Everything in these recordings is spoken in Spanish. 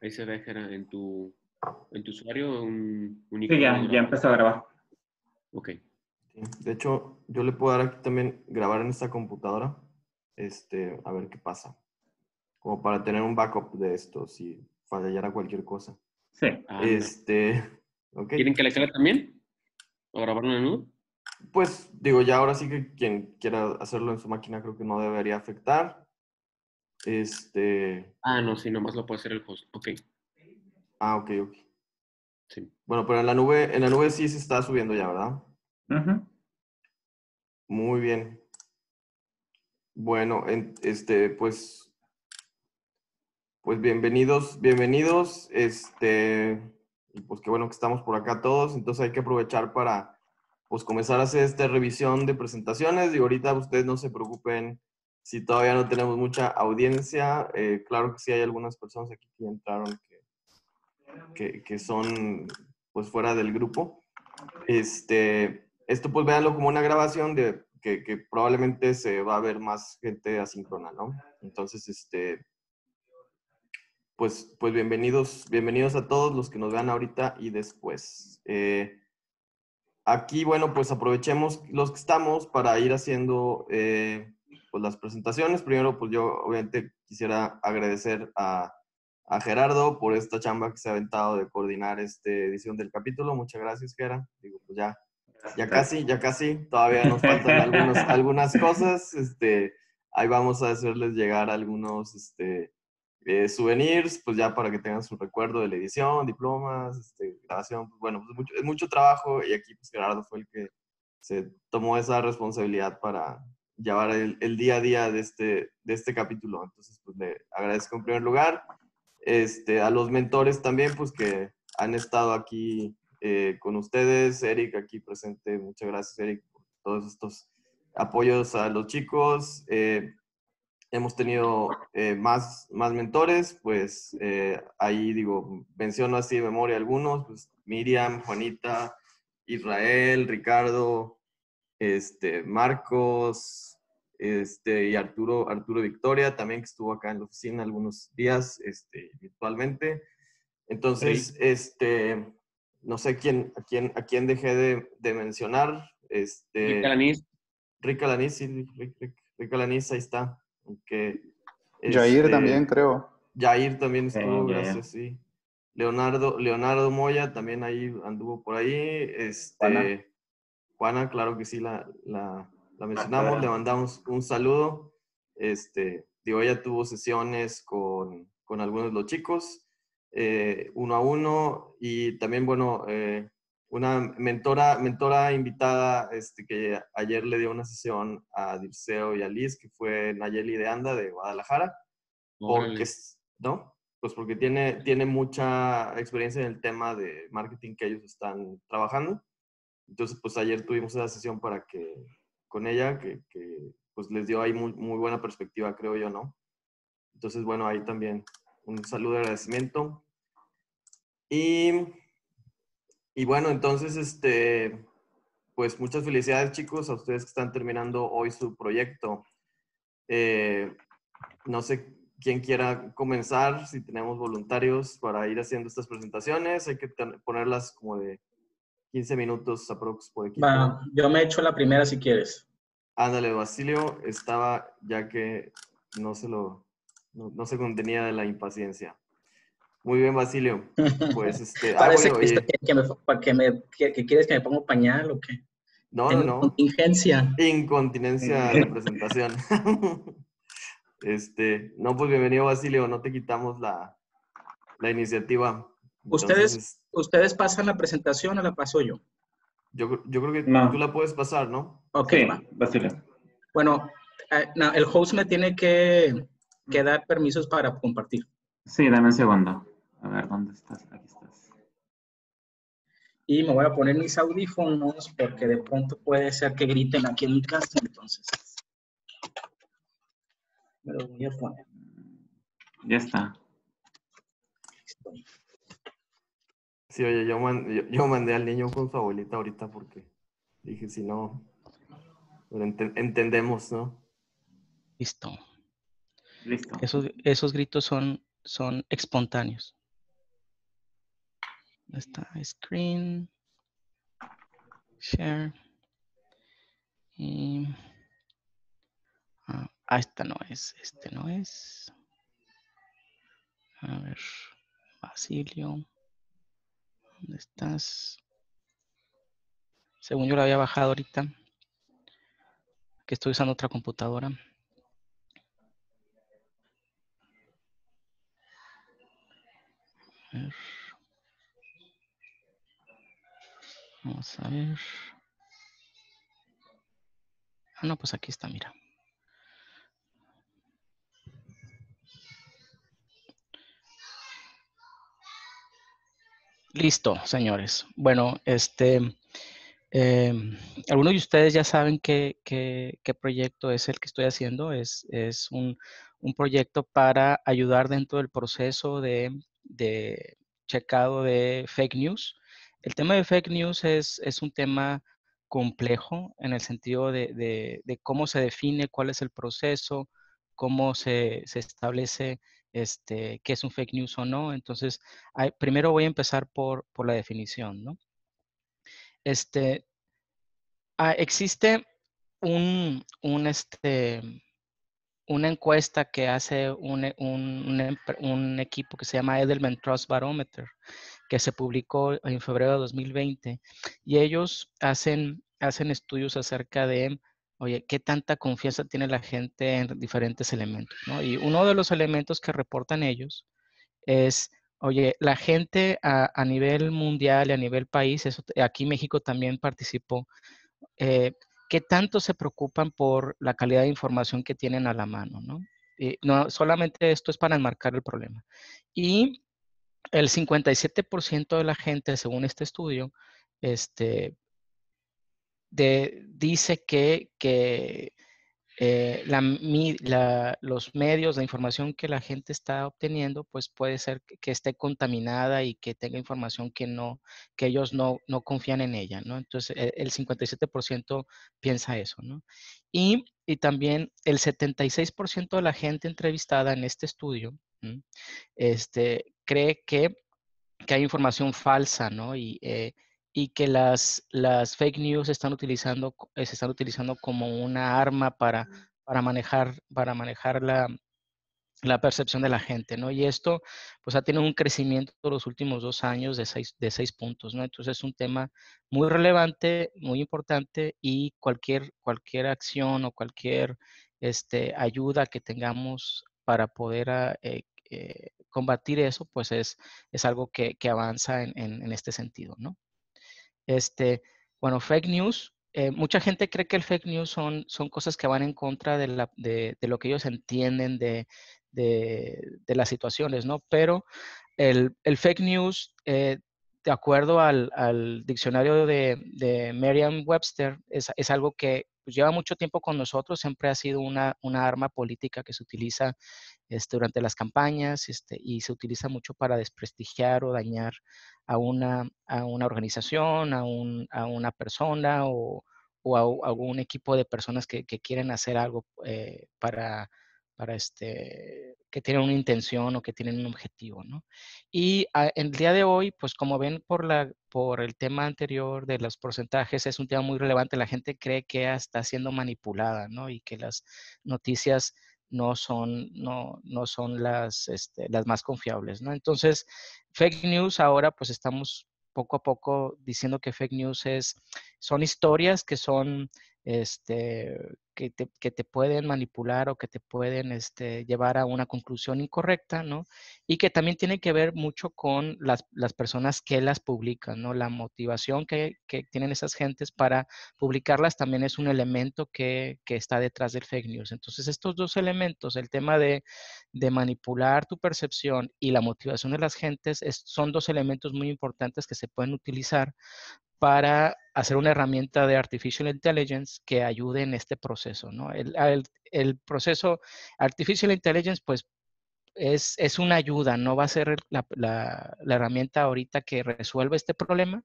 Ahí se ve, Jera, en tu usuario un icono. Sí, ya empezó a grabar. Ok. De hecho, yo le puedo dar aquí también grabar en esta computadora. A ver qué pasa. Como para tener un backup de esto, si fallara cualquier cosa. Sí. Okay. ¿Quieren que le cale también? ¿O grabar una nube? Pues, digo, ya ahora sí que quien quiera hacerlo en su máquina creo que no debería afectar. No, sí, nomás lo puede hacer el host. Ok. Ok. Sí. Bueno, pero en la nube sí se está subiendo ya, ¿verdad? Uh-huh. Muy bien. Bueno, pues bienvenidos. Pues qué bueno que estamos por acá todos. Entonces hay que aprovechar para pues comenzar a hacer esta revisión de presentaciones. Y ahorita ustedes no se preocupen si todavía no tenemos mucha audiencia. Claro que sí hay algunas personas aquí que entraron que son pues fuera del grupo. Esto pues véanlo como una grabación de que probablemente se va a ver más gente asíncrona, ¿no? Entonces, pues bienvenidos a todos los que nos vean ahorita y después. Aquí, bueno, pues aprovechemos los que estamos para ir haciendo pues las presentaciones. Primero, pues yo obviamente quisiera agradecer a Gerardo por esta chamba que se ha aventado de coordinar esta edición del capítulo. Muchas gracias, Gera. Digo, pues ya casi. Todavía nos faltan algunas cosas. Ahí vamos a hacerles llegar algunos souvenirs, pues ya para que tengan su recuerdo de la edición, diplomas, grabación. Bueno, pues es mucho trabajo y aquí pues Gerardo fue el que se tomó esa responsabilidad para llevar el día a día de este capítulo. Entonces, pues le agradezco en primer lugar. A los mentores también, pues que han estado aquí con ustedes. Eric aquí presente. Muchas gracias, Eric, por todos estos apoyos a los chicos. Hemos tenido más mentores, pues ahí digo, menciono así de memoria algunos, pues Miriam, Juanita, Israel, Ricardo, Marcos, y Arturo Victoria, también que estuvo acá en la oficina algunos días, virtualmente. Entonces, sí. No sé a quién dejé de mencionar. Rick Alanis, ahí está. Jair también, creo. Jair también estuvo, gracias, sí. Leonardo Moya también ahí anduvo por ahí. Juana, claro que sí, la mencionamos, le mandamos un saludo. Ella tuvo sesiones con algunos de los chicos, uno a uno, y también, bueno, una mentora invitada que ayer le dio una sesión a Dirceo y a Liz, que fue Nayeli de Anda de Guadalajara. Porque, ¿no? Pues porque tiene mucha experiencia en el tema de marketing que ellos están trabajando. Entonces, pues ayer tuvimos esa sesión con ella, que pues les dio ahí muy, muy buena perspectiva, creo yo, ¿no? Entonces, bueno, ahí también un saludo de agradecimiento. Y bueno, entonces, pues muchas felicidades, chicos, a ustedes que están terminando hoy su proyecto. No sé quién quiera comenzar, si tenemos voluntarios para ir haciendo estas presentaciones. Hay que ponerlas como de 15 minutos aprox por equipo. Bueno, yo me echo la primera si quieres. Ándale, Basilio, ya que no se contenía de la impaciencia. Muy bien, Basilio. Pues parece que quieres que me ponga pañal o qué. No. Incontinencia de presentación. No, pues bienvenido, Basilio. No te quitamos la iniciativa. Entonces, ¿Ustedes pasan la presentación o la paso yo? Yo creo que no. Tú la puedes pasar, ¿no? Ok, sí, Basilio. Bueno, el host me tiene que dar permisos para compartir. Sí, dame un segundo. A ver, ¿dónde estás? Aquí estás. Y me voy a poner mis audífonos porque de pronto puede ser que griten aquí en mi casa, entonces. Me los voy a poner. Ya está. Listo. Sí, oye, yo mandé al niño con su abuelita ahorita porque dije, si no, entendemos, ¿no? Listo. Listo. Esos gritos son espontáneos. Está screen, share. Y, esta no es, este no es. A ver, Basilio, ¿dónde estás? Según yo la había bajado ahorita, que estoy usando otra computadora. A ver. Vamos a ver. Ah, no, pues aquí está, mira. Listo, señores. Bueno, algunos de ustedes ya saben qué proyecto es el que estoy haciendo. Es un proyecto para ayudar dentro del proceso de checado de fake news. El tema de fake news es un tema complejo en el sentido de cómo se define, cuál es el proceso, cómo se establece qué es un fake news o no. Entonces, primero voy a empezar por la definición, ¿no? Existe una encuesta que hace un equipo que se llama Edelman Trust Barometer, que se publicó en febrero de 2020, y ellos hacen estudios acerca de, oye, ¿qué tanta confianza tiene la gente en diferentes elementos, ¿no? Y uno de los elementos que reportan ellos es, oye, la gente a nivel mundial y a nivel país, eso, aquí México también participó, ¿qué tanto se preocupan por la calidad de información que tienen a la mano, ¿no? Y no solamente esto es para enmarcar el problema. Y el 57% de la gente, según este estudio, dice que los medios de información que la gente está obteniendo, pues puede ser que esté contaminada y que tenga información que ellos no confían en ella, ¿no? Entonces, el 57% piensa eso, ¿no? Y también el 76% de la gente entrevistada en este estudio, ¿sí? Cree que hay información falsa, ¿no? Y que las fake news se están utilizando como una arma para manejar la percepción de la gente, ¿no? Y esto, pues, ha tenido un crecimiento de los últimos 2 años de 6 puntos, ¿no? Entonces, es un tema muy relevante, muy importante, y cualquier acción o cualquier ayuda que tengamos para poder combatir eso, pues, es algo que avanza en este sentido, ¿no? Bueno, fake news, mucha gente cree que el fake news son cosas que van en contra de lo que ellos entienden de las situaciones, ¿no? Pero el fake news, de acuerdo al diccionario de Merriam-Webster, es algo que pues lleva mucho tiempo con nosotros, siempre ha sido una arma política que se utiliza durante las campañas y se utiliza mucho para desprestigiar o dañar a una organización, a una persona o a un equipo de personas que quieren hacer algo que tienen una intención o que tienen un objetivo, ¿no? Y en el día de hoy, pues como ven por el tema anterior de los porcentajes, es un tema muy relevante. La gente cree que está siendo manipulada, ¿no? Y que las noticias no son las más confiables, ¿no? Entonces, fake news ahora, pues estamos poco a poco diciendo que fake news son historias que son que te pueden manipular o que te pueden llevar a una conclusión incorrecta, ¿no? Y que también tiene que ver mucho con las personas que las publican, ¿no? La motivación que tienen esas gentes para publicarlas también es un elemento que está detrás del fake news. Entonces, estos dos elementos, el tema de manipular tu percepción y la motivación de las gentes, son dos elementos muy importantes que se pueden utilizar para hacer una herramienta de Artificial Intelligence que ayude en este proceso, ¿no? El proceso Artificial Intelligence, pues, es una ayuda, no va a ser la herramienta ahorita que resuelva este problema,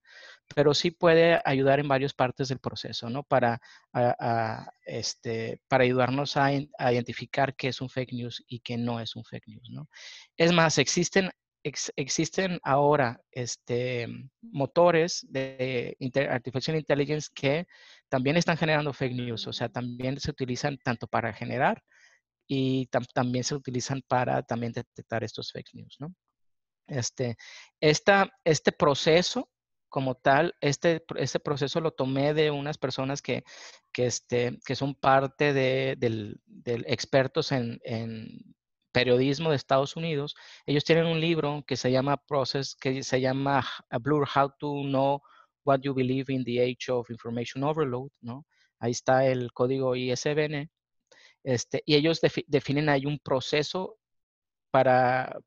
pero sí puede ayudar en varias partes del proceso, ¿no? Para ayudarnos a identificar qué es un fake news y qué no es un fake news, ¿no? Es más, existen ahora motores de Artificial Intelligence que también están generando fake news. O sea, también se utilizan tanto para generar y también se utilizan para también detectar estos fake news, ¿no? Este proceso como tal, este proceso lo tomé de unas personas que son parte de expertos en periodismo de Estados Unidos. Ellos tienen un libro que se llama Blur, How to Know What You Believe in the Age of Information Overload, ¿no? Ahí está el código ISBN. Y ellos definen ahí un proceso para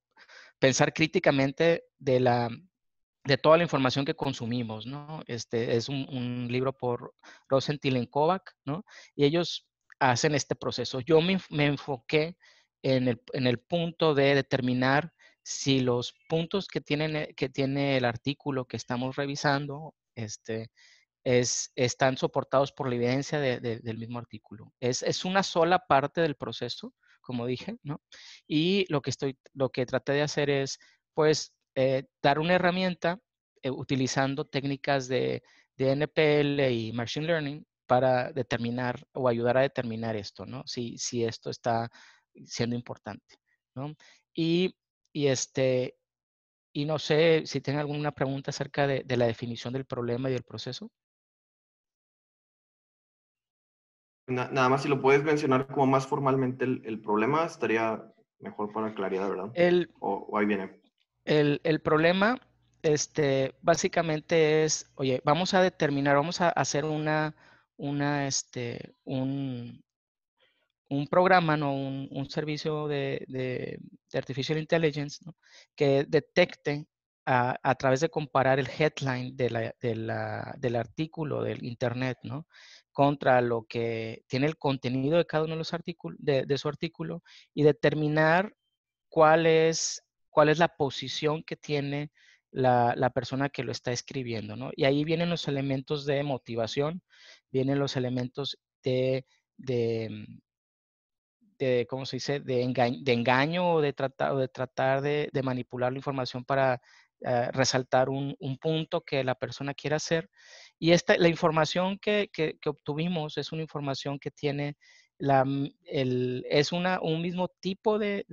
pensar críticamente de toda la información que consumimos, ¿no? Es un libro por Rosenthal y Kovac, ¿no? Y ellos hacen este proceso. Yo me enfoqué en el punto de determinar si los puntos que tiene el artículo que estamos revisando están soportados por la evidencia del mismo artículo. Es una sola parte del proceso, como dije, ¿no? Y lo que traté de hacer es, pues, dar una herramienta utilizando técnicas de NPL y Machine Learning para determinar o ayudar a determinar esto, ¿no? Si esto está siendo importante, ¿no? Y no sé si tienen alguna pregunta acerca de la definición del problema y del proceso. Nada más si lo puedes mencionar como más formalmente el problema, estaría mejor para claridad, ¿verdad? O ahí viene. El problema, básicamente es, oye, vamos a determinar, vamos a hacer un programa, ¿no? un servicio de Artificial Intelligence, ¿no? Que detecte a través de comparar el headline del artículo del internet, ¿no? Contra lo que tiene el contenido de cada uno de los artículos, de su artículo, y determinar cuál es la posición que tiene la persona que lo está escribiendo, ¿no? Y ahí vienen los elementos de motivación, vienen los elementos de ¿cómo se dice? De engaño o de tratar de manipular la información para resaltar un punto que la persona quiere hacer. Y la información que obtuvimos es una información que tiene un mismo tipo de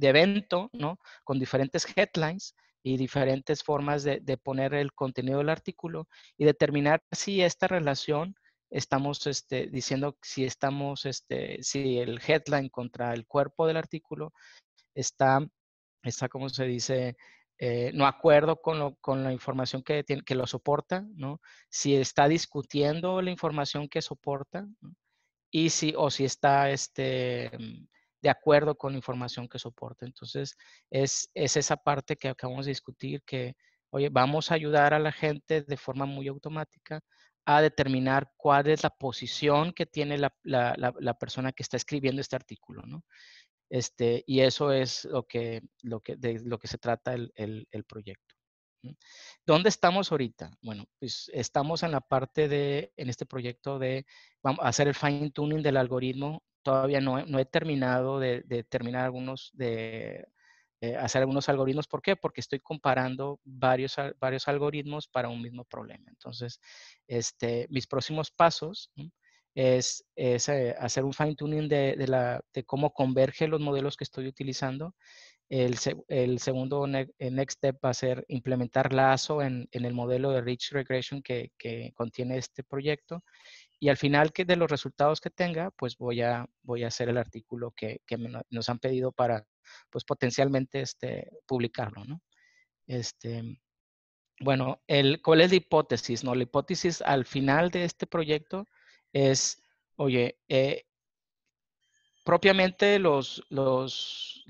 evento, ¿no? Con diferentes headlines y diferentes formas de poner el contenido del artículo y determinar si esta relación estamos diciendo si el headline contra el cuerpo del artículo está ¿cómo se dice? No acuerdo con la información que lo soporta, ¿no? Si está discutiendo la información que soporta, ¿no? Y si está de acuerdo con la información que soporta. Entonces, es esa parte que acabamos de discutir que, oye, vamos a ayudar a la gente de forma muy automática a determinar cuál es la posición que tiene la persona que está escribiendo este artículo, ¿no? Y eso es de lo que se trata el proyecto. ¿Dónde estamos ahorita? Bueno, pues estamos en la parte en este proyecto vamos a hacer el fine tuning del algoritmo. Todavía no he terminado de terminar hacer algunos algoritmos. ¿Por qué? Porque estoy comparando varios algoritmos para un mismo problema. Entonces, mis próximos pasos, ¿no? es hacer un fine-tuning de cómo convergen los modelos que estoy utilizando. El segundo next step va a ser implementar Lasso en el modelo de Ridge Regression que contiene este proyecto. Y al final de los resultados que tenga, pues voy a hacer el artículo que nos han pedido para, pues, potencialmente publicarlo, ¿no? Bueno, ¿cuál es la hipótesis? ¿No? La hipótesis al final de este proyecto es, oye, Propiamente los modelos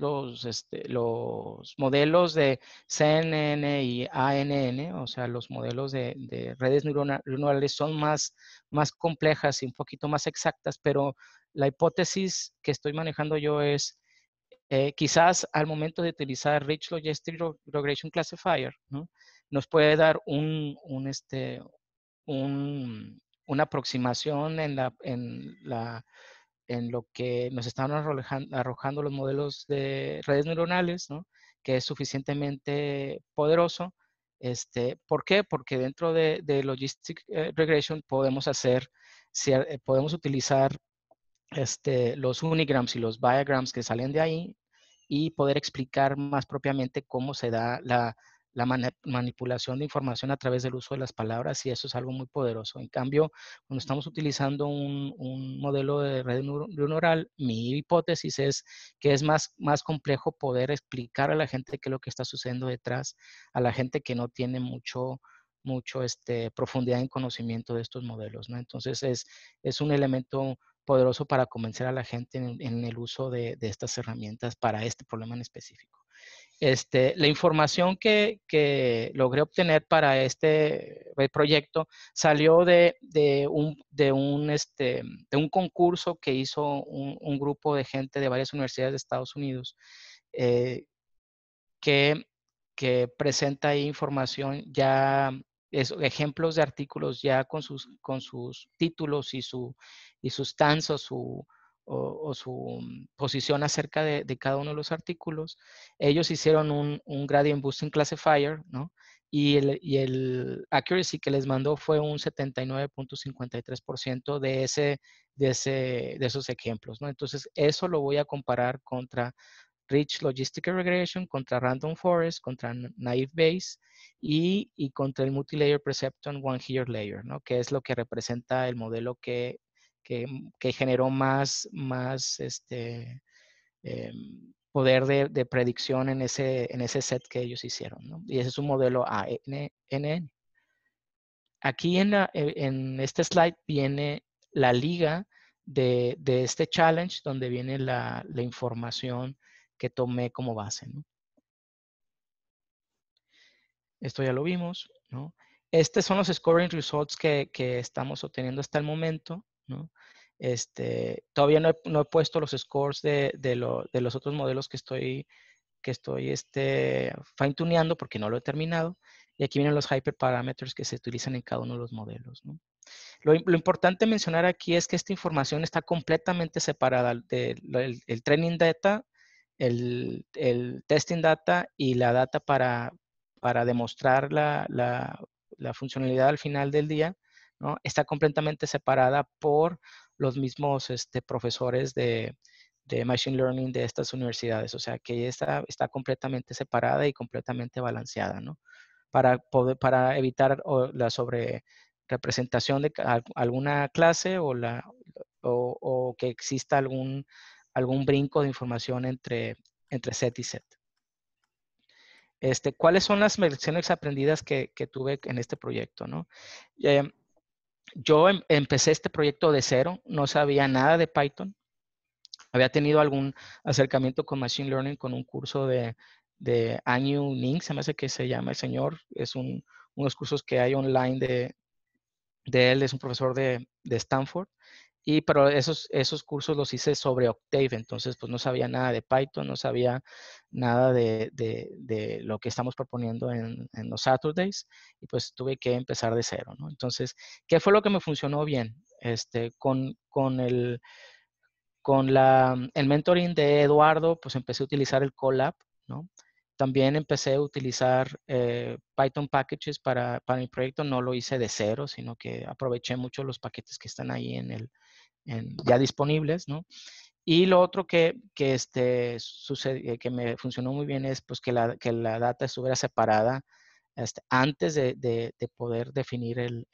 de CNN y ANN, o sea, los modelos de redes neuronales son más complejas y un poquito más exactas, pero la hipótesis que estoy manejando yo es quizás al momento de utilizar Ridge Regression Classifier, ¿no? Nos puede dar una aproximación en lo que nos están arrojando los modelos de redes neuronales, ¿no? Que es suficientemente poderoso. ¿Por qué? Porque dentro de Logistic Regression podemos utilizar los unigrams y los biograms que salen de ahí y poder explicar más propiamente cómo se da la manipulación de información a través del uso de las palabras, y eso es algo muy poderoso. En cambio, cuando estamos utilizando un modelo de red neuronal, mi hipótesis es que es más complejo poder explicar a la gente qué es lo que está sucediendo detrás, a la gente que no tiene mucho profundidad en conocimiento de estos modelos, ¿no? Entonces es un elemento poderoso para convencer a la gente en el uso de estas herramientas para este problema en específico. La información que logré obtener para este proyecto salió de un concurso que hizo un grupo de gente de varias universidades de Estados Unidos que presenta ahí información ya, ejemplos de artículos ya con sus títulos y su stance o su posición acerca de cada uno de los artículos. Ellos hicieron un Gradient Boosting Classifier, ¿no? Y el accuracy que les mandó fue un 79.53% de esos ejemplos, ¿no? Entonces, eso lo voy a comparar contra Ridge Logistic Regression, contra Random Forest, contra Naive Bayes y contra el Multilayer Perceptron One Higher Layer, ¿no? Que es lo que representa el modelo que generó más poder de predicción en ese set que ellos hicieron, ¿no? Y ese es un modelo ANN. Aquí en este slide viene la liga de este challenge, donde viene la información que tomé como base, ¿no? Esto ya lo vimos, ¿no? Estos son los scoring results que estamos obteniendo hasta el momento, ¿no? Todavía no he puesto los scores de los otros modelos que estoy fine-tuneando porque no lo he terminado. Y aquí vienen los hyperparameters que se utilizan en cada uno de los modelos, ¿no? Lo importante mencionar aquí es que esta información está completamente separada del training data, el testing data y la data para demostrar la funcionalidad al final del día, ¿no? Está completamente separada por los mismos profesores de Machine Learning de estas universidades. O sea, que está completamente separada y completamente balanceada, ¿no? Para evitar la sobrerepresentación de alguna clase o que exista algún brinco de información entre set y set. ¿Cuáles son las lecciones aprendidas que tuve en este proyecto, ¿no? Yo empecé este proyecto de cero, no sabía nada de Python. Había tenido algún acercamiento con Machine Learning con un curso de Anyu Ning, se me hace que se llama el señor. Es unos cursos que hay online de él, es un profesor de Stanford. Pero esos cursos los hice sobre Octave, entonces pues no sabía nada de Python, no sabía nada de lo que estamos proponiendo en los Saturdays, y pues tuve que empezar de cero, ¿no? Entonces, ¿qué fue lo que me funcionó bien? Con el mentoring de Eduardo, pues empecé a utilizar el Colab, ¿no? También empecé a utilizar Python packages para mi proyecto. No lo hice de cero, sino que aproveché mucho los paquetes que están ahí ya disponibles, ¿no? Y lo otro que me funcionó muy bien es pues, que la data estuviera separada antes de poder definir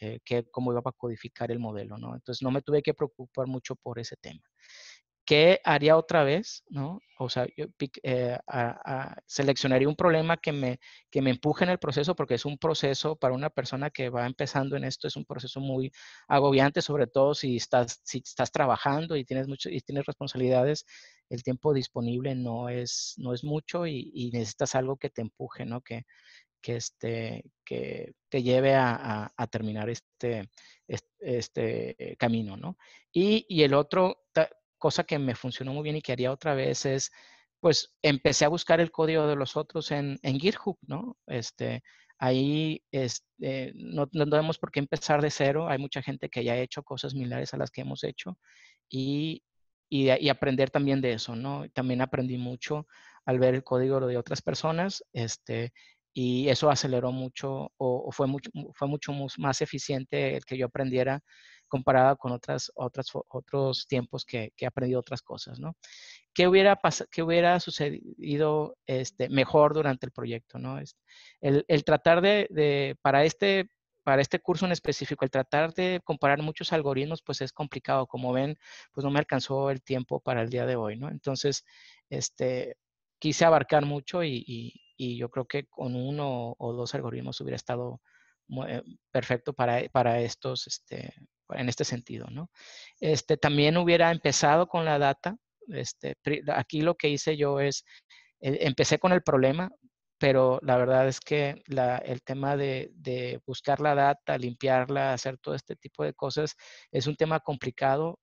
cómo iba a codificar el modelo, ¿no? Entonces no me tuve que preocupar mucho por ese tema. ¿Qué haría otra vez? ¿No? O sea, yo seleccionaría un problema que me empuje en el proceso, porque es un proceso para una persona que va empezando en esto, es un proceso muy agobiante, sobre todo si estás trabajando y tienes responsabilidades. El tiempo disponible no es mucho y necesitas algo que te empuje, ¿no? Que te lleve a terminar este camino, ¿no? Y el otro cosa que me funcionó muy bien y que haría otra vez es, pues, empecé a buscar el código de los otros en GitHub, ¿no? No tenemos por qué empezar de cero. Hay mucha gente que ya ha hecho cosas similares a las que hemos hecho y aprender también de eso, ¿no? También aprendí mucho al ver el código de otras personas, y eso aceleró mucho o fue mucho más eficiente el que yo aprendiera comparado con otros tiempos que he aprendido otras cosas, ¿no? ¿Qué hubiera sucedido mejor durante el proyecto, ¿no? El tratar para este curso en específico, el tratar de comparar muchos algoritmos, pues es complicado. Como ven, pues no me alcanzó el tiempo para el día de hoy, ¿no? Entonces, quise abarcar mucho y yo creo que con uno o dos algoritmos hubiera estado perfecto para estos, en este sentido, ¿no? También hubiera empezado con la data. Aquí lo que hice yo es, empecé con el problema, pero la verdad es que el tema de buscar la data, limpiarla, hacer todo este tipo de cosas, es un tema complicado.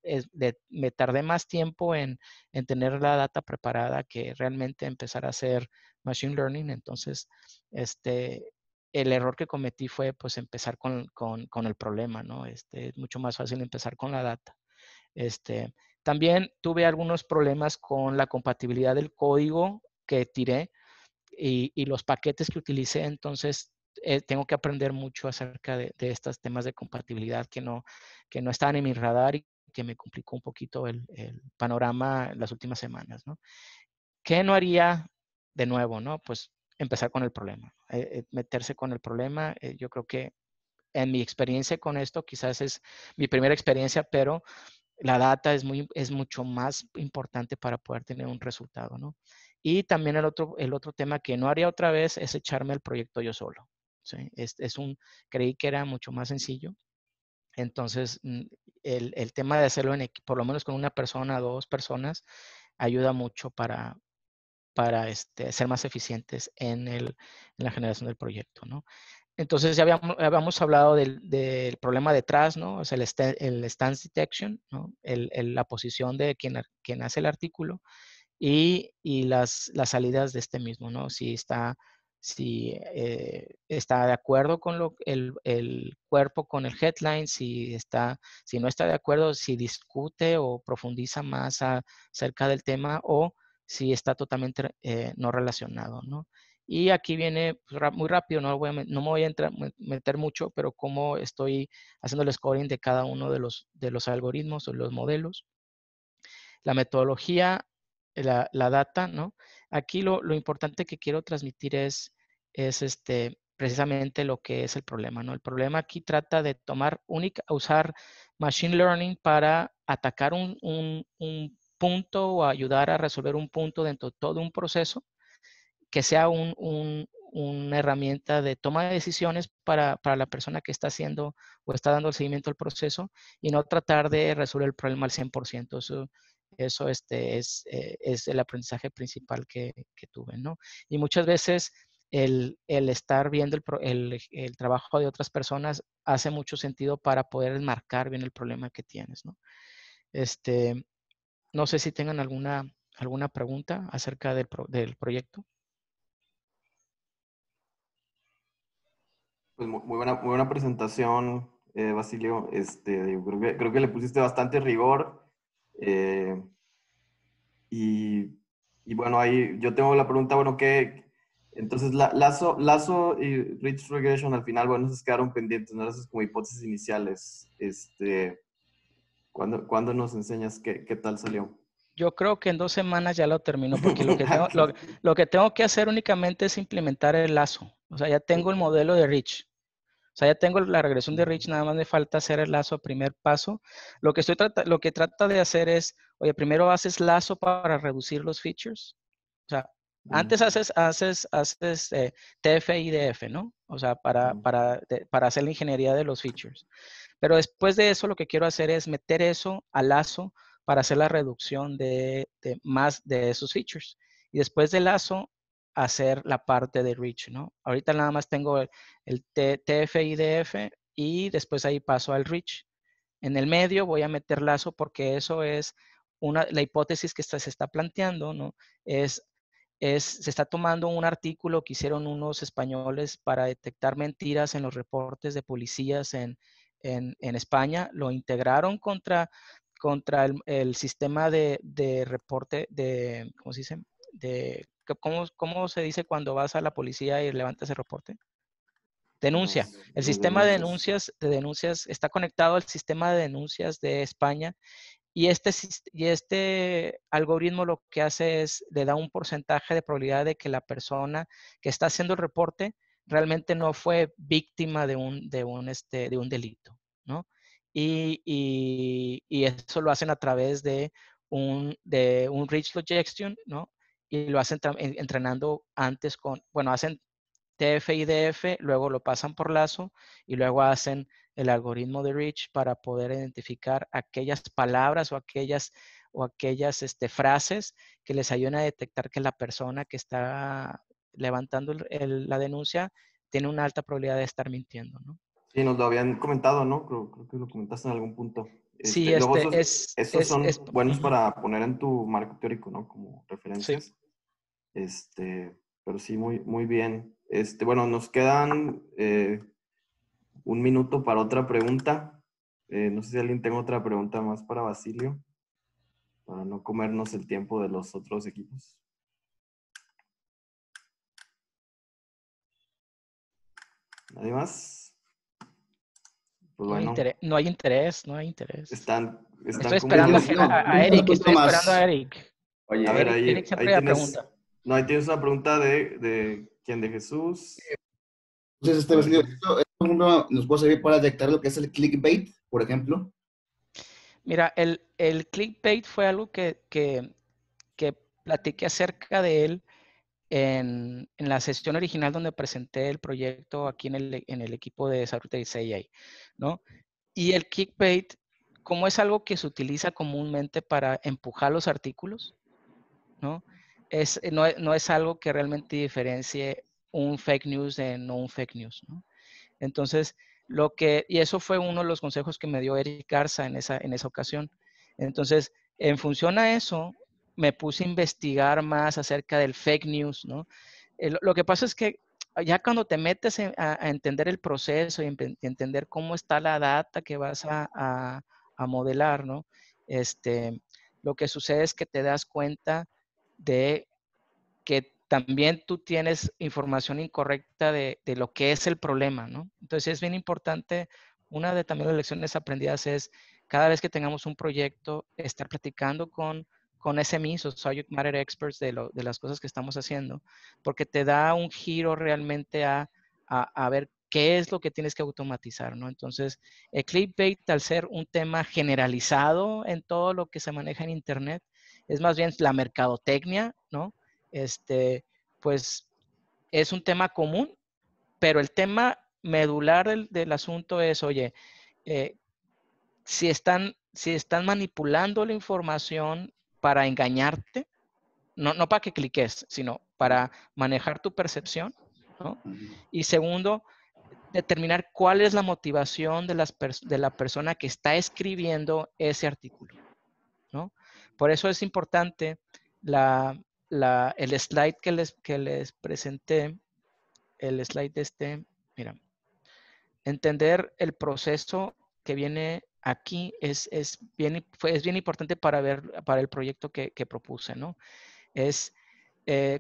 Me tardé más tiempo en tener la data preparada que realmente empezar a hacer machine learning. Entonces, el error que cometí fue, pues, empezar con el problema, ¿no? Es mucho más fácil empezar con la data. También tuve algunos problemas con la compatibilidad del código que tiré y los paquetes que utilicé. Entonces, tengo que aprender mucho acerca de estos temas de compatibilidad que no estaban en mi radar y que me complicó un poquito el panorama las últimas semanas, ¿no? ¿Qué no haría de nuevo, no? Pues empezar con el problema, meterse con el problema. Yo creo que en mi experiencia con esto, quizás es mi primera experiencia, pero la data es mucho más importante para poder tener un resultado, ¿no? Y también el otro tema que no haría otra vez es echarme el proyecto yo solo, ¿sí? Creí que era mucho más sencillo. Entonces, el tema de hacerlo en equipo, por lo menos con una persona, dos personas, ayuda mucho para ser más eficientes en la generación del proyecto, ¿no? Entonces, ya habíamos hablado del problema detrás, ¿no? O sea, el stance detection, ¿no? La posición de quien hace el artículo. Y las salidas de este mismo, ¿no? Si está de acuerdo con el cuerpo, con el headline, si no está de acuerdo, si discute o profundiza más acerca del tema, o si está totalmente no relacionado, ¿no? Y aquí viene muy rápido, no me voy a meter mucho, pero cómo estoy haciendo el scoring de cada uno de los algoritmos o los modelos. La metodología. La data, ¿no? Aquí lo importante que quiero transmitir es precisamente lo que es el problema, ¿no? El problema aquí trata de usar machine learning para atacar un punto o ayudar a resolver un punto dentro de todo un proceso que sea una herramienta de toma de decisiones para la persona que está haciendo o está dando el seguimiento al proceso, y no tratar de resolver el problema al 100%. Eso es el aprendizaje principal que tuve, ¿no? Y muchas veces el estar viendo el trabajo de otras personas hace mucho sentido para poder enmarcar bien el problema que tienes, ¿no? No sé si tengan alguna pregunta acerca del proyecto. Pues muy buena presentación, Basilio. Creo que le pusiste bastante rigor. Y bueno, ahí yo tengo la pregunta, bueno, entonces Lasso y Ridge Regression al final, bueno, se quedaron pendientes, ¿no? Esas como hipótesis iniciales. ¿Cuándo nos enseñas qué tal salió? Yo creo que en 2 semanas ya lo termino, porque lo que tengo que hacer únicamente es implementar el Lasso. O sea, ya tengo el modelo de Ridge. sea, ya tengo la regresión de Rich, nada más me falta hacer el lazo a primer paso. Lo que trata de hacer es, oye, primero haces lazo para reducir los features. O sea, antes haces TFIDF, ¿no? O sea, para hacer la ingeniería de los features. Pero después de eso, lo que quiero hacer es meter eso al lazo para hacer la reducción de más de esos features. Y después del lazo, hacer la parte de Rich, ¿no? Ahorita nada más tengo el TFIDF y después ahí paso al Rich. En el medio voy a meter lazo porque eso es la hipótesis que se está planteando, ¿no? Se está tomando un artículo que hicieron unos españoles para detectar mentiras en los reportes de policías en España. Lo integraron contra el sistema de reporte de, ¿cómo se dice? ¿Cómo se dice cuando vas a la policía y levantas el reporte? Denuncia. El sistema de denuncias está conectado al sistema de denuncias de España. Y este algoritmo lo que hace es, le da un porcentaje de probabilidad de que la persona que está haciendo el reporte realmente no fue víctima de un delito, ¿no? Y eso lo hacen a través de un Rich Regression, ¿no? Y lo hacen entrenando antes hacen TFIDF, luego lo pasan por lazo y luego hacen el algoritmo de Rich para poder identificar aquellas palabras o aquellas frases que les ayuden a detectar que la persona que está levantando la denuncia tiene una alta probabilidad de estar mintiendo, ¿no? Sí, nos lo habían comentado, ¿no? Creo que lo comentaste en algún punto. Sí, esos son buenos para poner en tu marco teórico, ¿no? Como referencias. Sí. Pero sí, muy, muy bien. Bueno, nos quedan un minuto para otra pregunta. No sé si alguien tenga otra pregunta más para Basilio, para no comernos el tiempo de los otros equipos. ¿Nadie más? Pues bueno. No hay interés. Estoy esperando a Eric. Oye, a ver, Eric siempre la pregunta. No, ahí tienes una pregunta de ¿quién? ¿De Jesús? Entonces, ¿esto nos puede servir para detectar lo que es el clickbait, por ejemplo? Mira, el clickbait fue algo que platiqué acerca de él en la sesión original donde presenté el proyecto aquí en el equipo de Saturdays AI, ¿no? Y el clickbait, como es algo que se utiliza comúnmente para empujar los artículos, ¿no? No es algo que realmente diferencie un fake news de no un fake news, ¿no? Entonces, y eso fue uno de los consejos que me dio Eric Garza en esa ocasión. Entonces, en función a eso, me puse a investigar más acerca del fake news, ¿no? Lo que pasa es que ya cuando te metes a entender el proceso y entender cómo está la data que vas a modelar, ¿no? Lo que sucede es que te das cuenta de que también tú tienes información incorrecta de lo que es el problema, ¿no? Entonces es bien importante, una de también las lecciones aprendidas es, cada vez que tengamos un proyecto, estar platicando con SMEs o Subject Matter Experts de las cosas que estamos haciendo, porque te da un giro realmente a ver qué es lo que tienes que automatizar, ¿no? Entonces, el clickbait, al ser un tema generalizado en todo lo que se maneja en Internet, es más bien la mercadotecnia, ¿no? Pues es un tema común, pero el tema medular del asunto es, oye, si están manipulando la información para engañarte, no para que cliques, sino para manejar tu percepción, ¿no? Y segundo, determinar cuál es la motivación de la persona que está escribiendo ese artículo, ¿no? Por eso es importante el slide que les presenté, el slide de mira, entender el proceso que viene aquí es bien importante para el proyecto que propuse, ¿no?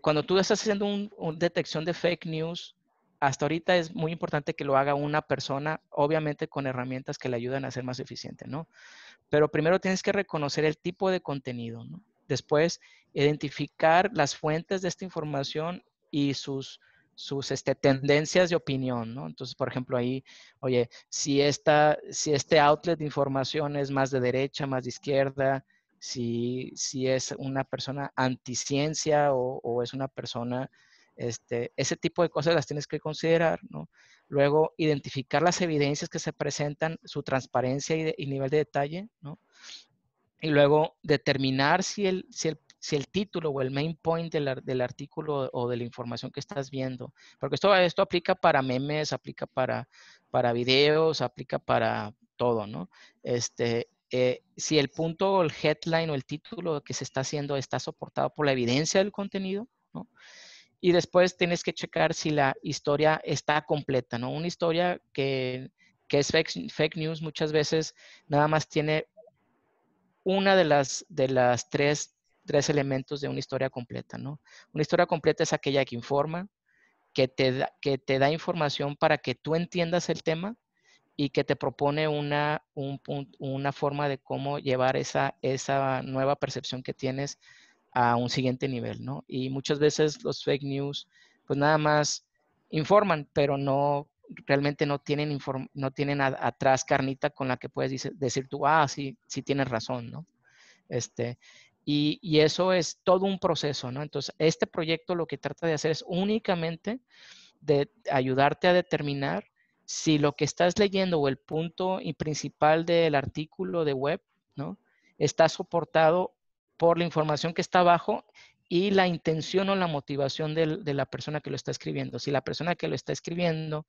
Cuando tú estás haciendo una detección de fake news, hasta ahorita es muy importante que lo haga una persona, obviamente con herramientas que le ayudan a ser más eficiente, ¿no? Pero primero tienes que reconocer el tipo de contenido, ¿no? Después, identificar las fuentes de esta información y sus sus tendencias de opinión, ¿no? Entonces, por ejemplo, ahí, oye, si este outlet de información es más de derecha, más de izquierda, si es una persona anticiencia o es una persona, ese tipo de cosas las tienes que considerar, ¿no? Luego, identificar las evidencias que se presentan, su transparencia y nivel de detalle, ¿no? Y luego, determinar si el título o el main point del artículo o de la información que estás viendo. Porque esto aplica para memes, aplica para videos, aplica para todo, ¿no? Si el punto o el headline o el título que se está haciendo está soportado por la evidencia del contenido, ¿no? Y después tienes que checar si la historia está completa, ¿no? Una historia que es fake news muchas veces nada más tiene una de las tres elementos de una historia completa, ¿no? Una historia completa es aquella que informa, que te da información para que tú entiendas el tema y que te propone una forma de cómo llevar esa nueva percepción que tienes a un siguiente nivel, ¿no? Y muchas veces los fake news, pues nada más informan, pero no tienen atrás carnita con la que puedes decir tú, ah, sí, sí tienes razón, ¿no? Y eso es todo un proceso, ¿no? Entonces, este proyecto lo que trata de hacer es únicamente de ayudarte a determinar si lo que estás leyendo o el punto principal del artículo de web, ¿no? Está soportado por la información que está abajo y la intención o la motivación de la persona que lo está escribiendo. Si la persona que lo está escribiendo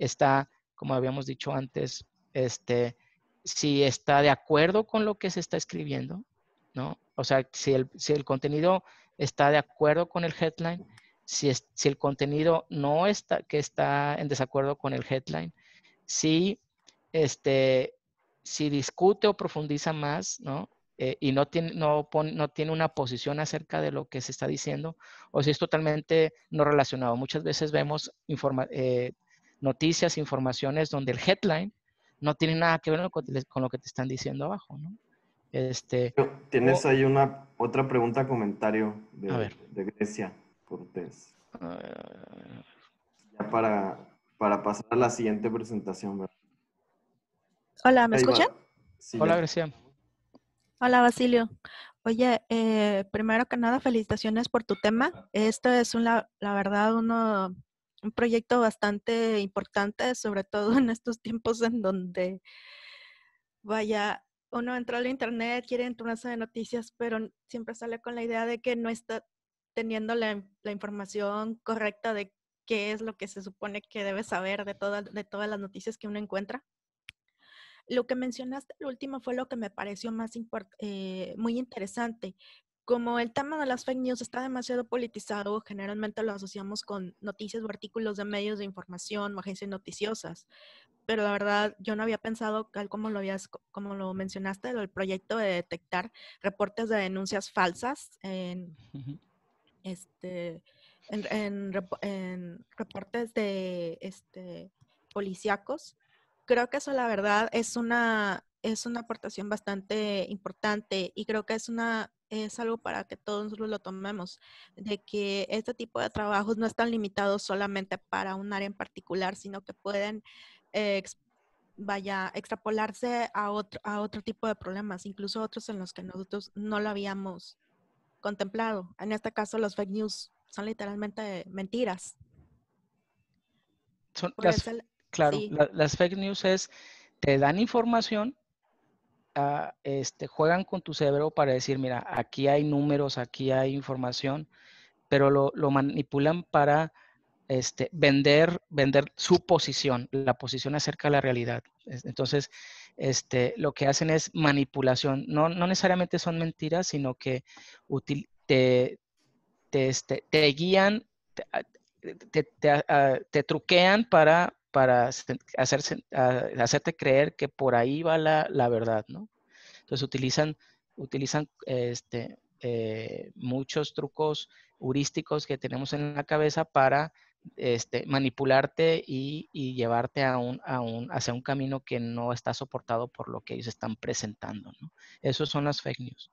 está, como habíamos dicho antes, si está de acuerdo con lo que se está escribiendo, ¿no? O sea, si el contenido está de acuerdo con el headline, si el contenido no está, que está en desacuerdo con el headline, si discute o profundiza más, ¿no? Y no tiene una posición acerca de lo que se está diciendo, o si es totalmente no relacionado. Muchas veces vemos noticias, informaciones donde el headline no tiene nada que ver con lo que te están diciendo abajo, ¿no? Tienes ahí otra pregunta, comentario de Grecia Cortés. Ya para pasar a la siguiente presentación, ¿verdad? Hola, ¿me escuchan? Sí, hola, Grecia. Hola, Basilio. Oye, primero que nada, felicitaciones por tu tema. Esto es la verdad un proyecto bastante importante, sobre todo en estos tiempos en donde, vaya, uno entra al internet, quiere enterarse de noticias, pero siempre sale con la idea de que no está teniendo la información correcta de qué es lo que se supone que debe saber de todas las noticias que uno encuentra. Lo que mencionaste, lo último, fue lo que me pareció más muy interesante. Como el tema de las fake news está demasiado politizado, generalmente lo asociamos con noticias o artículos de medios de información o agencias noticiosas. Pero la verdad, yo no había pensado, tal como lo mencionaste, el proyecto de detectar reportes de denuncias falsas en reportes de policíacos. Creo que eso, la verdad, es una aportación bastante importante y creo que es algo para que todos nosotros lo tomemos, de que este tipo de trabajos no están limitados solamente para un área en particular, sino que pueden extrapolarse a otro tipo de problemas, incluso otros en los que nosotros no lo habíamos contemplado. En este caso, los fake news son literalmente mentiras. Claro, sí. Las fake news te dan información, juegan con tu cerebro para decir, mira, aquí hay números, aquí hay información, pero lo manipulan para vender su posición, la posición acerca de la realidad. Entonces, lo que hacen es manipulación. No necesariamente son mentiras, sino que te guían, te truquean para hacerte creer que por ahí va la verdad, ¿no? Entonces utilizan muchos trucos heurísticos que tenemos en la cabeza para manipularte y llevarte hacia un camino que no está soportado por lo que ellos están presentando, ¿no? Esos son las fake news.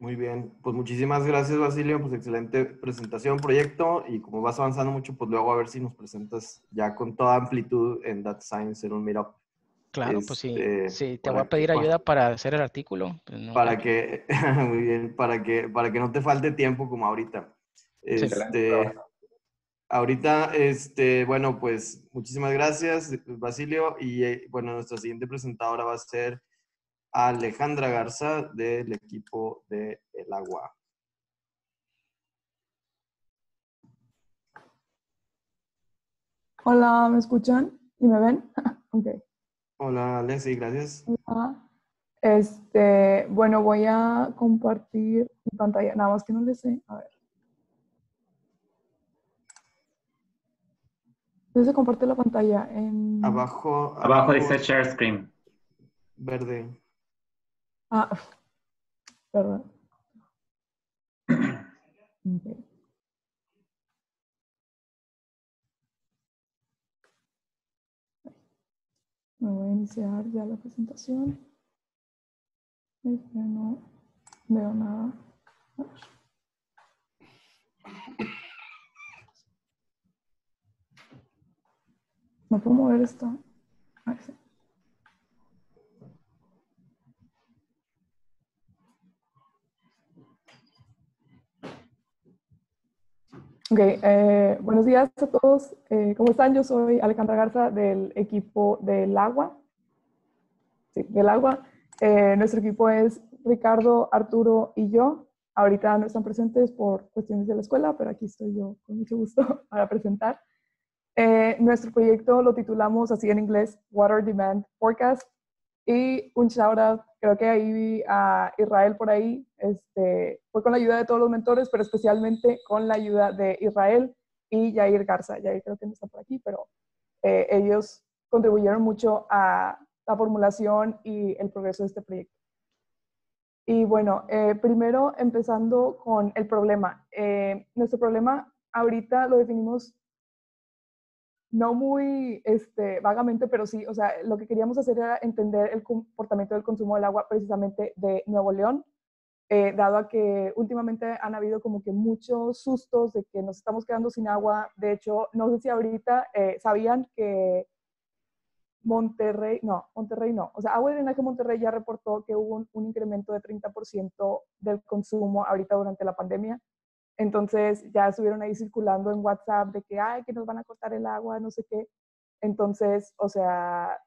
Muy bien, pues muchísimas gracias, Basilio, pues excelente presentación, proyecto, y como vas avanzando mucho, pues luego a ver si nos presentas ya con toda amplitud en Data Science en un meetup. Claro, pues sí, sí te voy a pedir ayuda para hacer el artículo. Pues no, para que, muy bien, para que no te falte tiempo como ahorita. Ahorita, bueno, pues muchísimas gracias, Basilio, y bueno, nuestra siguiente presentadora va a ser Alejandra Garza del equipo de El Agua. Hola, ¿me escuchan y me ven? Okay. Hola, Ale, sí, gracias. Hola. Bueno, voy a compartir mi pantalla, nada más que no le sé, a ver. ¿Dónde se comparte la pantalla? En... Abajo dice Share Screen. Verde. Ah, perdón. Okay. Me voy a iniciar ya la presentación. No veo nada. No puedo mover esto. Ahí sí. Ok, buenos días a todos. ¿Cómo están? Yo soy Alejandra Garza del equipo del Agua. Sí, del Agua. Nuestro equipo es Ricardo, Arturo y yo. Ahorita no están presentes por cuestiones de la escuela, pero aquí estoy yo con mucho gusto para presentar. Nuestro proyecto lo titulamos así en inglés, Water Demand Forecast. Y un shout out, creo que ahí vi a Israel por ahí, fue con la ayuda de todos los mentores, pero especialmente con la ayuda de Israel y Jair Garza. Jair creo que no está por aquí, pero ellos contribuyeron mucho a la formulación y el progreso de este proyecto. Y bueno, primero empezando con el problema. Nuestro problema ahorita lo definimos no muy vagamente, pero sí, o sea, lo que queríamos hacer era entender el comportamiento del consumo del agua precisamente de Nuevo León, dado a que últimamente han habido como que muchos sustos de que nos estamos quedando sin agua. De hecho, no sé si ahorita sabían que Monterrey no. O sea, Agua y Drenaje Monterrey ya reportó que hubo un incremento de 30% del consumo ahorita durante la pandemia. Entonces ya estuvieron ahí circulando en WhatsApp de que, ay, que nos van a cortar el agua, no sé qué. Entonces, o sea,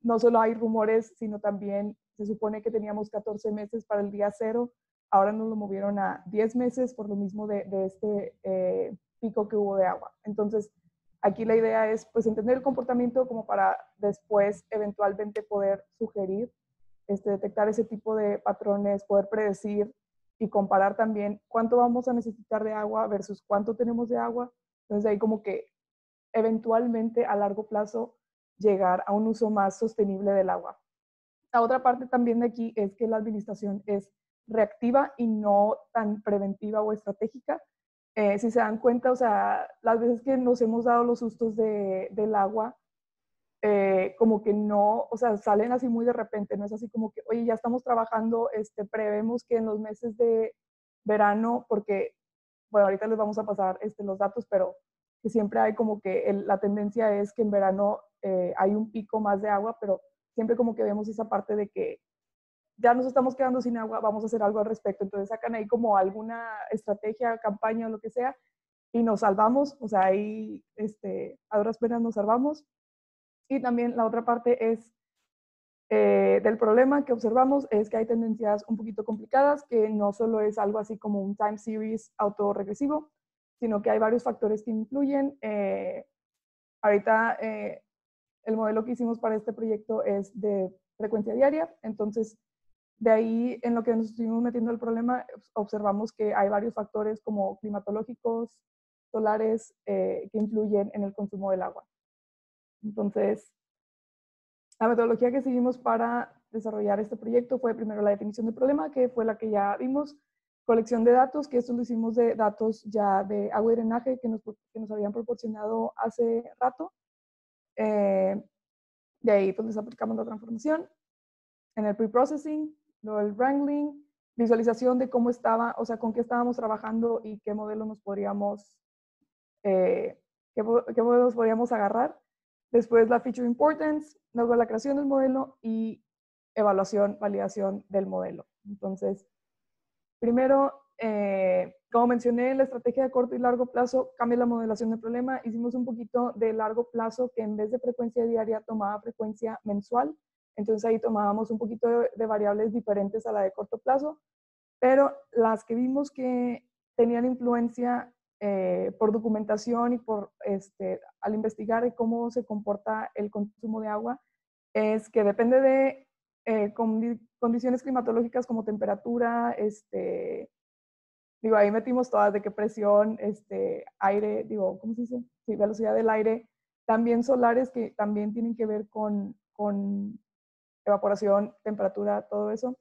no solo hay rumores, sino también se supone que teníamos 14 meses para el día cero. Ahora nos lo movieron a 10 meses por lo mismo de este pico que hubo de agua. Entonces, aquí la idea es pues entender el comportamiento como para después eventualmente poder sugerir, detectar ese tipo de patrones, poder predecir, y comparar también cuánto vamos a necesitar de agua versus cuánto tenemos de agua. Entonces ahí como que eventualmente a largo plazo llegar a un uso más sostenible del agua. La otra parte también de aquí es que la administración es reactiva y no tan preventiva o estratégica. Si se dan cuenta, o sea, las veces que nos hemos dado los sustos del agua, como que no, o sea, salen así muy de repente, no es así como que, oye, ya estamos trabajando, prevemos que en los meses de verano, porque, bueno, ahorita les vamos a pasar los datos, pero que siempre hay como que la tendencia es que en verano hay un pico más de agua, pero siempre como que vemos esa parte de que ya nos estamos quedando sin agua, vamos a hacer algo al respecto. Entonces sacan ahí como alguna estrategia, campaña o lo que sea, y nos salvamos, o sea, ahí a duras penas nos salvamos. Y también la otra parte es del problema que observamos es que hay tendencias un poquito complicadas, que no solo es algo así como un time series autorregresivo, sino que hay varios factores que influyen. Ahorita el modelo que hicimos para este proyecto es de frecuencia diaria, entonces de ahí en lo que nos estuvimos metiendo el problema observamos que hay varios factores como climatológicos, solares, que influyen en el consumo del agua. Entonces, la metodología que seguimos para desarrollar este proyecto fue primero la definición del problema, que fue la que ya vimos, colección de datos, que esto lo hicimos de datos ya de agua y drenaje que nos habían proporcionado hace rato. De ahí pues les aplicamos la transformación, en el pre-processing, luego el wrangling, visualización de cómo estaba, o sea, con qué estábamos trabajando y qué modelos nos podríamos, qué modelos podríamos agarrar. Después la feature importance, luego la creación del modelo y evaluación, validación del modelo. Entonces, primero, como mencioné, la estrategia de corto y largo plazo cambia la modelación del problema. Hicimos un poquito de largo plazo que en vez de frecuencia diaria tomaba frecuencia mensual. Entonces ahí tomábamos un poquito de variables diferentes a la de corto plazo, pero las que vimos que tenían influencia por documentación y por, al investigar cómo se comporta el consumo de agua, es que depende de condiciones climatológicas como temperatura, digo, ahí metimos todas, de qué presión, aire, digo, ¿cómo se dice? Sí, velocidad del aire. También solares, que también tienen que ver con evaporación, temperatura, todo eso.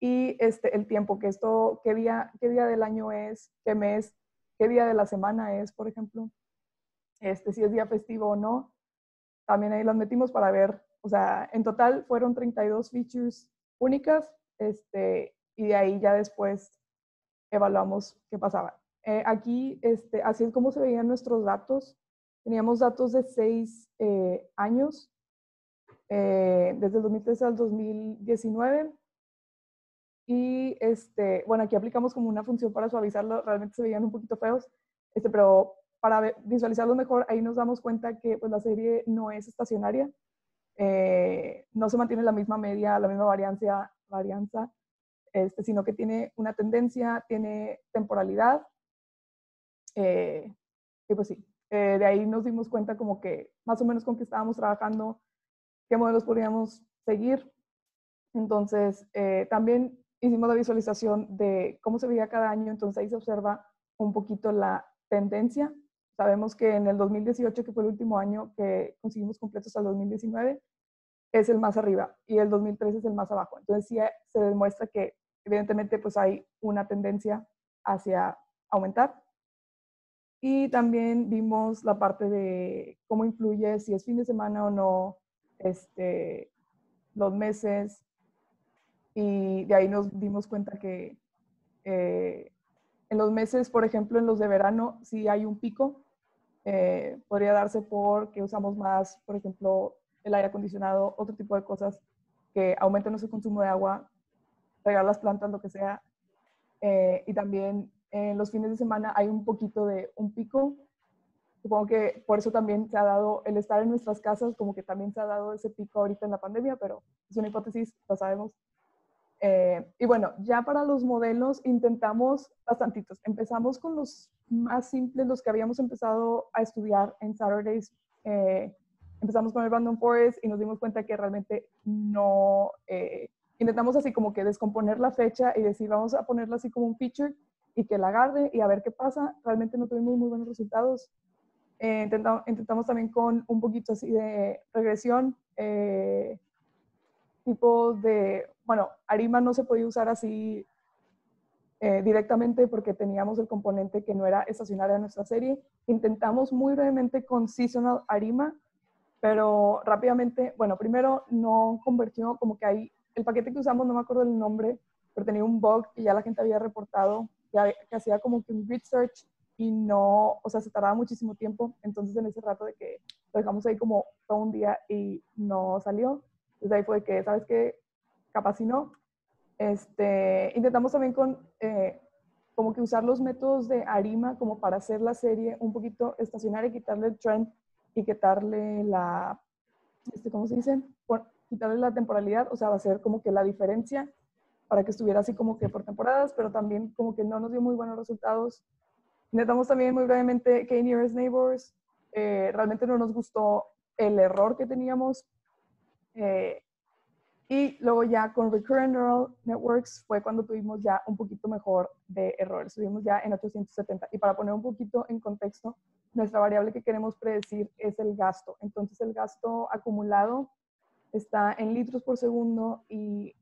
Y el tiempo, que esto, qué día del año es, qué mes, qué día de la semana es, por ejemplo. Si es día festivo o no. También ahí las metimos para ver. O sea, en total fueron 32 features únicas. Y de ahí ya después evaluamos qué pasaba. Aquí, así es como se veían nuestros datos. Teníamos datos de 6 años, desde el 2013 al 2019. Y, bueno, aquí aplicamos como una función para suavizarlo. Realmente se veían un poquito feos, pero para visualizarlo mejor, ahí nos damos cuenta que pues, la serie no es estacionaria. No se mantiene la misma media, la misma varianza. Sino que tiene una tendencia, tiene temporalidad. Y pues sí, de ahí nos dimos cuenta como que más o menos con qué estábamos trabajando, qué modelos podríamos seguir. Entonces, también hicimos la visualización de cómo se veía cada año, entonces ahí se observa un poquito la tendencia. Sabemos que en el 2018, que fue el último año que conseguimos completos al 2019, es el más arriba y el 2013 es el más abajo. Entonces sí se demuestra que evidentemente pues hay una tendencia hacia aumentar. Y también vimos la parte de cómo influye, si es fin de semana o no, los meses. Y de ahí nos dimos cuenta que en los meses, por ejemplo, en los de verano, sí hay un pico. Podría darse porque usamos más, por ejemplo, el aire acondicionado, otro tipo de cosas que aumentan nuestro consumo de agua, regar las plantas, lo que sea. Y también en los fines de semana hay un poquito de un pico. Supongo que por eso también se ha dado el estar en nuestras casas, como que también se ha dado ese pico ahorita en la pandemia, pero es una hipótesis, lo sabemos. Y bueno, ya para los modelos intentamos bastantitos. Empezamos con los más simples, los que habíamos empezado a estudiar en Saturdays. Empezamos con el Random Forest y nos dimos cuenta que realmente no... intentamos así como que descomponer la fecha y decir, vamos a ponerla así como un feature y que la agarre y a ver qué pasa. Realmente no tuvimos muy buenos resultados. Intentamos también con un poquito así de regresión. Tipos de... Bueno, ARIMA no se podía usar así directamente porque teníamos el componente que no era estacionario de nuestra serie. Intentamos muy brevemente con Seasonal ARIMA, pero rápidamente, bueno, primero no convirtió, como que ahí, el paquete que usamos, no me acuerdo el nombre, pero tenía un bug que ya la gente había reportado, que hacía como que un grid search y no, o sea, se tardaba muchísimo tiempo, entonces en ese rato de que lo dejamos ahí como todo un día y no salió, desde ahí fue que, ¿sabes qué? Capaz si no. Intentamos también con, como que usar los métodos de ARIMA como para hacer la serie un poquito estacionaria y quitarle el trend, y quitarle la, ¿cómo se dice? Quitarle la temporalidad, o sea, va a ser como que la diferencia para que estuviera así como que por temporadas, pero también como que no nos dio muy buenos resultados. Intentamos también muy brevemente K-Nearest Neighbors. Realmente no nos gustó el error que teníamos. Y luego ya con Recurrent Neural Networks fue cuando tuvimos ya un poquito mejor de errores. Estuvimos ya en 870. Y para poner un poquito en contexto, nuestra variable que queremos predecir es el gasto. Entonces el gasto acumulado está en litros por segundo y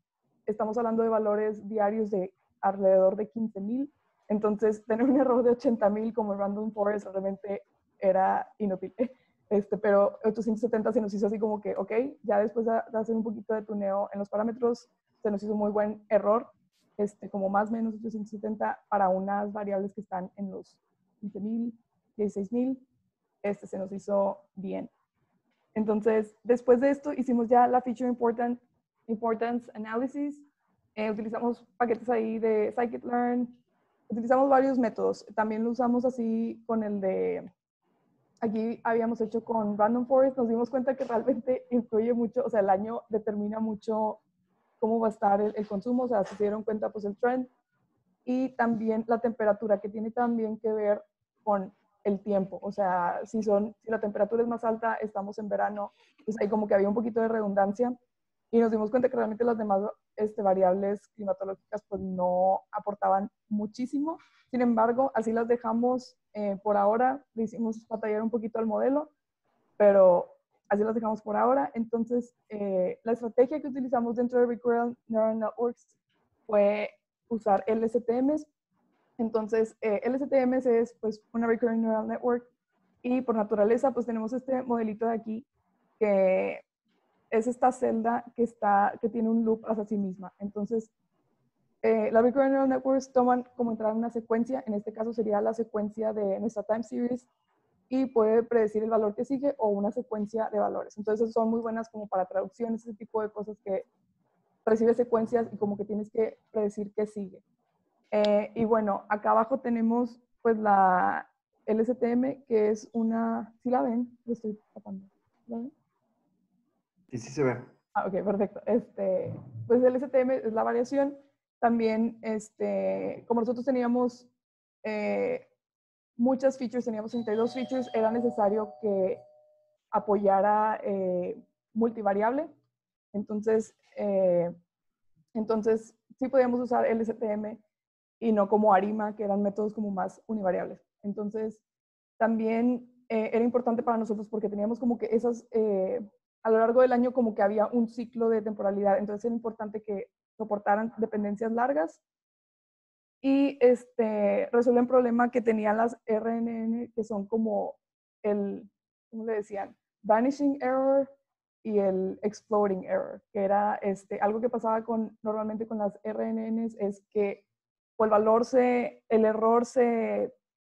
estamos hablando de valores diarios de alrededor de 15,000. Entonces tener un error de 80,000 como el Random Forest realmente era inútil. Pero 870 se nos hizo así como que, ok, ya después de hacer un poquito de tuneo en los parámetros, se nos hizo muy buen error. como más o menos 870 para unas variables que están en los 15,000, 16,000, se nos hizo bien. Entonces, después de esto hicimos ya la Feature Importance Analysis, utilizamos paquetes ahí de scikit-learn, utilizamos varios métodos, también lo usamos así con el de, aquí habíamos hecho con Random Forest, nos dimos cuenta que realmente influye mucho, o sea, el año determina mucho cómo va a estar el consumo, o sea, se dieron cuenta pues el trend y también la temperatura, que tiene también que ver con el tiempo, o sea, si la temperatura es más alta, estamos en verano, pues ahí como que había un poquito de redundancia y nos dimos cuenta que realmente las demás variables climatológicas pues no aportaban muchísimo, sin embargo, así las dejamos por ahora, le hicimos batallar un poquito al modelo, pero así las dejamos por ahora. Entonces, la estrategia que utilizamos dentro de Recurrent Neural Networks fue usar LSTMs. Entonces, LSTMs es pues una Recurrent Neural Network y por naturaleza pues tenemos este modelito de aquí que es esta celda que tiene un loop hacia sí misma. Entonces, las Recurrent Neural Networks toman como entrar en una secuencia, en este caso sería la secuencia de nuestra time series, y puede predecir el valor que sigue o una secuencia de valores. Entonces son muy buenas como para traducciones, ese tipo de cosas que recibes secuencias y como que tienes que predecir qué sigue. Y bueno, acá abajo tenemos pues la LSTM, que es una... ¿Sí la ven? Lo estoy tapando. ¿La ven? Sí, sí se ve. Ah, ok, perfecto. Pues el LSTM es la variación. También, como nosotros teníamos... muchas features, teníamos 32 features, era necesario que apoyara multivariable. Entonces sí podíamos usar LSTM y no como ARIMA, que eran métodos como más univariables. Entonces también era importante para nosotros porque teníamos como que esas, a lo largo del año como que había un ciclo de temporalidad, entonces era importante que soportaran dependencias largas. Y resuelve un problema que tenían las RNN, que son como el, ¿cómo le decían? Vanishing error y el exploding error, que era algo que pasaba normalmente con las RNNs, es que o el error se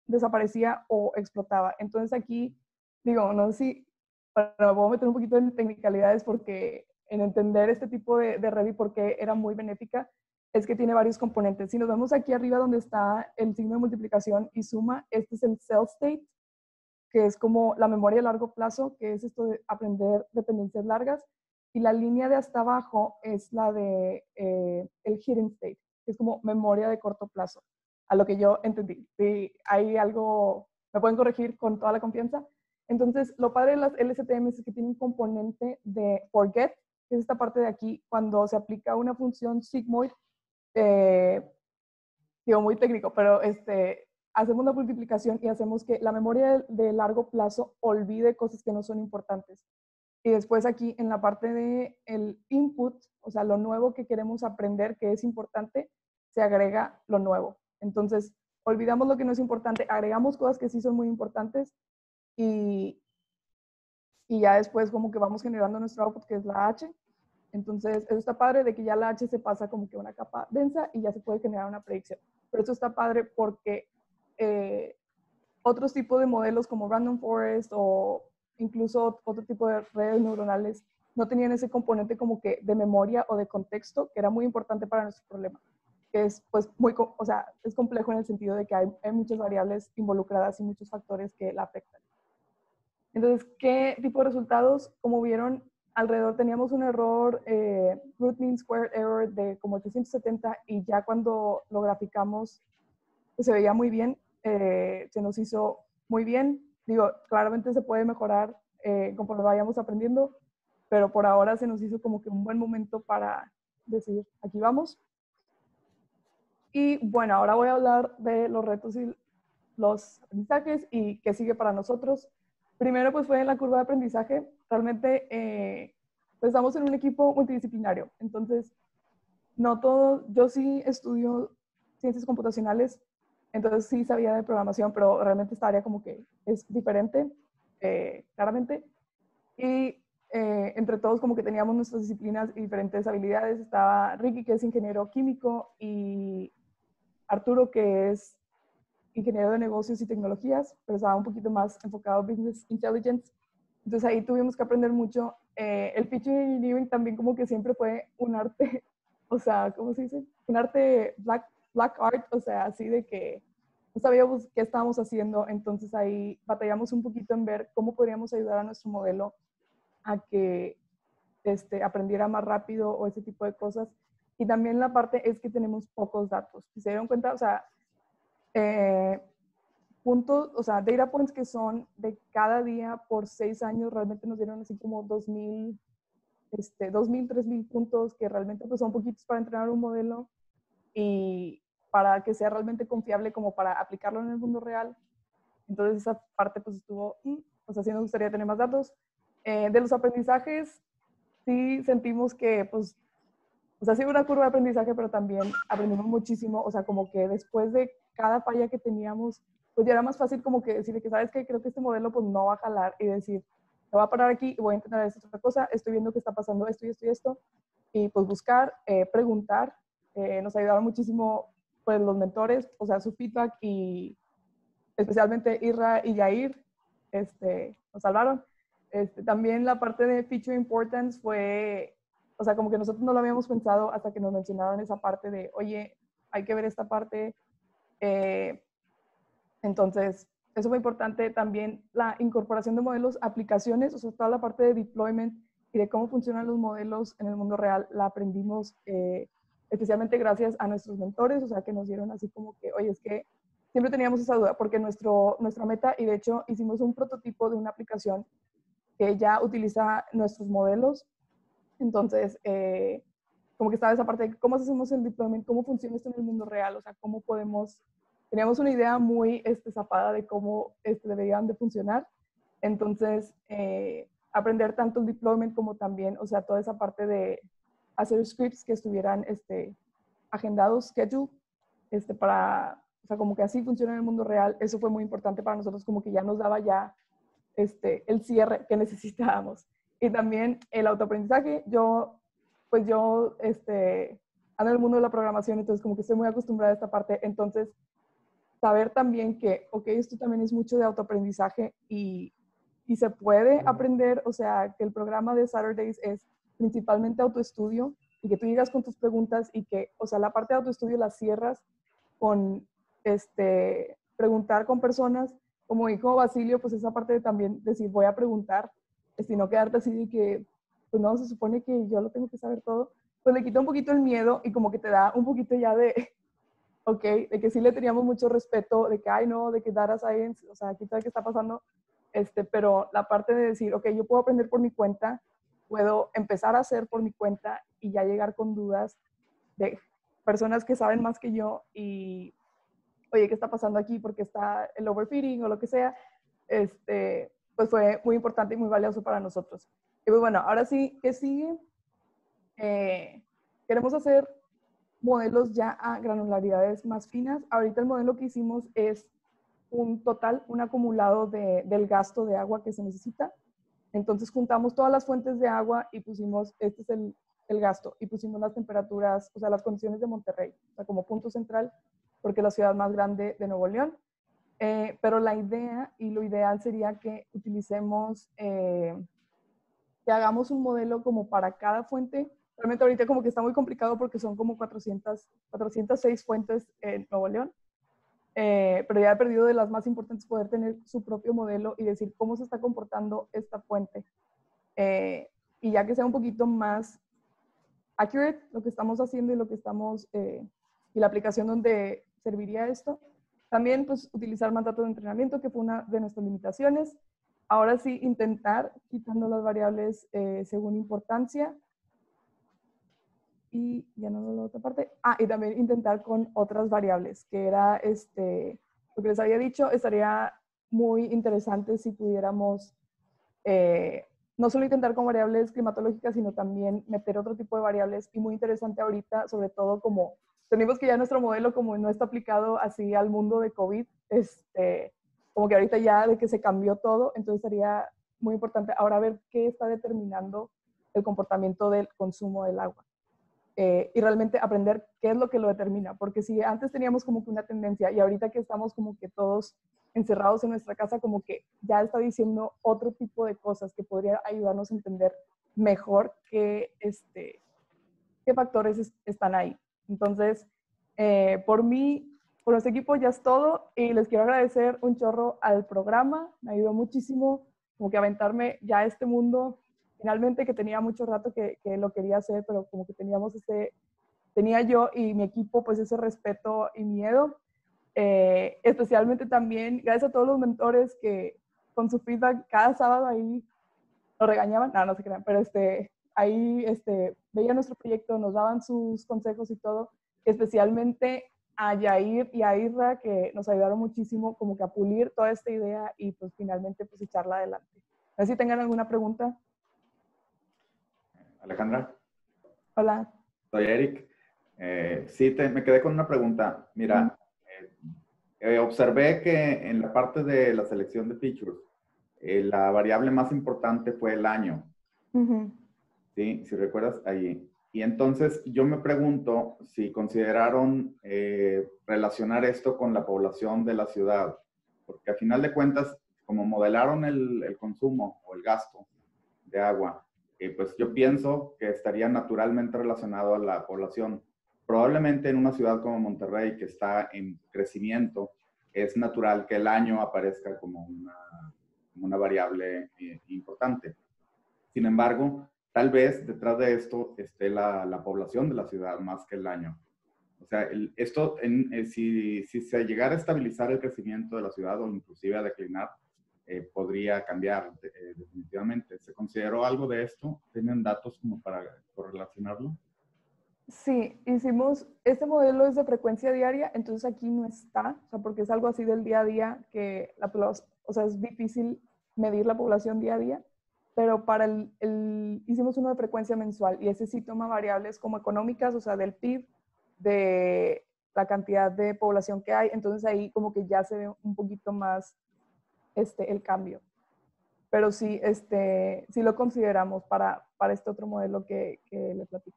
desaparecía o explotaba. Entonces aquí, digo, no sé si, pero me voy a meter un poquito en tecnicalidades porque en entender este tipo de Revit, porque era muy benéfica, es que tiene varios componentes. Si nos vemos aquí arriba donde está el signo de multiplicación y suma, este es el cell state, que es como la memoria a largo plazo, que es esto de aprender dependencias largas. Y la línea de hasta abajo es la de el hidden state, que es como memoria de corto plazo, a lo que yo entendí. Si hay algo, me pueden corregir con toda la confianza. Entonces, lo padre de las LSTM es que tiene un componente de forget, que es esta parte de aquí, cuando se aplica una función sigmoid. Digo, muy técnico, pero hacemos la multiplicación y hacemos que la memoria de largo plazo olvide cosas que no son importantes. Y después aquí en la parte del input, o sea, lo nuevo que queremos aprender que es importante, se agrega lo nuevo. Entonces, olvidamos lo que no es importante, agregamos cosas que sí son muy importantes y ya después como que vamos generando nuestro output, que es la H. Entonces, eso está padre de que ya la H se pasa como que una capa densa y ya se puede generar una predicción. Pero eso está padre porque otros tipos de modelos como Random Forest o incluso otro tipo de redes neuronales no tenían ese componente como que de memoria o de contexto, que era muy importante para nuestro problema. Que es pues muy, o sea, es complejo en el sentido de que hay muchas variables involucradas y muchos factores que la afectan. Entonces, ¿qué tipo de resultados? Como vieron, alrededor teníamos un error, root mean squared error de como 870, y ya cuando lo graficamos pues se veía muy bien, se nos hizo muy bien. Digo, claramente se puede mejorar conforme vayamos aprendiendo, pero por ahora se nos hizo como que un buen momento para decir, aquí vamos. Y bueno, ahora voy a hablar de los retos y los aprendizajes y qué sigue para nosotros. Primero pues fue en la curva de aprendizaje. Realmente pues estamos en un equipo multidisciplinario, entonces no todo, yo sí estudio ciencias computacionales, entonces sí sabía de programación, pero realmente esta área como que es diferente, claramente. Y entre todos como que teníamos nuestras disciplinas y diferentes habilidades. Estaba Ricky, que es ingeniero químico, y Arturo, que es ingeniero de negocios y tecnologías, pero estaba un poquito más enfocado a Business Intelligence. Entonces ahí tuvimos que aprender mucho. El Pitching Engineering también como que siempre fue un arte, o sea, ¿cómo se dice? Un arte black art, o sea, así de que no sabíamos qué estábamos haciendo. Entonces ahí batallamos un poquito en ver cómo podríamos ayudar a nuestro modelo a que aprendiera más rápido o ese tipo de cosas. Y también la parte es que tenemos pocos datos. Si se dieron cuenta, o sea, puntos, o sea, data points que son de cada día por 6 años, realmente nos dieron así como 2000, 3000 puntos, que realmente pues son poquitos para entrenar un modelo y para que sea realmente confiable como para aplicarlo en el mundo real. Entonces esa parte pues estuvo, pues así nos gustaría tener más datos. De los aprendizajes, sí sentimos que pues, o sea, sí hubo una curva de aprendizaje, pero también aprendimos muchísimo, o sea, como que después de cada falla que teníamos, pues ya era más fácil como que decirle que, ¿sabes qué? Creo que este modelo pues no va a jalar, y decir, no va a parar aquí, voy a intentar esta otra cosa, estoy viendo que está pasando esto y esto y esto, y pues buscar, preguntar. Nos ayudaron muchísimo pues los mentores, o sea, su feedback, y especialmente Irra y Yair nos salvaron. También la parte de Feature Importance fue, o sea, como que nosotros no lo habíamos pensado hasta que nos mencionaron esa parte de, oye, hay que ver esta parte. Entonces, eso fue importante. También la incorporación de modelos, aplicaciones, o sea, toda la parte de deployment y de cómo funcionan los modelos en el mundo real, la aprendimos especialmente gracias a nuestros mentores, o sea, que nos dieron así como que, oye, es que siempre teníamos esa duda, porque nuestra meta, y de hecho hicimos un prototipo de una aplicación que ya utiliza nuestros modelos. Entonces, como que estaba esa parte de cómo hacemos el deployment, cómo funciona esto en el mundo real, o sea, cómo podemos... Teníamos una idea muy zapada de cómo deberían de funcionar. Entonces, aprender tanto el deployment como también, o sea, toda esa parte de hacer scripts que estuvieran agendados, schedule, para, o sea, como que así funciona en el mundo real. Eso fue muy importante para nosotros, como que ya nos daba ya el cierre que necesitábamos. Y también el autoaprendizaje. Yo ando en el mundo de la programación, entonces como que estoy muy acostumbrada a esta parte. Entonces, saber también que, ok, esto también es mucho de autoaprendizaje y se puede aprender, o sea, que el programa de Saturdays es principalmente autoestudio y que tú llegas con tus preguntas y que, o sea, la parte de autoestudio la cierras con preguntar con personas. Como dijo Basilio, pues esa parte de también decir, voy a preguntar, y no quedarte así de que, pues no, se supone que yo lo tengo que saber todo, pues le quita un poquito el miedo y como que te da un poquito ya de... Ok, de que sí le teníamos mucho respeto, de que, ay no, de que data science, o sea, aquí sabe qué está pasando, pero la parte de decir, ok, yo puedo aprender por mi cuenta, puedo empezar a hacer por mi cuenta y ya llegar con dudas de personas que saben más que yo y, oye, ¿qué está pasando aquí? Porque está el overfitting o lo que sea, pues fue muy importante y muy valioso para nosotros. Y pues bueno, ahora sí, ¿qué sigue? Queremos hacer modelos ya a granularidades más finas. Ahorita el modelo que hicimos es un total, un acumulado del gasto de agua que se necesita. Entonces juntamos todas las fuentes de agua y pusimos, este es el gasto, y pusimos las temperaturas, o sea, las condiciones de Monterrey, o sea, como punto central, porque es la ciudad más grande de Nuevo León. Pero la idea y lo ideal sería que utilicemos, que hagamos un modelo como para cada fuente. Realmente ahorita como que está muy complicado porque son como 406 fuentes en Nuevo León. Pero ya he perdido de las más importantes poder tener su propio modelo y decir cómo se está comportando esta fuente. Y ya que sea un poquito más accurate lo que estamos haciendo y lo que estamos, y la aplicación donde serviría esto. También pues utilizar más datos de entrenamiento, que fue una de nuestras limitaciones. Ahora sí intentar quitando las variables según importancia. Y ya no la otra parte. Y también intentar con otras variables, que era lo que les había dicho. Estaría muy interesante si pudiéramos no solo intentar con variables climatológicas, sino también meter otro tipo de variables. Y muy interesante ahorita, sobre todo como tenemos que ya nuestro modelo como no está aplicado así al mundo de COVID, como que ahorita ya de que se cambió todo, entonces estaría muy importante. Ahora, a ver qué está determinando el comportamiento del consumo del agua. Y realmente aprender qué es lo que lo determina. Porque si antes teníamos como que una tendencia y ahorita que estamos como que todos encerrados en nuestra casa, como que ya está diciendo otro tipo de cosas que podría ayudarnos a entender mejor qué, qué factores están ahí. Entonces, por mí, por nuestro equipo ya es todo. Y les quiero agradecer un chorro al programa. Me ayudó muchísimo como que aventarme ya a este mundo. Finalmente, que tenía mucho rato que lo quería hacer, pero como que teníamos tenía yo y mi equipo pues ese respeto y miedo. Especialmente también, gracias a todos los mentores que con su feedback cada sábado ahí nos regañaban, no se crean, pero ahí veían nuestro proyecto, nos daban sus consejos y todo. Especialmente a Yair y a Isra, que nos ayudaron muchísimo como que a pulir toda esta idea y pues finalmente pues echarla adelante. No sé si tengan alguna pregunta. Alejandra. Hola. Soy Eric. Sí, me quedé con una pregunta. Mira, observé que en la parte de la selección de features, la variable más importante fue el año. Sí, si recuerdas, allí. Y entonces yo me pregunto si consideraron relacionar esto con la población de la ciudad. Porque a final de cuentas, como modelaron el consumo o el gasto de agua, pues yo pienso que estaría naturalmente relacionado a la población. Probablemente en una ciudad como Monterrey, que está en crecimiento, es natural que el año aparezca como una variable importante. Sin embargo, tal vez detrás de esto esté la población de la ciudad más que el año. O sea, si se llegara a estabilizar el crecimiento de la ciudad o inclusive a declinar, podría cambiar definitivamente. ¿Se consideró algo de esto? ¿Tienen datos como para correlacionarlo? Sí, hicimos, este modelo es de frecuencia diaria, entonces aquí no está, o sea, porque es algo así del día a día, que o sea, es difícil medir la población día a día, pero para hicimos uno de frecuencia mensual y ese sí toma variables como económicas, o sea, del PIB, de la cantidad de población que hay, entonces ahí como que ya se ve un poquito más el cambio. Pero sí, sí lo consideramos para este otro modelo que le platico.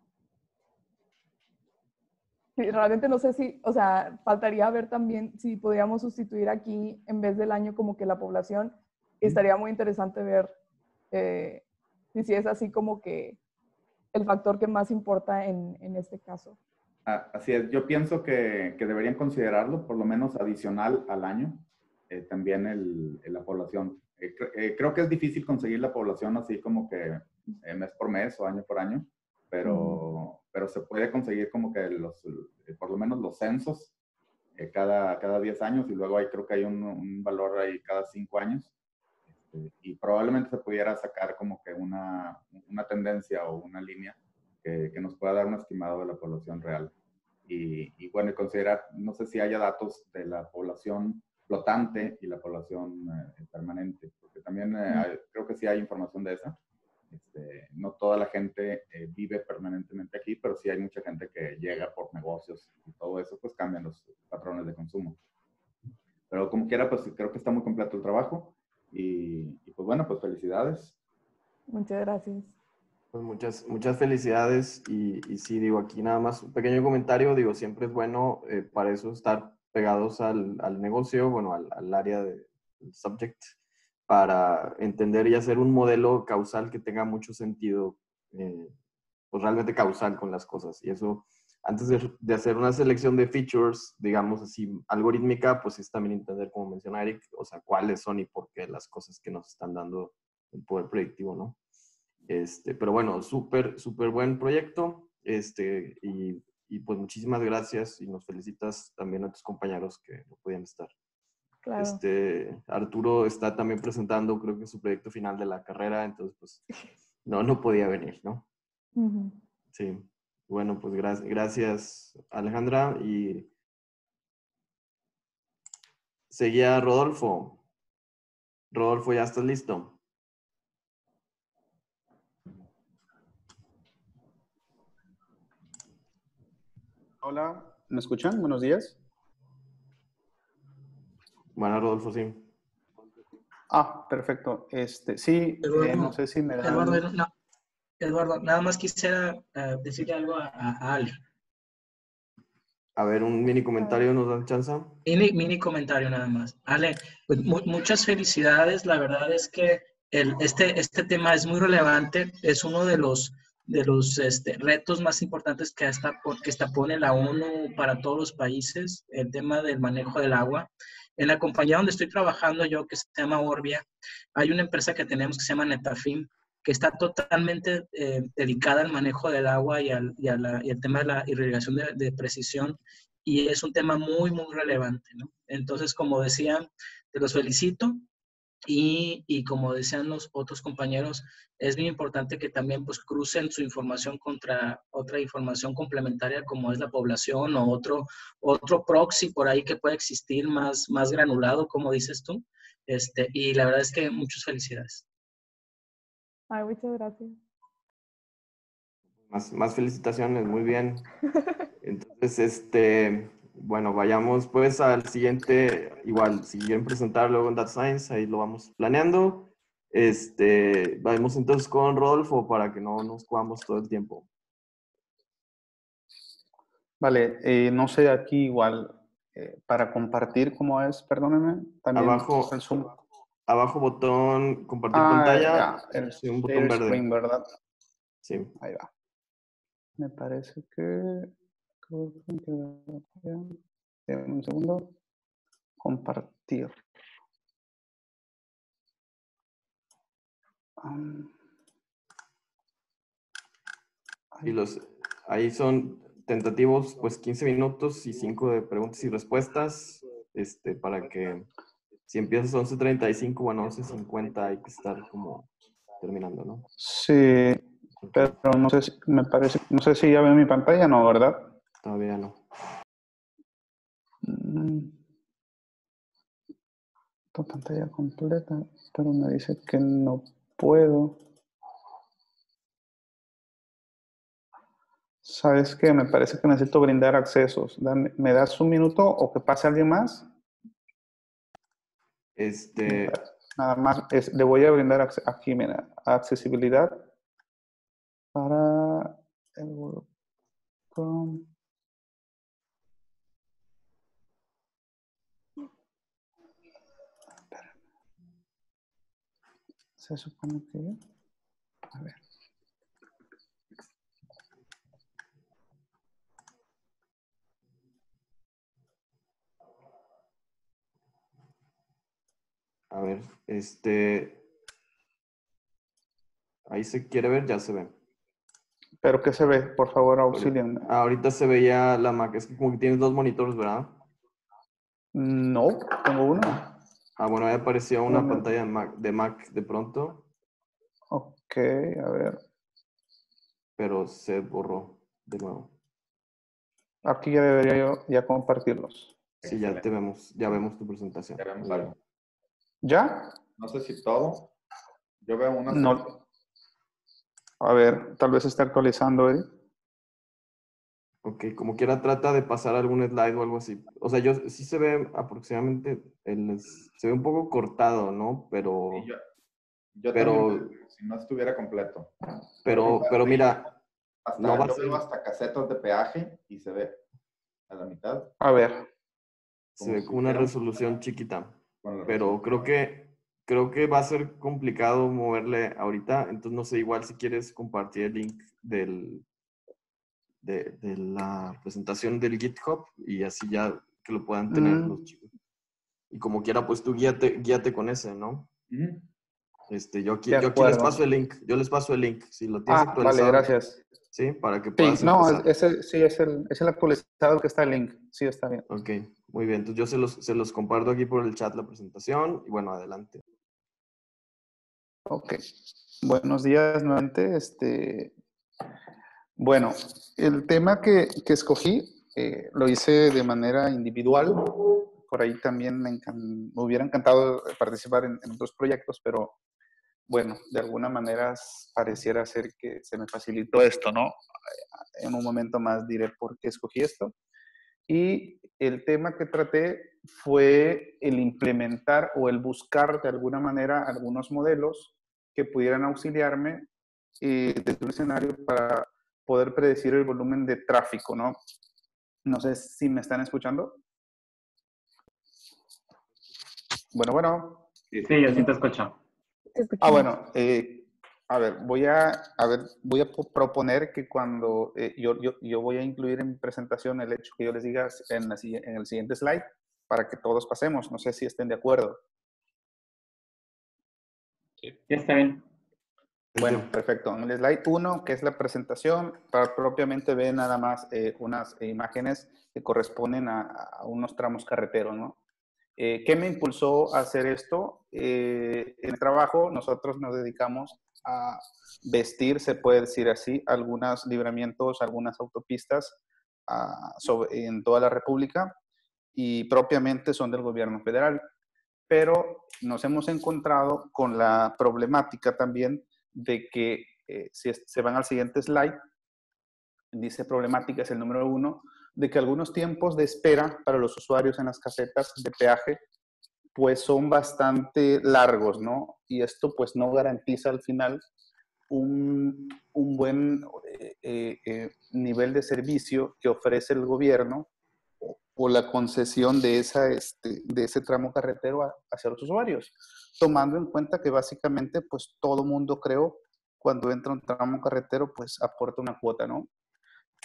Sí, realmente no sé si, o sea, faltaría ver también si podíamos sustituir aquí en vez del año como que la población. Estaría muy interesante ver si es así como que el factor que más importa en este caso. Así es, yo pienso que deberían considerarlo por lo menos adicional al año. También la población. Creo que es difícil conseguir la población así como que mes por mes o año por año, pero se puede conseguir como que por lo menos los censos cada 10 años y luego creo que hay un valor ahí cada 5 años y probablemente se pudiera sacar como que una tendencia o una línea que nos pueda dar un estimado de la población real. Y bueno, considerar, no sé si haya datos de la población flotante y la población permanente, porque también creo que sí hay información de esa. No toda la gente vive permanentemente aquí, pero sí hay mucha gente que llega por negocios y todo eso, pues cambian los patrones de consumo. Pero como quiera, pues creo que está muy completo el trabajo y pues bueno, pues felicidades. Muchas gracias. Pues muchas felicidades y sí, digo, aquí nada más un pequeño comentario, digo, siempre es bueno para eso estar pegados al negocio, bueno, al área del subject, para entender y hacer un modelo causal que tenga mucho sentido, pues realmente causal con las cosas. Y eso, antes de hacer una selección de features, digamos así, algorítmica, pues es también entender, como menciona Eric, o sea, cuáles son y por qué las cosas que nos están dando el poder predictivo, ¿no? Pero bueno, súper buen proyecto, y pues muchísimas gracias y nos felicitas también a tus compañeros que no podían estar. Claro. Arturo está también presentando, creo que su proyecto final de la carrera, entonces pues no podía venir, ¿no? Sí. Bueno, pues gracias Alejandra y seguía Rodolfo. Rodolfo, ¿ya estás listo? Hola, ¿me escuchan? Buenos días. Bueno, Rodolfo, sí. Ah, perfecto. Sí, Eduardo, no sé si me da... Eduardo, nada más quisiera decirle algo a Ale. A ver, un mini comentario, ¿nos dan chance? Mini comentario nada más. Ale, muchas felicidades. La verdad es que este tema es muy relevante. Es uno de los retos más importantes que pone la ONU para todos los países, el tema del manejo del agua. En la compañía donde estoy trabajando yo, que se llama Orbia, hay una empresa que tenemos que se llama Netafim, que está totalmente dedicada al manejo del agua y al tema de la irrigación de precisión, y es un tema muy, muy relevante, ¿no? Entonces, como decía, te los felicito, y como decían los otros compañeros, es bien importante que también pues crucen su información contra otra información complementaria como es la población o otro proxy por ahí que puede existir más granulado, como dices tú. Y la verdad es que muchas felicidades. Ay, muchas gracias. Más felicitaciones, muy bien. Entonces, bueno, vayamos pues al siguiente, igual, si quieren presentar luego en Data Science, ahí lo vamos planeando. Vamos entonces con Rodolfo para que no nos jugamos todo el tiempo. Vale, no sé, aquí igual, para compartir, ¿cómo es? Perdónenme. También abajo. El Zoom. Abajo botón compartir pantalla. Ya, sí, un botón verde. Screen, ¿verdad? Sí. Ahí va. Me parece que... Un segundo. Compartir. Y ahí son tentativos, pues 15 minutos y 5 de preguntas y respuestas. Para que... Si empiezas 11:35, bueno, 11:50 hay que estar como terminando, ¿no? Sí, pero no sé si, me parece, no sé si ya veo mi pantalla, ¿no? ¿Verdad? Todavía no. Tu pantalla completa, pero me dice que no puedo. ¿Sabes qué? Me parece que necesito brindar accesos. ¿Me das un minuto o que pase alguien más? Nada más, le voy a brindar aquí, mira, accesibilidad para el grupo. Se supone que... A ver. A ver, ahí se quiere ver, ya se ve. ¿Pero qué se ve? Por favor, auxilien. Ahorita se veía la Mac. Es que como que tienes dos monitores, ¿verdad? No, tengo uno. Ah, bueno, ahí apareció una pantalla de Mac de pronto. Ok, a ver. Pero se borró de nuevo. Aquí ya debería yo ya compartirlos. Sí, excelente. Ya te vemos. Ya vemos tu presentación. Ya vemos algo. ¿Ya? No sé si todo. Yo veo una... No. A ver, tal vez está actualizando, ¿eh? Ok, como quiera trata de pasar algún slide o algo así. O sea, yo sí se ve aproximadamente... se ve un poco cortado, ¿no? Pero... Sí, yo también, si no estuviera completo. Pero mira... Hasta, no yo veo hasta casetas de peaje y se ve a la mitad. A ver. Se ve como una resolución chiquita. Pero creo que va a ser complicado moverle ahorita. Entonces, no sé, igual si quieres compartir el link de la presentación del GitHub y así ya que lo puedan tener los chicos. Y como quiera, pues tú guíate con ese, ¿no? Yo aquí les paso el link. Yo les paso el link. Si lo tienes actualizado. Vale, gracias. Sí, para que puedas empezar. Es el actualizado que está el link. Sí, está bien. Ok, muy bien. Entonces yo se los comparto aquí por el chat la presentación. Y bueno, adelante. Ok. Buenos días nuevamente. Bueno, el tema que escogí lo hice de manera individual. Por ahí también me hubiera encantado participar en otros proyectos, pero... Bueno, de alguna manera pareciera ser que se me facilitó esto, ¿no? En un momento más diré por qué escogí esto. Y el tema que traté fue el implementar o el buscar de alguna manera algunos modelos que pudieran auxiliarme desde un escenario para poder predecir el volumen de tráfico, ¿no? No sé si me están escuchando. Bueno, bueno. Sí, sí, yo sí te escucho. Ah, bueno. A ver, voy a proponer que cuando yo voy a incluir en mi presentación el hecho que yo les diga en el siguiente slide para que todos pasemos. No sé si estén de acuerdo. Sí, está bien. Bueno, perfecto. En el slide 1, que es la presentación, propiamente ve nada más unas imágenes que corresponden a unos tramos carreteros, ¿no? ¿Qué me impulsó a hacer esto? En el trabajo nosotros nos dedicamos a vestir, se puede decir así, algunos libramientos, algunas autopistas en toda la República y propiamente son del gobierno federal. Pero nos hemos encontrado con la problemática también de que, si se van al siguiente slide, dice problemática, es el número 1, de que algunos tiempos de espera para los usuarios en las casetas de peaje pues son bastante largos, ¿no? Y esto pues no garantiza al final un buen nivel de servicio que ofrece el gobierno o la concesión de, ese tramo carretero hacia los usuarios, tomando en cuenta que básicamente pues todo mundo, creo, cuando entra un tramo carretero pues aporta una cuota, ¿no?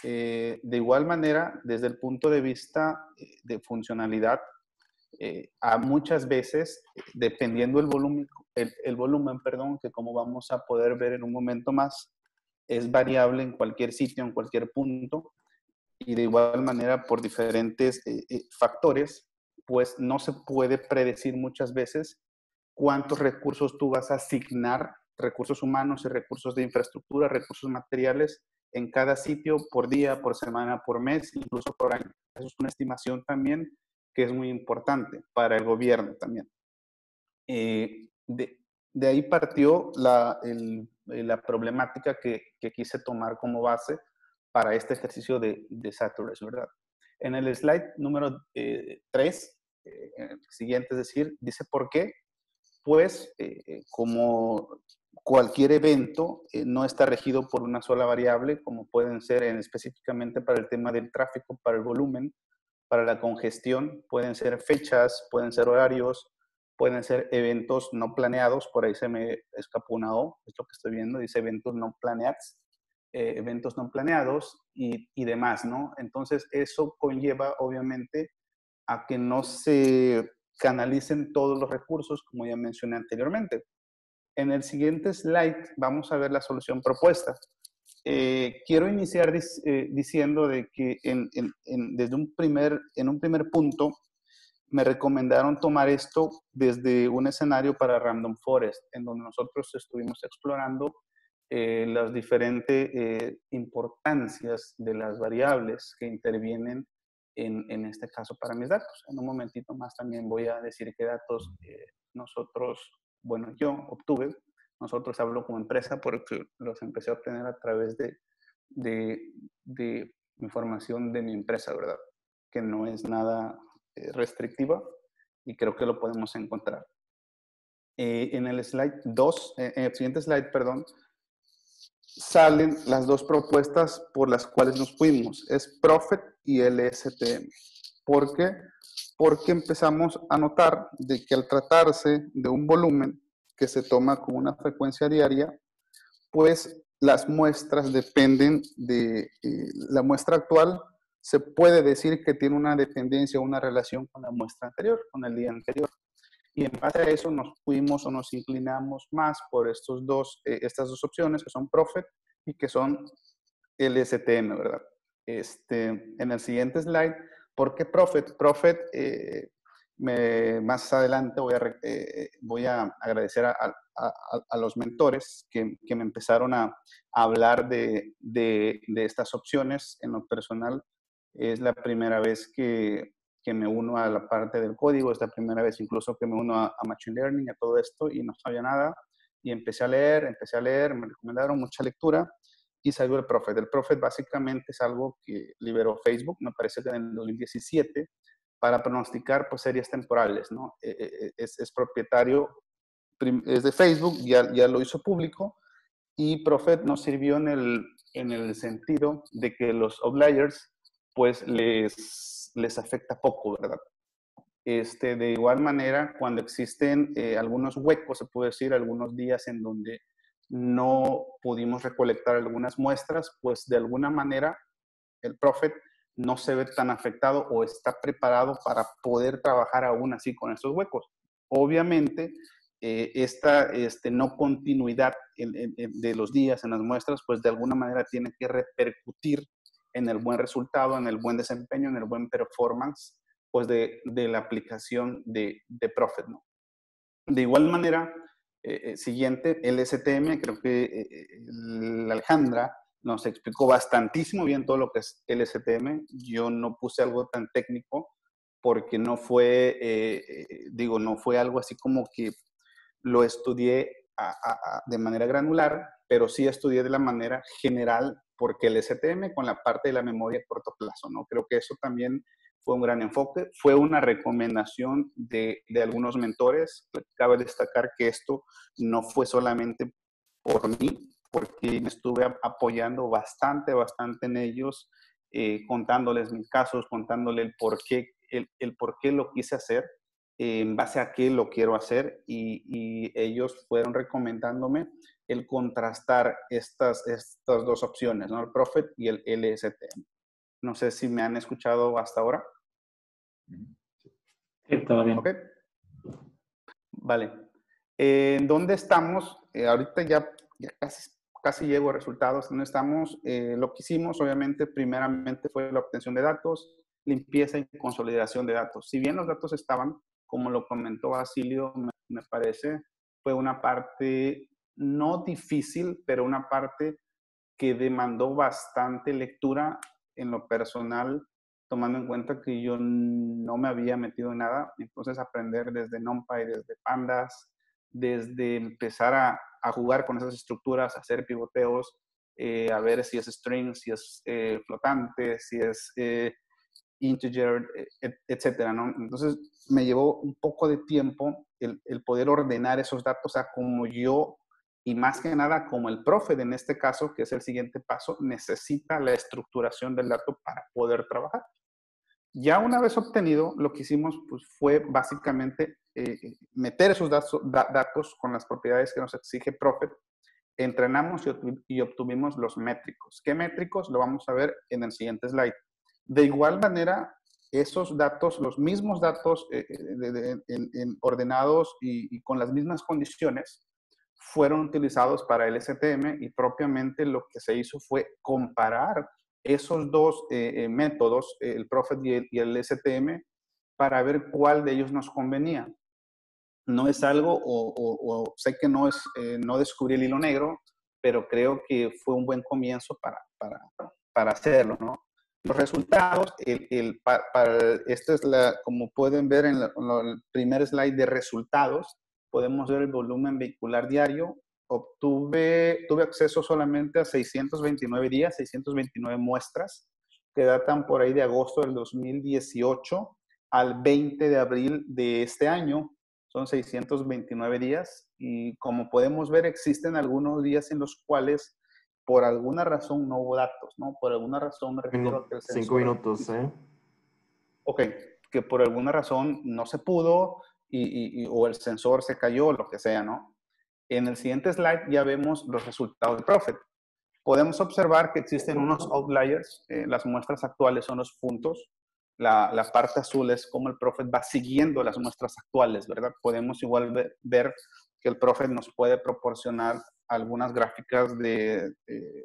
De igual manera, desde el punto de vista de funcionalidad, a muchas veces, dependiendo el volumen, que como vamos a poder ver en un momento más, es variable en cualquier sitio, en cualquier punto, y de igual manera por diferentes factores, pues no se puede predecir muchas veces cuántos recursos tú vas a asignar, recursos humanos y recursos de infraestructura, recursos materiales, en cada sitio, por día, por semana, por mes, incluso por año. Eso es una estimación también que es muy importante para el gobierno también. De ahí partió la problemática que quise tomar como base para este ejercicio de Saturdays, ¿verdad? En el slide número 3, el siguiente, es decir, dice por qué. Pues, como cualquier evento, no está regido por una sola variable, como pueden ser específicamente para el tema del tráfico, para el volumen, para la congestión, pueden ser fechas, pueden ser horarios, pueden ser eventos no planeados, por ahí se me escapó una O, es lo que estoy viendo, dice eventos no planeados, y demás, ¿no? Entonces, eso conlleva, obviamente, a que no se canalicen todos los recursos, como ya mencioné anteriormente. En el siguiente slide vamos a ver la solución propuesta. Quiero iniciar diciendo de que desde un primer punto me recomendaron tomar esto desde un escenario para Random Forest, en donde nosotros estuvimos explorando las diferentes importancias de las variables que intervienen en este caso para mis datos. En un momentito más también voy a decir qué datos yo obtuve. Nosotros hablo como empresa porque los empecé a obtener a través de información de mi empresa, ¿verdad? Que no es nada restrictiva y creo que lo podemos encontrar. En el slide 2, en el siguiente slide, perdón, salen las dos propuestas por las cuales nos fuimos. Es Prophet y LSTM. ¿Por qué? Porque empezamos a notar de que al tratarse de un volumen que se toma con una frecuencia diaria, pues las muestras dependen de... la muestra actual se puede decir que tiene una dependencia, una relación con la muestra anterior, con el día anterior. Y en base a eso nos fuimos o nos inclinamos más por estas dos opciones que son Prophet y que son LSTM, ¿verdad? En el siguiente slide, ¿por qué Prophet? Prophet, más adelante voy a agradecer a los mentores que me empezaron a hablar de estas opciones. En lo personal, es la primera vez que me uno a la parte del código, es la primera vez incluso que me uno a Machine Learning, a todo esto, y no sabía nada. Y empecé a leer, me recomendaron mucha lectura, y salió el Prophet. El Prophet básicamente es algo que liberó Facebook, me parece que en el 2017, para pronosticar pues, series temporales, ¿no? Es propietario, es de Facebook, ya lo hizo público, y Prophet nos sirvió en el sentido de que los outliers pues les afecta poco, ¿verdad? De igual manera, cuando existen algunos huecos, se puede decir, algunos días en donde no pudimos recolectar algunas muestras, pues de alguna manera el Prophet no se ve tan afectado o está preparado para poder trabajar aún así con estos huecos. Obviamente, esta no continuidad de los días en las muestras, pues de alguna manera tiene que repercutir en el buen resultado, en el buen desempeño, en el buen performance pues de la aplicación de Prophet, ¿no? De igual manera, siguiente, LSTM, creo que Alejandra nos explicó bastantísimo bien todo lo que es LSTM. Yo no puse algo tan técnico porque no fue, no fue algo así como que lo estudié de manera granular, pero sí estudié de la manera general porque LSTM con la parte de la memoria a corto plazo, ¿no? Creo que eso también fue un gran enfoque, fue una recomendación de algunos mentores. Cabe destacar que esto no fue solamente por mí, porque me estuve apoyando bastante en ellos, contándoles mis casos, contándoles el por qué lo quise hacer, en base a qué lo quiero hacer, y ellos fueron recomendándome el contrastar estas dos opciones, ¿no? El Prophet y el LSTM. No sé si me han escuchado hasta ahora. Sí, todo bien. Ok. Vale. ¿Dónde estamos? Ahorita ya casi llego a resultados. ¿Dónde estamos? Lo que hicimos, obviamente, primeramente fue la obtención de datos, limpieza y consolidación de datos. Si bien los datos estaban, como lo comentó Basilio, me parece, fue una parte no difícil, pero una parte que demandó bastante lectura en lo personal, tomando en cuenta que yo no me había metido en nada. Entonces, aprender desde NumPy, desde Pandas, desde empezar a jugar con esas estructuras, hacer pivoteos, a ver si es string, si es flotante, si es integer, etcétera, ¿no? Entonces, me llevó un poco de tiempo el poder ordenar esos datos a como yo, y más que nada como el Prophet en este caso, que es el siguiente paso, necesita la estructuración del dato para poder trabajar. Ya una vez obtenido, lo que hicimos pues, fue básicamente meter esos datos con las propiedades que nos exige Prophet. Entrenamos y obtuvimos los métricos. ¿Qué métricos? Lo vamos a ver en el siguiente slide. De igual manera, esos datos, los mismos datos ordenados y con las mismas condiciones, fueron utilizados para LSTM, y propiamente lo que se hizo fue comparar esos dos métodos, el Prophet y el LSTM, para ver cuál de ellos nos convenía. No es algo, o sé que no descubrí el hilo negro, pero creo que fue un buen comienzo para hacerlo, ¿no? Los resultados, esta es como pueden ver en el primer slide de resultados, podemos ver el volumen vehicular diario. Tuve acceso solamente a 629 días, 629 muestras, que datan por ahí de agosto del 2018 al 20 de abril de este año. Son 629 días, y como podemos ver, existen algunos días en los cuales por alguna razón no hubo datos, ¿no? Por alguna razón me refiero a que el sensor... 5 minutos, ¿eh? Ok, que por alguna razón no se pudo, o el sensor se cayó, lo que sea, ¿no? En el siguiente slide ya vemos los resultados de Prophet. Podemos observar que existen unos outliers, las muestras actuales son los puntos, la parte azul es como el Prophet va siguiendo las muestras actuales, ¿verdad? Podemos igual ver que el Prophet nos puede proporcionar algunas gráficas de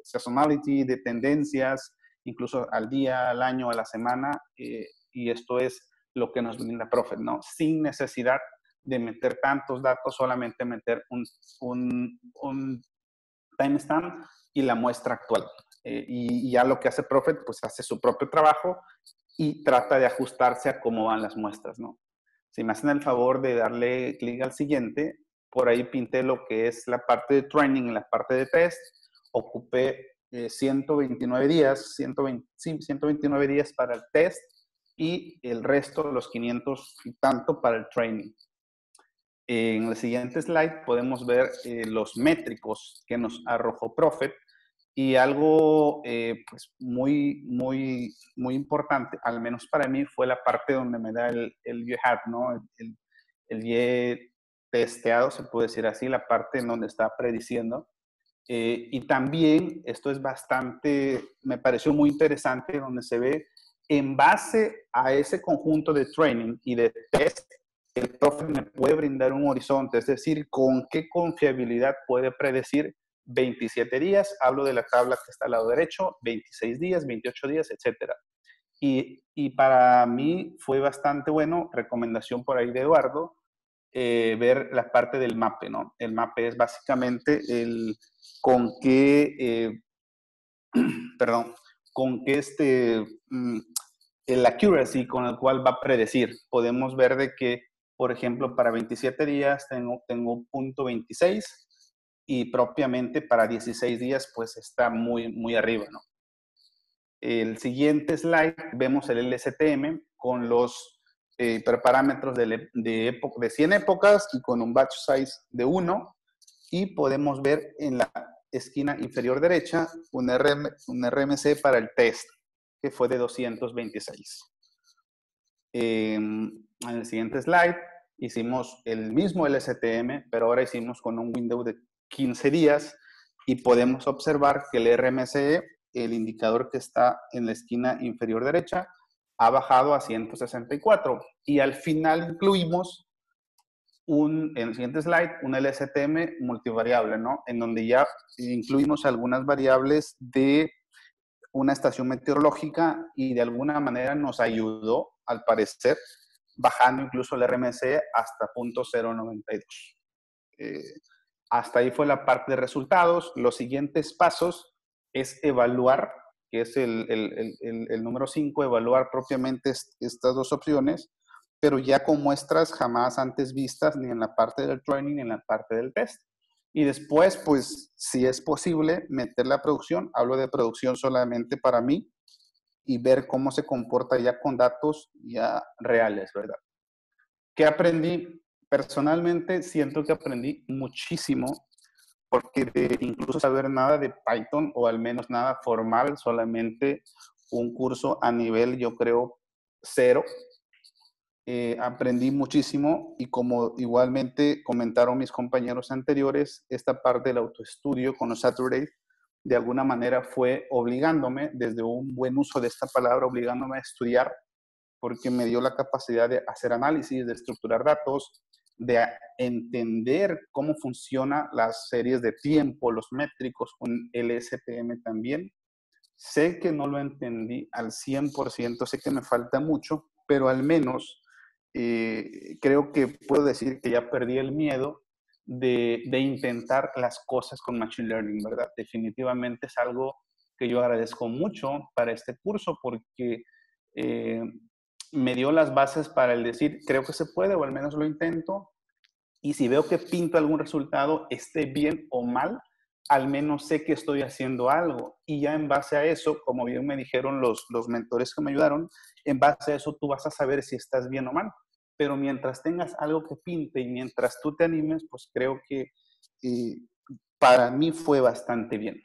seasonality, de tendencias, incluso al día, al año, a la semana, y esto es lo que nos brinda Prophet, ¿no? Sin necesidad de meter tantos datos, solamente meter un timestamp y la muestra actual. Y ya lo que hace Prophet, pues hace su propio trabajo y trata de ajustarse a cómo van las muestras, ¿no? Si me hacen el favor de darle clic al siguiente, por ahí pinté lo que es la parte de training y la parte de test. Ocupé 129 días para el test, y el resto, los 500 y tanto, para el training. En el siguiente slide podemos ver los métricos que nos arrojó Prophet, y algo pues muy importante, al menos para mí, fue la parte donde me da el Y-hat, ¿no? El Y-testeado, se puede decir así, la parte en donde está prediciendo. Y también, esto es bastante, me pareció muy interesante, donde se ve, en base a ese conjunto de training y de test, el profe me puede brindar un horizonte, es decir, con qué confiabilidad puede predecir 27 días, hablo de la tabla que está al lado derecho, 26 días, 28 días, etc. Y para mí fue bastante bueno, recomendación por ahí de Eduardo, ver la parte del mape, ¿no? El mape es básicamente el con qué, perdón, con qué el accuracy con el cual va a predecir. Podemos ver de que, por ejemplo, para 27 días tengo 0.26 y propiamente para 16 días pues está muy arriba, ¿no? El siguiente slide vemos el LSTM con los parámetros de 100 épocas y con un batch size de 1, y podemos ver en la esquina inferior derecha un RMC para el test, que fue de 226. En el siguiente slide hicimos el mismo LSTM, pero ahora hicimos con un window de 15 días, y podemos observar que el RMC, el indicador que está en la esquina inferior derecha, ha bajado a 164. Y al final incluimos en el siguiente slide, un LSTM multivariable, ¿no? En donde ya incluimos algunas variables de una estación meteorológica, y de alguna manera nos ayudó, al parecer, bajando incluso el RMC hasta 0.092. Hasta ahí fue la parte de resultados. Los siguientes pasos es evaluar, que es el número 5, evaluar propiamente estas dos opciones, pero ya con muestras jamás antes vistas, ni en la parte del training, ni en la parte del test. Y después, pues, si es posible, meter la producción, hablo de producción solamente para mí, y ver cómo se comporta ya con datos ya reales, ¿verdad? ¿Qué aprendí? Personalmente siento que aprendí muchísimo, porque de incluso saber nada de Python, o al menos nada formal, solamente un curso a nivel, yo creo, 0, aprendí muchísimo, y como igualmente comentaron mis compañeros anteriores, esta parte del autoestudio con los Saturdays de alguna manera fue obligándome, desde un buen uso de esta palabra, obligándome a estudiar, porque me dio la capacidad de hacer análisis, de estructurar datos, de entender cómo funcionan las series de tiempo, los métricos, con LSTM también. Sé que no lo entendí al 100%, sé que me falta mucho, pero al menos creo que puedo decir que ya perdí el miedo de intentar las cosas con Machine Learning, ¿verdad? Definitivamente es algo que yo agradezco mucho para este curso, porque me dio las bases para el decir, creo que se puede, o al menos lo intento, y si veo que pinto algún resultado, esté bien o mal, al menos sé que estoy haciendo algo, y ya en base a eso, como bien me dijeron los mentores que me ayudaron, en base a eso tú vas a saber si estás bien o mal, pero mientras tengas algo que pinte y mientras tú te animes, pues creo que para mí fue bastante bien.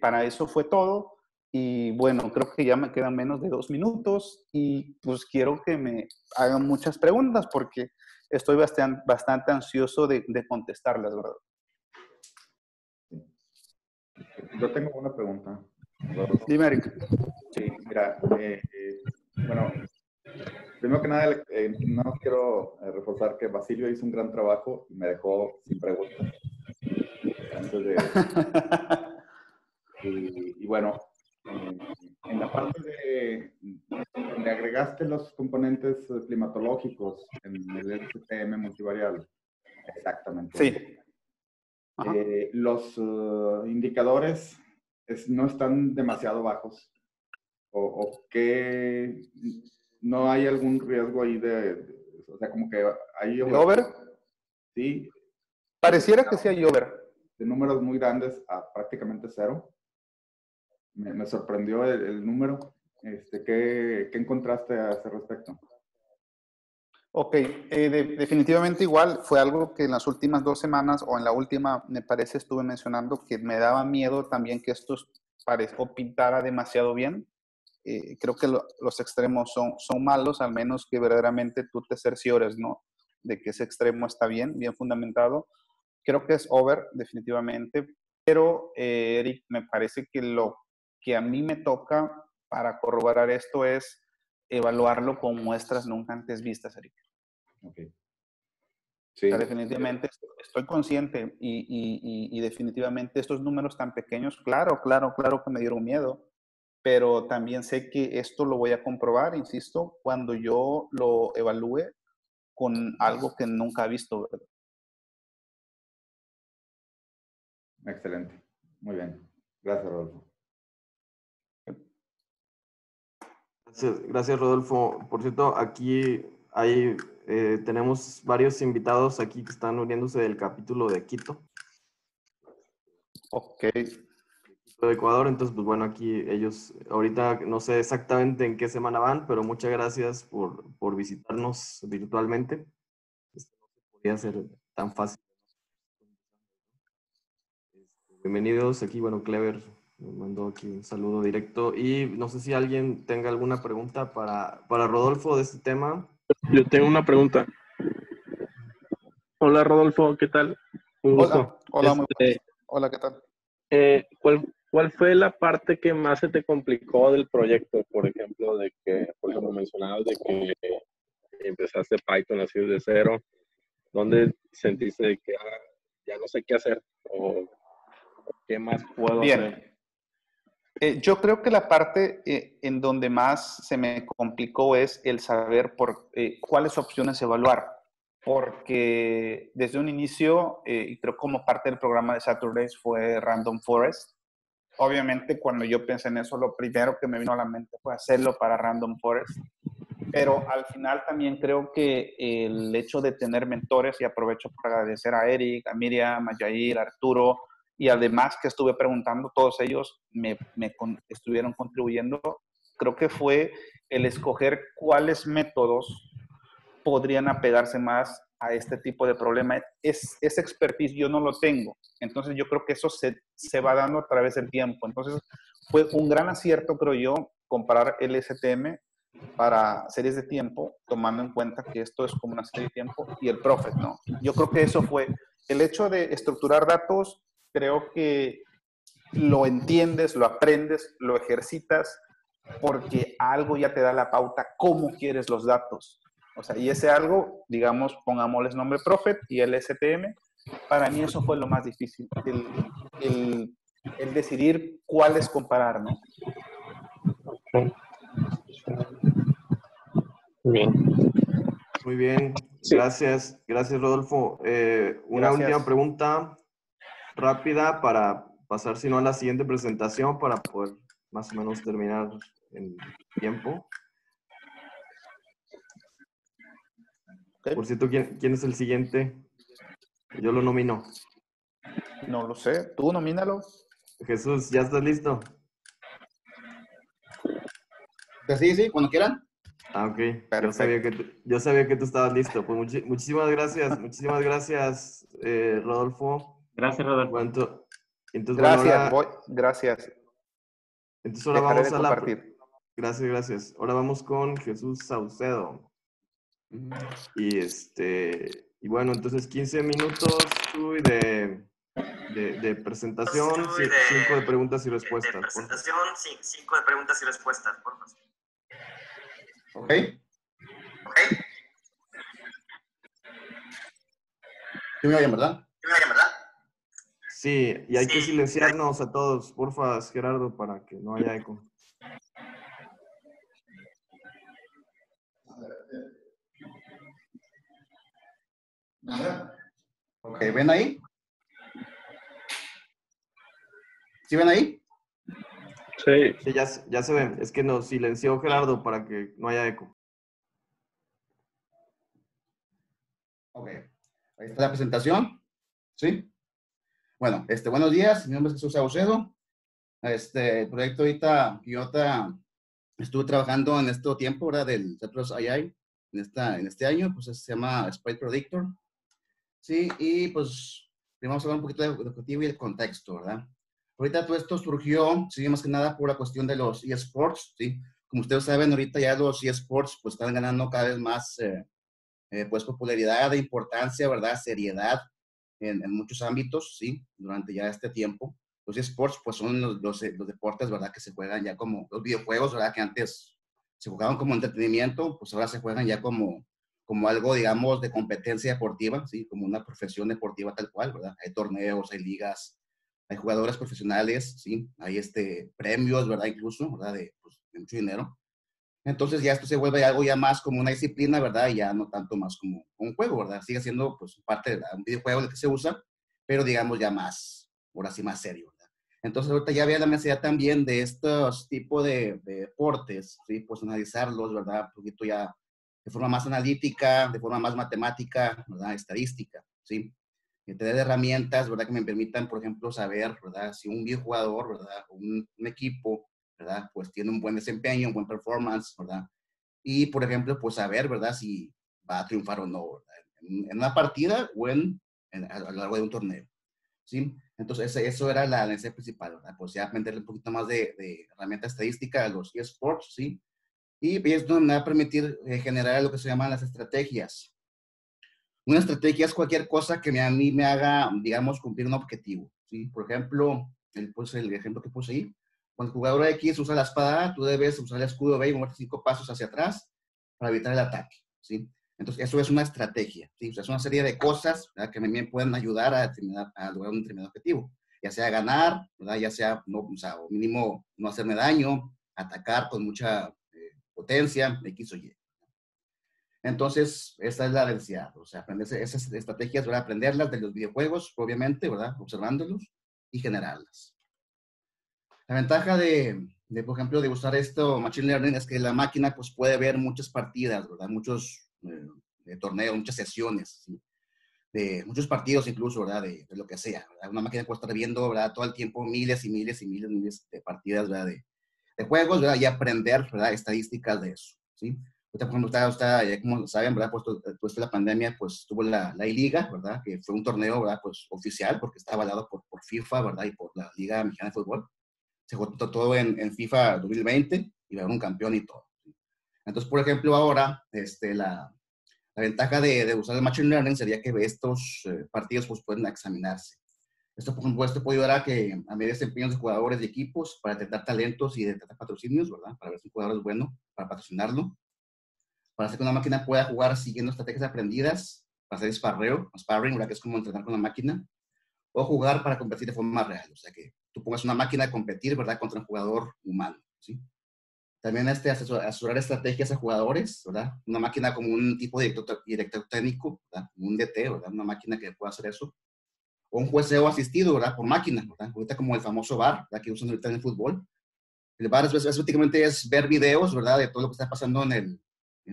Para eso fue todo. Y bueno, creo que ya me quedan menos de 2 minutos, y pues quiero que me hagan muchas preguntas, porque estoy bastante ansioso de contestarlas, ¿verdad? Yo tengo una pregunta. Dime, Eric. Sí, mira, bueno, primero que nada, no quiero reforzar que Basilio hizo un gran trabajo y me dejó sin preguntas. Antes de, y bueno, en la parte de donde agregaste los componentes climatológicos en el LSTM multivariable. Exactamente. Sí. Los indicadores no están demasiado bajos. ¿O qué? ¿No hay algún riesgo ahí de, o sea, como que hay over? Sí. Pareciera que sí hay over. De números muy grandes a prácticamente 0. Me sorprendió el número. ¿Qué encontraste a ese respecto? Ok, definitivamente igual fue algo que en las últimas 2 semanas o en la última, me parece, estuve mencionando que me daba miedo también que esto pintara demasiado bien. Creo que los extremos son malos, al menos que verdaderamente tú te cerciores, ¿no?, de que ese extremo está bien fundamentado. Creo que es over, definitivamente, pero Eric, me parece que lo que a mí me toca para corroborar esto es evaluarlo con muestras nunca antes vistas, Eric. Okay. Sí. O sea, definitivamente estoy consciente y definitivamente estos números tan pequeños, claro que me dieron miedo, pero también sé que esto lo voy a comprobar, insisto, cuando yo lo evalúe con algo que nunca he visto, ¿verdad? Excelente. Muy bien. Gracias, Rodolfo. Gracias, Rodolfo. Por cierto, aquí hay, tenemos varios invitados aquí que están uniéndose del capítulo de Quito. Ok. De Ecuador, entonces, pues bueno, aquí ellos, ahorita no sé exactamente en qué semana van, pero muchas gracias por visitarnos virtualmente. Esto no podía ser tan fácil. Bienvenidos aquí, bueno, Clever me mandó aquí un saludo directo y no sé si alguien tenga alguna pregunta para Rodolfo de este tema. Yo tengo una pregunta. Hola, Rodolfo, ¿qué tal? Un gusto. Hola, hola, ¿qué tal? ¿Cuál fue la parte que más se te complicó del proyecto? Por ejemplo, mencionabas de que empezaste Python así de cero. ¿Dónde sentiste de que ya no sé qué hacer? ¿O qué más puedo hacer? Yo creo que la parte en donde más se me complicó es el saber cuáles opciones evaluar. Porque desde un inicio, creo como parte del programa de Saturdays fue Random Forest. Obviamente cuando yo pensé en eso, lo primero que me vino a la mente fue hacerlo para Random Forest. Pero al final también creo que el hecho de tener mentores, y aprovecho para agradecer a Eric, a Miriam, a Yair, a Arturo, y además que estuve preguntando, todos ellos estuvieron contribuyendo. Creo que fue el escoger cuáles métodos podrían apegarse más a este tipo de problema. Esa expertise yo no lo tengo. Entonces yo creo que eso se va dando a través del tiempo. Entonces fue un gran acierto, creo yo, comparar LSTM para series de tiempo, tomando en cuenta que esto es como una serie de tiempo, y el Prophet, ¿no? Yo creo que eso fue. El hecho de estructurar datos, creo que lo entiendes, lo aprendes, lo ejercitas, porque algo ya te da la pauta cómo quieres los datos. O sea, y ese algo, digamos, pongámosles nombre Prophet y LSTM, para mí eso fue lo más difícil, el decidir cuál es comparar, ¿no? Muy bien, sí. Gracias Rodolfo. Última pregunta rápida para pasar, si no, a la siguiente presentación para poder más o menos terminar en tiempo. Okay. Por cierto, ¿quién es el siguiente? Yo lo nomino. No lo sé. Tú nomínalo. Jesús, ¿ya estás listo? Sí, cuando quieran. Ah, ok. Yo sabía que tú estabas listo. Pues muchísimas gracias, Rodolfo. Gracias, Rodolfo. Gracias. Entonces ahora vamos a compartir. Gracias. Ahora vamos con Jesús Saucedo. Y y bueno, entonces 15 minutos de presentación, 5 de preguntas y respuestas. 5 de preguntas y respuestas, por favor. Ok. ¿Sí me oyen, verdad? Sí, y hay que silenciarnos a todos, porfa, Gerardo, para que no haya eco. Ok, ¿ven ahí? ¿Sí ven ahí? Sí, ya se ven. Es que nos silenció Gerardo para que no haya eco. Ok, ahí está la presentación. ¿Sí? Bueno, buenos días. Mi nombre es Jesús Saucedo. El proyecto ahorita que yo estuve trabajando en este tiempo, ¿verdad? Del Saturdays AI, en este año, pues se llama Spike Predictor. Sí, y pues primero vamos a hablar un poquito del objetivo y el contexto, ¿verdad? Ahorita todo esto surgió, sí, más que nada por la cuestión de los eSports, ¿sí? Como ustedes saben, ahorita ya los eSports pues están ganando cada vez más pues popularidad, de importancia, ¿verdad? Seriedad en muchos ámbitos, ¿sí? Durante ya este tiempo. Los eSports pues son los deportes, ¿verdad? Que se juegan ya como los videojuegos, ¿verdad? Que antes se jugaban como entretenimiento, pues ahora se juegan ya como algo, digamos, de competencia deportiva, ¿sí? Como una profesión deportiva tal cual, ¿verdad? Hay torneos, hay ligas, hay jugadores profesionales, ¿sí? Hay premios, ¿verdad? Incluso, ¿verdad? De mucho dinero. Entonces ya esto se vuelve algo ya más como una disciplina, ¿verdad? Y ya no tanto más como un juego, ¿verdad? Sigue siendo, pues, parte de un videojuego en el que se usa, pero digamos ya más, ahora sí más serio, ¿verdad? Entonces ahorita ya había la necesidad también de estos tipos de deportes, ¿sí? Pues analizarlos, ¿verdad? Un poquito ya de forma más analítica, de forma más matemática, ¿verdad? Estadística, ¿sí? Y tener herramientas, ¿verdad? Que me permitan, por ejemplo, saber, ¿verdad? Si un videojugador, ¿verdad? Un equipo, ¿verdad? Pues tiene un buen desempeño, un buen performance, ¿verdad? Y, por ejemplo, pues saber, ¿verdad? Si va a triunfar o no, ¿verdad? En una partida o a lo largo de un torneo, ¿sí? Entonces, eso era la necesidad principal, ¿verdad? Pues ya meterle un poquito más de herramientas estadísticas a los eSports, ¿sí? Y esto me va a permitir generar lo que se llaman las estrategias. Una estrategia es cualquier cosa que a mí me haga, digamos, cumplir un objetivo, ¿sí? Por ejemplo, el ejemplo que puse ahí. Cuando el jugador X usa la espada, tú debes usar el escudo B y moverte 5 pasos hacia atrás para evitar el ataque, ¿sí? Entonces, eso es una estrategia, ¿sí? O sea, es una serie de cosas, ¿verdad? Que me pueden ayudar a lograr un determinado objetivo. Ya sea ganar, ¿verdad? Ya sea, no, o sea, o mínimo no hacerme daño, atacar con mucha potencia, X o Y. Entonces, esa es la necesidad, o sea, aprender esas estrategias, ¿verdad? Aprenderlas de los videojuegos, obviamente, ¿verdad? Observándolos y generarlas. La ventaja de por ejemplo, de usar esto, Machine Learning, es que la máquina, pues, puede ver muchas partidas, ¿verdad? Muchos torneos, muchas sesiones, ¿sí? De muchos partidos incluso, ¿verdad? De lo que sea, ¿verdad? Una máquina puede estar viendo, ¿verdad? Todo el tiempo miles y miles y miles y miles de partidas, ¿verdad? De juegos, ¿verdad? Y aprender, ¿verdad? Estadísticas de eso, ¿sí? Por ejemplo, ya como saben, ¿verdad? Pues después de la pandemia, pues tuvo la I-Liga, ¿verdad? Que fue un torneo, ¿verdad? Pues oficial, porque está avalado por FIFA, ¿verdad? Y por la Liga Mexicana de Fútbol. Se juntó todo en FIFA 2020 y va a haber un campeón y todo. Entonces, por ejemplo, ahora, la ventaja de usar el Machine Learning sería que estos partidos, pues, pueden examinarse. Esto, por ejemplo, puede ayudar a medir desempeños de jugadores y equipos para detectar talentos y detectar patrocinios, ¿verdad? Para ver si un jugador es bueno, para patrocinarlo. Para hacer que una máquina pueda jugar siguiendo estrategias aprendidas, para hacer sparring, ¿verdad? Que es como entrenar con una máquina, o jugar para competir de forma real. O sea, que tú pongas una máquina a competir, ¿verdad? Contra un jugador humano, ¿sí? También asesorar estrategias a jugadores, ¿verdad? Una máquina como un tipo de director técnico, ¿verdad? Un DT, ¿verdad? Una máquina que pueda hacer eso. O un jueceo asistido, ¿verdad? Por máquina, ¿verdad? Ahorita como el famoso VAR, ¿verdad? Que usan ahorita en el fútbol. El VAR prácticamente es ver videos, ¿verdad? De todo lo que está pasando en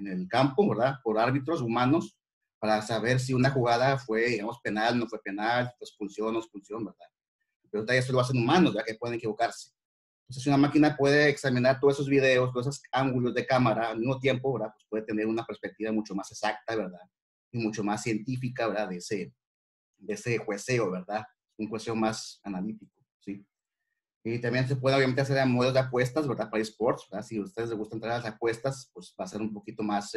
el campo, ¿verdad? Por árbitros humanos, para saber si una jugada fue, digamos, penal, no fue penal, expulsión, no expulsión, ¿verdad? Pero todavía eso lo hacen humanos, ya que pueden equivocarse. Entonces, si una máquina puede examinar todos esos videos, todos esos ángulos de cámara al mismo tiempo, ¿verdad? Pues puede tener una perspectiva mucho más exacta, ¿verdad? Y mucho más científica, ¿verdad? De ese jueceo, ¿verdad? Un jueceo más analítico, ¿sí? Y también se puede, obviamente, hacer modelos de apuestas, ¿verdad? Para esports, ¿verdad? Si a ustedes les gusta entrar a las apuestas, pues va a ser un poquito más,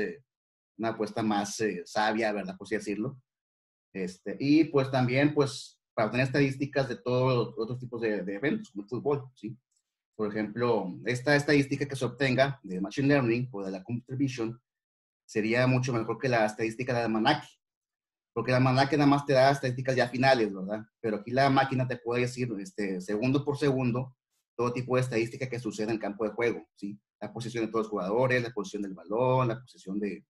una apuesta más sabia, ¿verdad? Por así decirlo. Y pues también, pues, para obtener estadísticas de todos los otros tipos de eventos, como el fútbol, ¿sí? Por ejemplo, esta estadística que se obtenga de Machine Learning o de la Computer Vision sería mucho mejor que la estadística de la almanaque. Porque la almanaque nada más te da estadísticas ya finales, ¿verdad? Pero aquí la máquina te puede decir, segundo por segundo, todo tipo de estadística que sucede en el campo de juego, ¿sí? La posición de todos los jugadores, la posición del balón, la posición del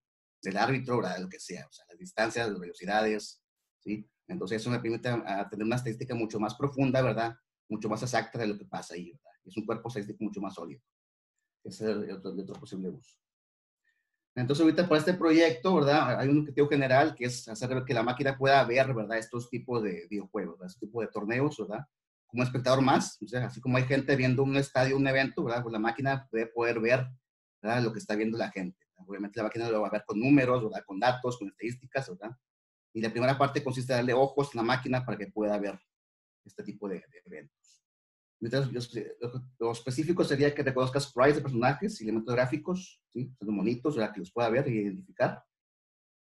árbitro, ¿verdad? Lo que sea, o sea, las distancias, las velocidades, ¿sí? Entonces eso me permite a tener una estadística mucho más profunda, ¿verdad? Mucho más exacta de lo que pasa ahí, ¿verdad? Es un cuerpo estadístico mucho más sólido. Ese es el otro posible uso. Entonces, ahorita para este proyecto, ¿verdad? Hay un objetivo general que es hacer que la máquina pueda ver, ¿verdad? Estos tipos de videojuegos, ¿verdad? Estos tipos de torneos, ¿verdad? Como espectador más, o sea, así como hay gente viendo un estadio, un evento, ¿verdad? Pues la máquina puede poder ver ¿verdad? Lo que está viendo la gente. Obviamente la máquina lo va a ver con números, ¿verdad? Con datos, con estadísticas, ¿verdad? Y la primera parte consiste en darle ojos a la máquina para que pueda ver este tipo de eventos. Entonces, lo específico sería que reconozcas sprites de personajes y elementos gráficos, ¿sí? O sea, los monitos, ¿verdad? Que los pueda ver y identificar.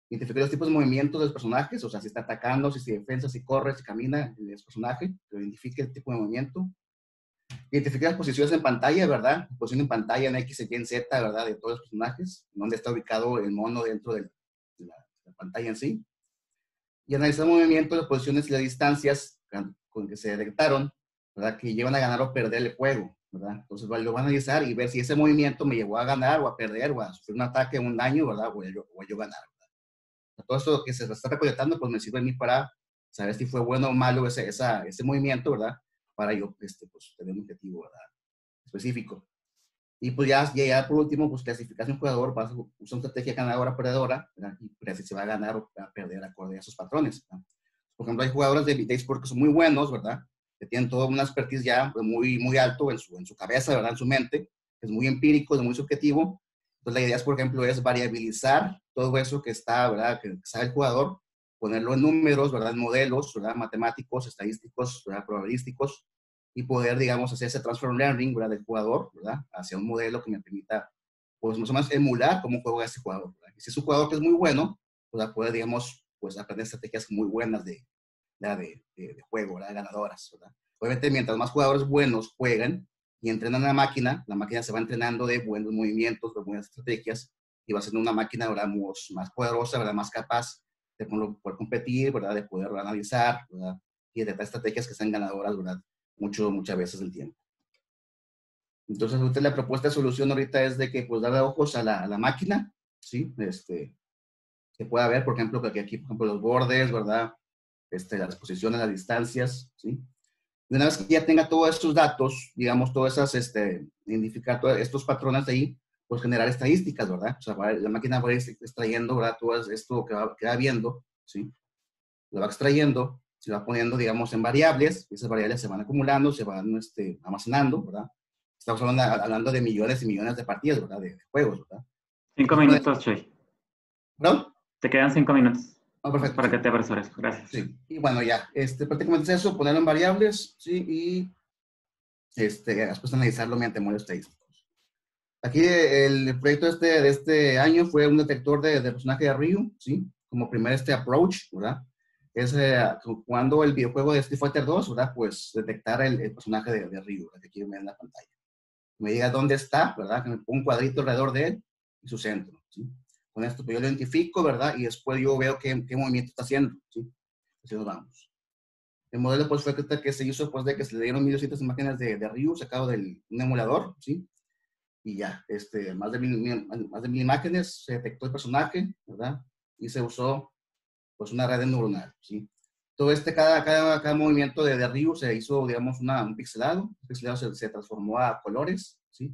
Identificar los tipos de movimientos de los personajes, o sea, si está atacando, si se defensa, si corre, si camina, el personaje, que identifique el tipo de movimiento. Identificar las posiciones en pantalla, ¿verdad? Posición en pantalla en X, Y, en Z, ¿verdad? De todos los personajes, donde está ubicado el mono dentro de la pantalla en sí. Y analizar movimientos, las posiciones y las distancias con que se detectaron, ¿verdad? Que llevan a ganar o perder el juego, ¿verdad? Entonces lo van a analizar y ver si ese movimiento me llevó a ganar o a perder o a sufrir un ataque, un daño, ¿verdad? O yo ganar, ¿verdad? O sea, todo esto que se está recolectando, pues me sirve a mí para saber si fue bueno o malo ese movimiento, ¿verdad? Para yo, pues, tener un objetivo, ¿verdad? Específico. Y pues ya por último, pues clasificar a un jugador, vas a usar una estrategia ganadora-perdedora, ¿verdad? Y ver si se va a ganar o a perder acorde a esos patrones, ¿verdad? Por ejemplo, hay jugadores de eSports que son muy buenos, ¿verdad? Que tienen toda una expertise ya muy, muy alto en su cabeza, ¿verdad? En su mente. Es muy empírico, es muy subjetivo. Entonces la idea es, por ejemplo, es variabilizar todo eso que está, ¿verdad? Que sabe el jugador, ponerlo en números, ¿verdad? En modelos, ¿verdad? Matemáticos, estadísticos, ¿verdad? Probabilísticos. Y poder, digamos, hacer ese transfer learning, ¿verdad? Del jugador, ¿verdad? Hacia un modelo que me permita, pues, más o menos emular cómo juega ese jugador, ¿verdad? Y si es un jugador que es muy bueno, ¿verdad? Poder, digamos, pues, aprender estrategias muy buenas de juego, ¿verdad? De ganadoras, ¿verdad? Obviamente, mientras más jugadores buenos juegan y entrenan a la máquina se va entrenando de buenos movimientos, de buenas estrategias, y va siendo una máquina, ¿verdad? Más poderosa, ¿verdad? Más capaz de poder competir, ¿verdad? De poder analizar, ¿verdad? Y de estrategias que sean ganadoras, ¿verdad? Muchas veces el tiempo. Entonces, la propuesta de solución ahorita es de que, pues, darle ojos a la máquina, ¿sí? Que pueda ver, por ejemplo, que aquí, por ejemplo, los bordes, ¿verdad? Las posiciones, las distancias, ¿sí? Y una vez que ya tenga todos estos datos, digamos, identificar todos estos patrones de ahí, pues generar estadísticas, ¿verdad? O sea, la máquina va a ir extrayendo, ¿verdad? Todo esto que va viendo, ¿sí? Lo va extrayendo, se va poniendo, digamos, en variables, y esas variables se van acumulando, se van almacenando, ¿verdad? Estamos hablando de millones y millones de partidas, ¿verdad? De juegos, ¿verdad? 5 minutos, Chuy. ¿Perdón? Te quedan 5 minutos. Ah, perfecto. Para que te apresures, gracias. Sí, y bueno, ya, prácticamente es eso, ponerlo en variables, sí, y después analizarlo mediante modelos estadísticos. Aquí el proyecto de este año fue un detector de personaje de Ryu, sí, como primer approach, ¿verdad? Es jugando el videojuego de Street Fighter 2, ¿verdad? Pues detectar el personaje de Ryu, ¿verdad? Que aquí ven en la pantalla. Me diga dónde está, ¿verdad? Que me pongo un cuadrito alrededor de él y su centro, ¿sí? Con esto, pues yo lo identifico, ¿verdad? Y después yo veo qué movimiento está haciendo, ¿sí? Así nos vamos. El modelo, pues, fue que se hizo después de que se le dieron 1,200 imágenes de Ryu, sacado de un emulador, ¿sí? Y ya, más de 1,000 imágenes, se detectó el personaje, ¿verdad? Y se usó, pues, una red neuronal, ¿sí? Todo cada movimiento de Ryu se hizo, digamos, un pixelado. El pixelado se transformó a colores, ¿sí?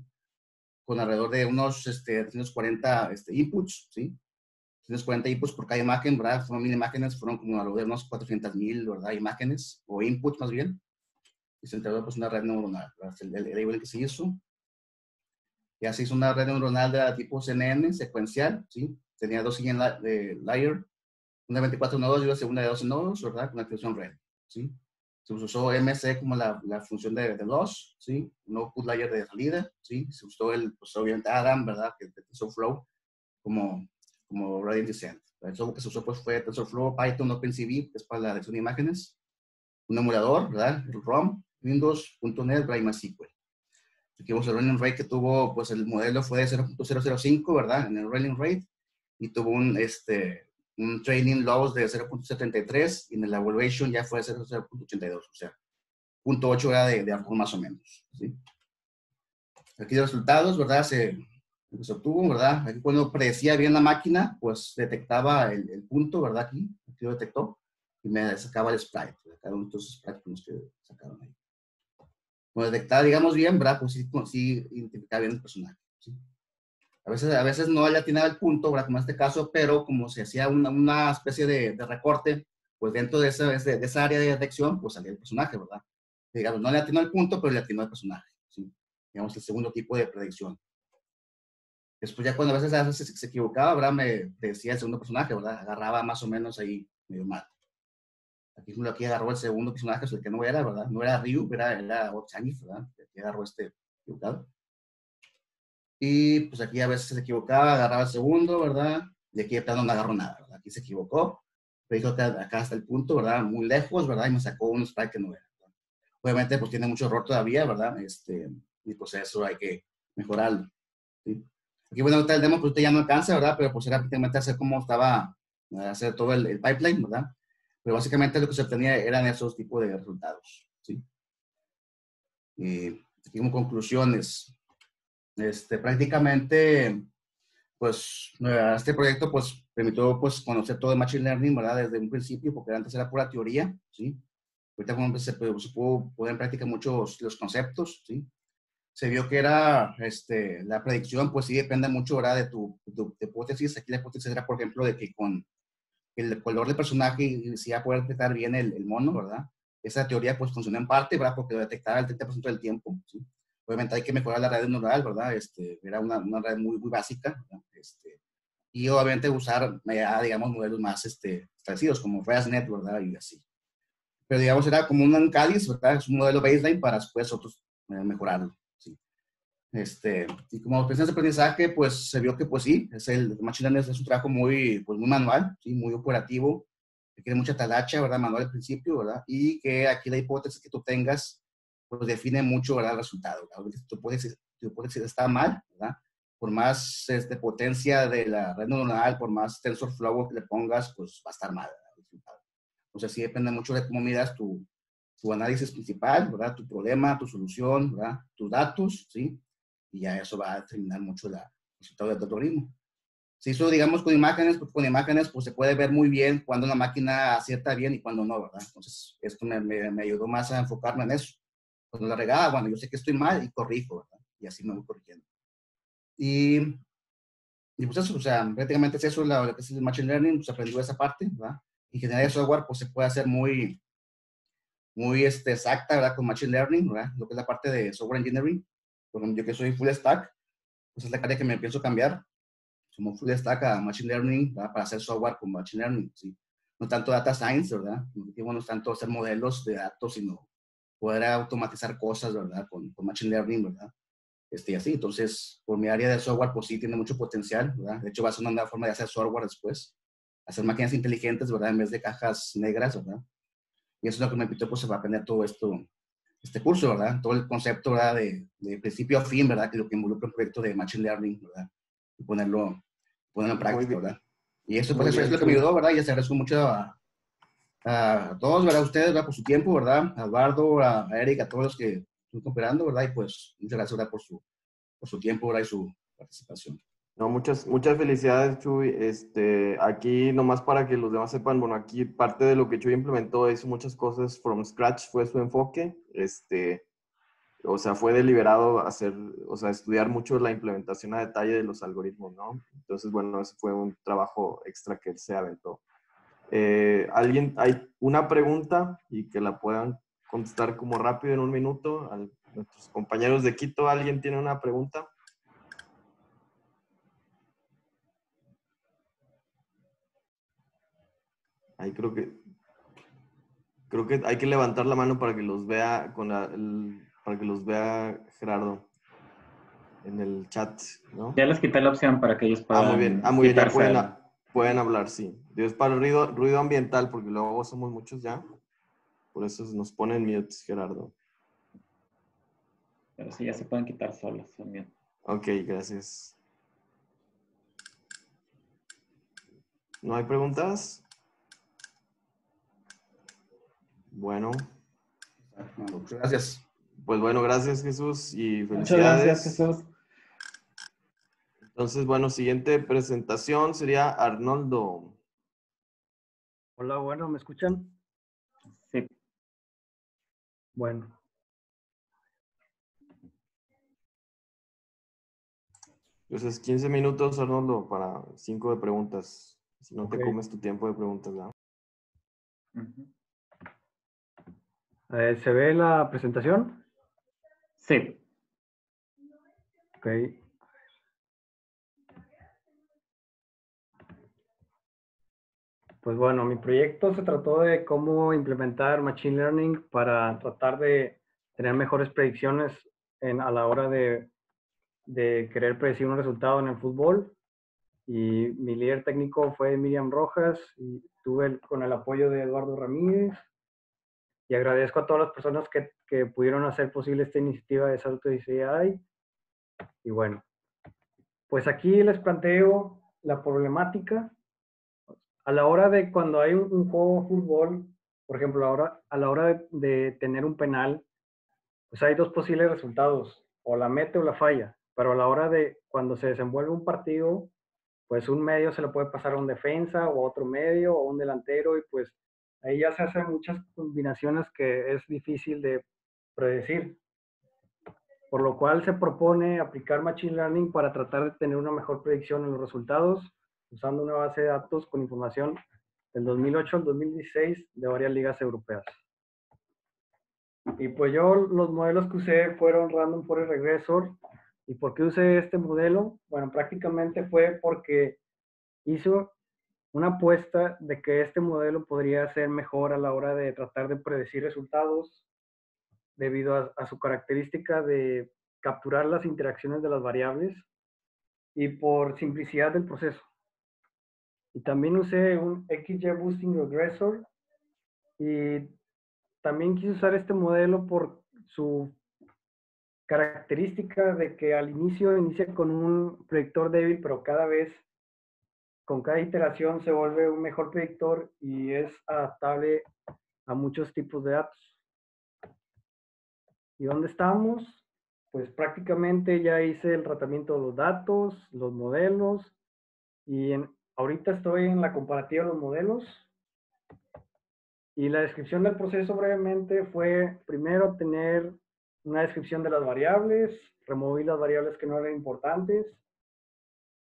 Con alrededor de unos 340 inputs, ¿sí? 340 inputs por cada imagen, ¿verdad? Fueron 1,000 imágenes, fueron como alrededor de unos 400,000, ¿verdad? Imágenes, o inputs más bien. Y se entregó, pues, una red neuronal, ¿verdad? El label que se hizo. Ya se hizo una red neuronal de tipo CNN, secuencial, ¿sí? Tenía 2 siguientes de layer, una de 24 nodos y una segunda de 12 nodos, ¿verdad? Con activación red, ¿sí? Se usó MC como la función de loss, ¿sí? Un output layer de salida, ¿sí? Se usó pues obviamente ARIMA, ¿verdad? Que TensorFlow como Gradient Descent. El software que se usó, pues, fue TensorFlow, Python, OpenCV, que es para la detección de imágenes. Un emulador, ¿verdad? El ROM, Windows.NET, MySQL. Aquí vemos el running rate que tuvo, pues el modelo fue de 0.005, ¿verdad? En el running rate. Y tuvo un training loss de 0.73 y en el evaluation ya fue de 0.82, o sea, 0.8 era de algo más o menos, ¿sí? Aquí los resultados, ¿verdad? Se obtuvo, ¿verdad? Aquí cuando predecía bien la máquina, pues detectaba el punto, ¿verdad? Aquí lo detectó y me sacaba el sprite, cada uno de estos sprites que sacaron ahí. Cuando detectaba, digamos, bien, ¿verdad? Pues sí identificaba bien el personaje, ¿sí? A veces no le atinaba el punto, ¿verdad? Como en este caso, pero como se hacía una especie de recorte, pues dentro de esa área de detección, pues salía el personaje, ¿verdad? Y digamos, no le atinó el punto, pero le atinó el personaje, ¿sí? Digamos, el segundo tipo de predicción. Después ya cuando a veces se equivocaba, ¿verdad? Me decía el segundo personaje, ¿verdad? Agarraba más o menos ahí medio mal. Aquí agarró el segundo personaje, el que no era, ¿verdad? No era Ryu, era Otsangif, ¿verdad? Aquí agarró este equivocado. Y pues aquí a veces se equivocaba, agarraba el segundo, ¿verdad? Y aquí de plano no agarró nada, ¿verdad? Aquí se equivocó. Pero dijo que acá hasta el punto, ¿verdad? Muy lejos, ¿verdad? Y me sacó un sprite que no era. ¿Verdad? Obviamente, pues tiene mucho error todavía, ¿verdad? Y pues eso hay que mejorarlo, ¿sí? Aquí, bueno, ahorita el demo, pues usted ya no alcanza, ¿verdad? Pero pues era prácticamente hacer como estaba, hacer todo el pipeline, ¿verdad? Pero básicamente lo que se obtenía eran esos tipos de resultados, ¿sí? Y aquí como conclusiones, prácticamente, pues, este proyecto, pues, permitió, pues, conocer todo el Machine Learning, ¿verdad? Desde un principio, porque antes era pura teoría, ¿sí? Ahorita como se pudo poner en práctica muchos los conceptos, ¿sí? Se vio que era, la predicción, pues sí depende mucho, ¿verdad? De tu hipótesis. Aquí la hipótesis era, por ejemplo, de que con el color del personaje se iba a poder detectar bien el mono, ¿verdad? Esa teoría, pues, funcionó en parte, ¿verdad? Porque lo detectaba el 30% del tiempo, ¿sí? Obviamente hay que mejorar la red neural, ¿verdad? Era una red muy, muy básica, ¿verdad? Y obviamente usar, digamos, modelos más establecidos, como ResNet, ¿verdad? Y así. Pero, digamos, era como un cáliz, ¿verdad? Es un modelo baseline para después otros mejorarlo. Y como experiencia de aprendizaje, pues se vio que pues sí, el Machine Learning es un trabajo muy, pues, muy manual, ¿sí? Muy operativo, requiere mucha talacha, ¿verdad? Manual al principio, ¿verdad? Y que aquí la hipótesis que tú tengas, pues define mucho, ¿verdad? El resultado, ¿verdad? Tu hipótesis está mal, ¿verdad? Por más potencia de la red neuronal, por más TensorFlow que le pongas, pues va a estar mal, ¿verdad? El resultado. Entonces sí depende mucho de cómo miras tu análisis principal, ¿verdad? Tu problema, tu solución, ¿verdad? Tus datos, ¿sí? Y ya eso va a determinar mucho el resultado del algoritmo. Se hizo, digamos, con imágenes, pues se puede ver muy bien cuando una máquina acierta bien y cuando no, ¿verdad? Entonces, esto me ayudó más a enfocarme en eso. Cuando la regaba, bueno, yo sé que estoy mal y corrijo, ¿verdad? Y así me voy corrigiendo. Y pues eso, o sea, prácticamente es eso lo que es el Machine Learning, pues aprendió esa parte, ¿verdad? Ingeniería de software, pues se puede hacer muy, muy exacta, ¿verdad? Con Machine Learning, ¿verdad? Lo que es la parte de Software Engineering. Yo que soy full stack, pues es la área que me pienso cambiar. Somos full stack a Machine Learning, ¿verdad? Para hacer software con Machine Learning, ¿sí? No tanto data science, ¿verdad? No es tanto hacer modelos de datos, sino poder automatizar cosas, ¿verdad? Con Machine Learning, ¿verdad? Y así. Entonces, por mi área de software, pues sí, tiene mucho potencial, ¿verdad? De hecho, va a ser una nueva forma de hacer software después. Hacer máquinas inteligentes, ¿verdad? En vez de cajas negras, ¿verdad? Y eso es lo que me invitó, pues, a aprender todo esto, este curso, ¿verdad? Todo el concepto, ¿verdad? De principio a fin, ¿verdad? Que lo que involucra un proyecto de Machine Learning, ¿verdad? Y ponerlo en práctica, ¿verdad? Y eso, pues, eso es lo que me ayudó, ¿verdad? Y les agradezco mucho a todos, ¿verdad? A ustedes, ¿verdad? Por su tiempo, ¿verdad? A Eduardo, a Eric, a todos los que están cooperando, ¿verdad? Y, pues, muchas gracias, ¿verdad? Por su tiempo, ¿verdad? Y su participación. No, muchas felicidades, Chuy. Aquí, nomás para que los demás sepan, bueno, aquí parte de lo que Chuy implementó hizo muchas cosas from scratch, fue su enfoque. O sea, fue deliberado hacer, o sea, estudiar mucho la implementación a detalle de los algoritmos, ¿no? Entonces, bueno, ese fue un trabajo extra que él se aventó. ¿Hay una pregunta y que la puedan contestar como rápido en un minuto? A nuestros compañeros de Quito, ¿alguien tiene una pregunta? Ahí creo que hay que levantar la mano para que los vea para que los vea Gerardo en el chat, ¿no? Ya les quité la opción para que ellos puedan. Ah, muy bien, ya pueden hablar, sí. Dios para el ruido ambiental, porque luego somos muchos ya. Por eso nos ponen mute, Gerardo. Pero sí, ya se pueden quitar solos también. Ok, gracias. ¿No hay preguntas? Bueno, gracias. Pues bueno, gracias, Jesús, y felicidades. Muchas gracias, Jesús. Entonces, bueno, siguiente presentación sería Arnoldo. Hola, bueno, ¿me escuchan? Sí. Bueno. Entonces, 15 minutos, Arnoldo, para 5 de preguntas. Si no, okay, te comes tu tiempo de preguntas, ¿no? Uh-huh. ¿Se ve la presentación? Sí. Ok. Pues bueno, mi proyecto se trató de cómo implementar Machine Learning para tratar de tener mejores predicciones a la hora de querer predecir un resultado en el fútbol. Y mi líder técnico fue Miriam Rojas y tuve con el apoyo de Eduardo Ramírez. Y agradezco a todas las personas que pudieron hacer posible esta iniciativa de Saturdays AI. Y bueno, pues aquí les planteo la problemática. A la hora de cuando hay un juego de fútbol, por ejemplo, a la hora de tener un penal, pues hay dos posibles resultados, o la mete o la falla. Pero a la hora de cuando se desenvuelve un partido, pues un medio se lo puede pasar a un defensa, o a otro medio, o a un delantero, y pues ahí ya se hacen muchas combinaciones que es difícil de predecir. Por lo cual se propone aplicar Machine Learning para tratar de tener una mejor predicción en los resultados, usando una base de datos con información del 2008 al 2016 de varias ligas europeas. Y pues yo los modelos que usé fueron Random Forest Regressor. ¿Y por qué usé este modelo? Bueno, prácticamente fue porque hice una apuesta de que este modelo podría ser mejor a la hora de tratar de predecir resultados debido a su característica de capturar las interacciones de las variables y por simplicidad del proceso. Y también usé un XGBoosting Regressor y también quise usar este modelo por su característica de que al inicio inicia con un predictor débil, pero cada vez, con cada iteración, se vuelve un mejor predictor y es adaptable a muchos tipos de datos. ¿Y dónde estamos? Pues prácticamente ya hice el tratamiento de los datos, los modelos y ahorita estoy en la comparativa de los modelos y la descripción del proceso brevemente fue primero tener una descripción de las variables, removí las variables que no eran importantes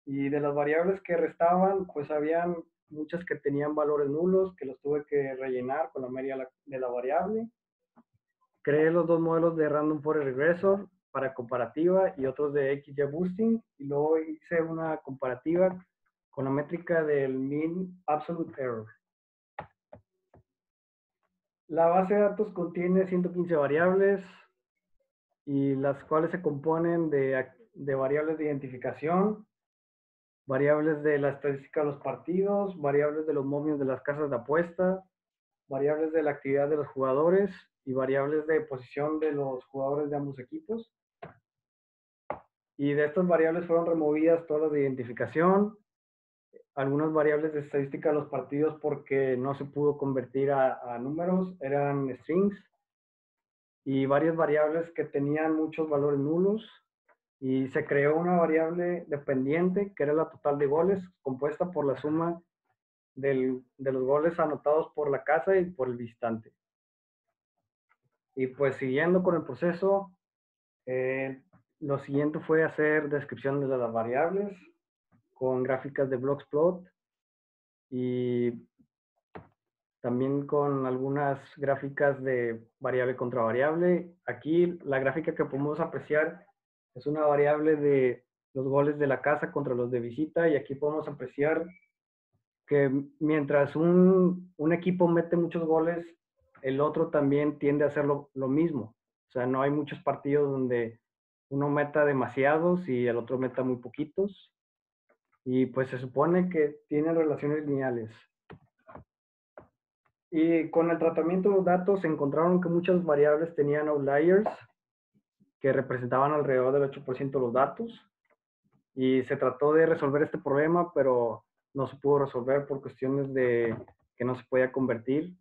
y de las variables que restaban pues habían muchas que tenían valores nulos que los tuve que rellenar con la media de la variable. Creé los dos modelos de Random Forest Regressor para comparativa y otros de XGBoosting y luego hice una comparativa con la métrica del mean absolute error. La base de datos contiene 115 variables y las cuales se componen de variables de identificación, variables de la estadística de los partidos, variables de los momios de las casas de apuesta, variables de la actividad de los jugadores y variables de posición de los jugadores de ambos equipos. Y de estas variables fueron removidas todas las de identificación, algunas variables de estadística de los partidos porque no se pudo convertir a números, eran strings, y varias variables que tenían muchos valores nulos, y se creó una variable dependiente que era la total de goles, compuesta por la suma de los goles anotados por la casa y por el visitante. Y pues siguiendo con el proceso, lo siguiente fue hacer descripción de las variables, con gráficas de Bloxplot y también con algunas gráficas de variable contra variable. Aquí la gráfica que podemos apreciar es una variable de los goles de la casa contra los de visita y aquí podemos apreciar que mientras un equipo mete muchos goles, el otro también tiende a hacer lo mismo. O sea, no hay muchos partidos donde uno meta demasiados y el otro meta muy poquitos. Y pues se supone que tienen relaciones lineales. Y con el tratamiento de los datos se encontraron que muchas variables tenían outliers que representaban alrededor del 8% de los datos. Y se trató de resolver este problema, pero no se pudo resolver por cuestiones de que no se podía convertir.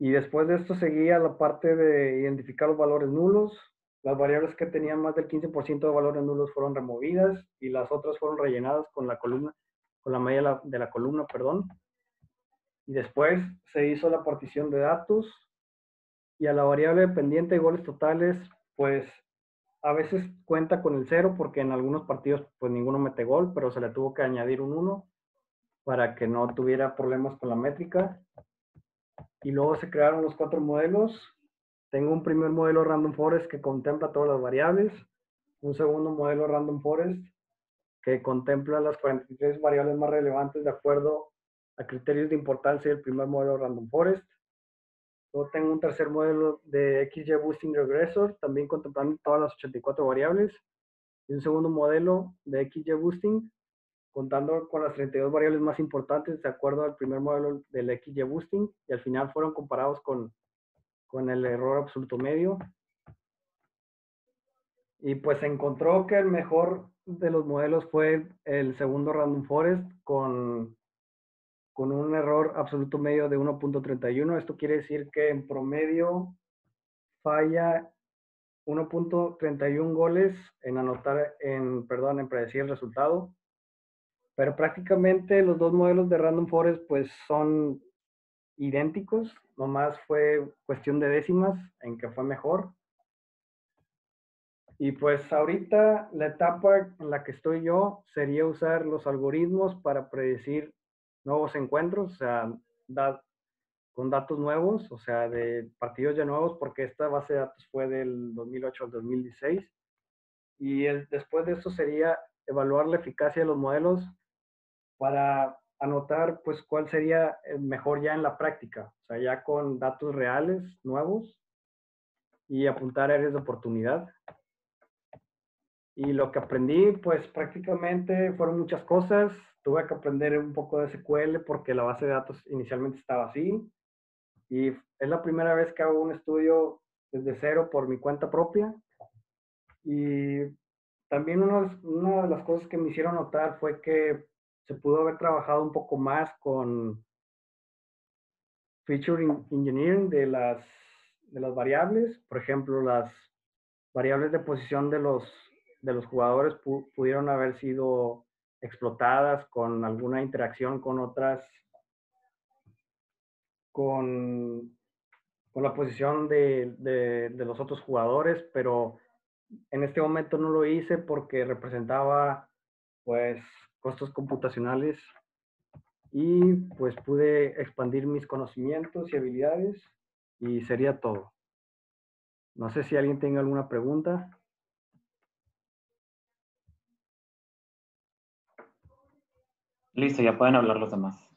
Y después de esto seguía la parte de identificar los valores nulos. Las variables que tenían más del 15% de valores nulos fueron removidas y las otras fueron rellenadas con la columna, con la media de la columna, perdón. Y después se hizo la partición de datos y a la variable dependiente de goles totales, pues a veces cuenta con el 0 porque en algunos partidos pues ninguno mete gol, pero se le tuvo que añadir un 1 para que no tuviera problemas con la métrica. Y luego se crearon los 4 modelos. Tengo un primer modelo Random Forest que contempla todas las variables, un segundo modelo Random Forest que contempla las 43 variables más relevantes de acuerdo a criterios de importancia del primer modelo Random Forest. Luego tengo un tercer modelo de XGBoosting Regressor, también contemplando todas las 84 variables. Y un segundo modelo de XGBoosting, contando con las 32 variables más importantes de acuerdo al primer modelo del XGBoosting. Y al final fueron comparados con el error absoluto medio. Y pues se encontró que el mejor de los modelos fue el segundo Random Forest con un error absoluto medio de 1.31. Esto quiere decir que en promedio falla 1.31 goles en anotar, en predecir el resultado. Pero prácticamente los dos modelos de Random Forest pues son idénticos, nomás fue cuestión de décimas en que fue mejor. Y pues ahorita la etapa en la que estoy yo sería usar los algoritmos para predecir nuevos encuentros, o sea, con datos nuevos, o sea, de partidos ya nuevos, porque esta base de datos fue del 2008 al 2016. Y después de eso sería evaluar la eficacia de los modelos para anotar pues cuál sería el mejor ya en la práctica, o sea, ya con datos reales nuevos y apuntar áreas de oportunidad. Y lo que aprendí, pues prácticamente fueron muchas cosas. Tuve que aprender un poco de SQL porque la base de datos inicialmente estaba así. Y es la primera vez que hago un estudio desde cero por mi cuenta propia. Y también una de las cosas que me hicieron notar fue que se pudo haber trabajado un poco más con feature engineering de las variables. Por ejemplo, las variables de posición de los jugadores pudieron haber sido explotadas con alguna interacción con otras, con la posición de los otros jugadores, pero en este momento no lo hice porque representaba pues costos computacionales y pues pude expandir mis conocimientos y habilidades y sería todo. No sé si alguien tenga alguna pregunta. Listo, ya pueden hablar los demás.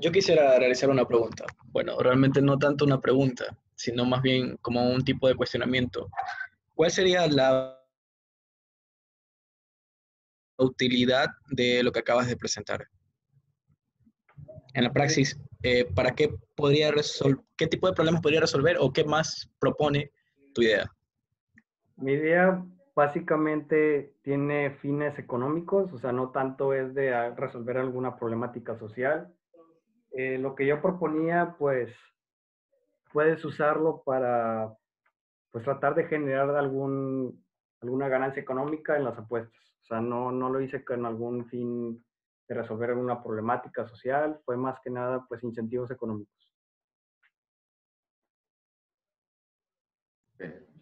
Yo quisiera realizar una pregunta. Bueno, realmente no tanto una pregunta, sino más bien como un tipo de cuestionamiento. ¿Cuál sería la utilidad de lo que acabas de presentar? En la praxis, ¿para qué podría qué tipo de problemas podría resolver o qué más propone tu idea? Mi idea básicamente tiene fines económicos, o sea, no tanto es de resolver alguna problemática social. Lo que yo proponía, pues, puedes usarlo para, pues, tratar de generar alguna ganancia económica en las apuestas. O sea, no lo hice con algún fin de resolver alguna problemática social, fue más que nada, pues, incentivos económicos.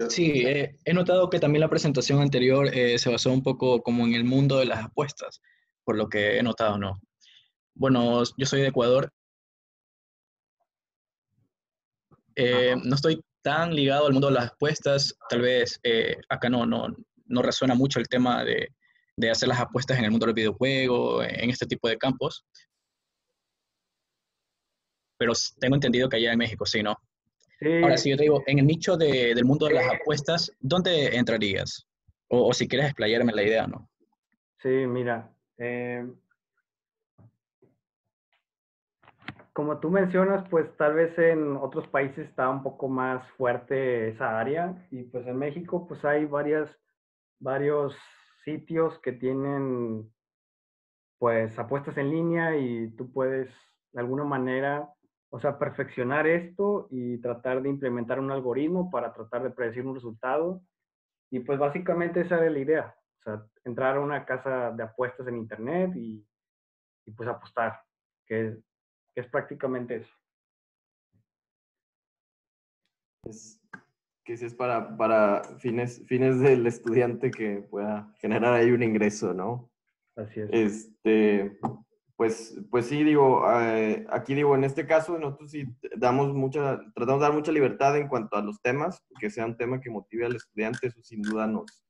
Sí, he notado que también la presentación anterior se basó un poco como en el mundo de las apuestas, por lo que he notado, ¿no? Bueno, yo soy de Ecuador. No estoy tan ligado al mundo de las apuestas, tal vez acá no resuena mucho el tema de hacer las apuestas en el mundo del videojuego, en este tipo de campos. Pero tengo entendido que allá en México sí, ¿no? Sí. Ahora, si yo te digo, en el nicho del mundo de las apuestas, ¿dónde entrarías? O si quieres explayarme la idea, ¿no? Sí, mira. Como tú mencionas, pues tal vez en otros países está un poco más fuerte esa área. Y pues en México, pues hay varios sitios que tienen, pues, apuestas en línea y tú puedes, de alguna manera, o sea, perfeccionar esto y tratar de implementar un algoritmo para tratar de predecir un resultado. Y pues básicamente esa era la idea. O sea, entrar a una casa de apuestas en internet y pues apostar, que es prácticamente eso. Es para fines del estudiante que pueda generar ahí un ingreso, ¿no? Así es. Pues sí, digo, aquí digo, en este caso nosotros sí tratamos de dar mucha libertad en cuanto a los temas, que sea un tema que motive al estudiante, eso sin duda nos,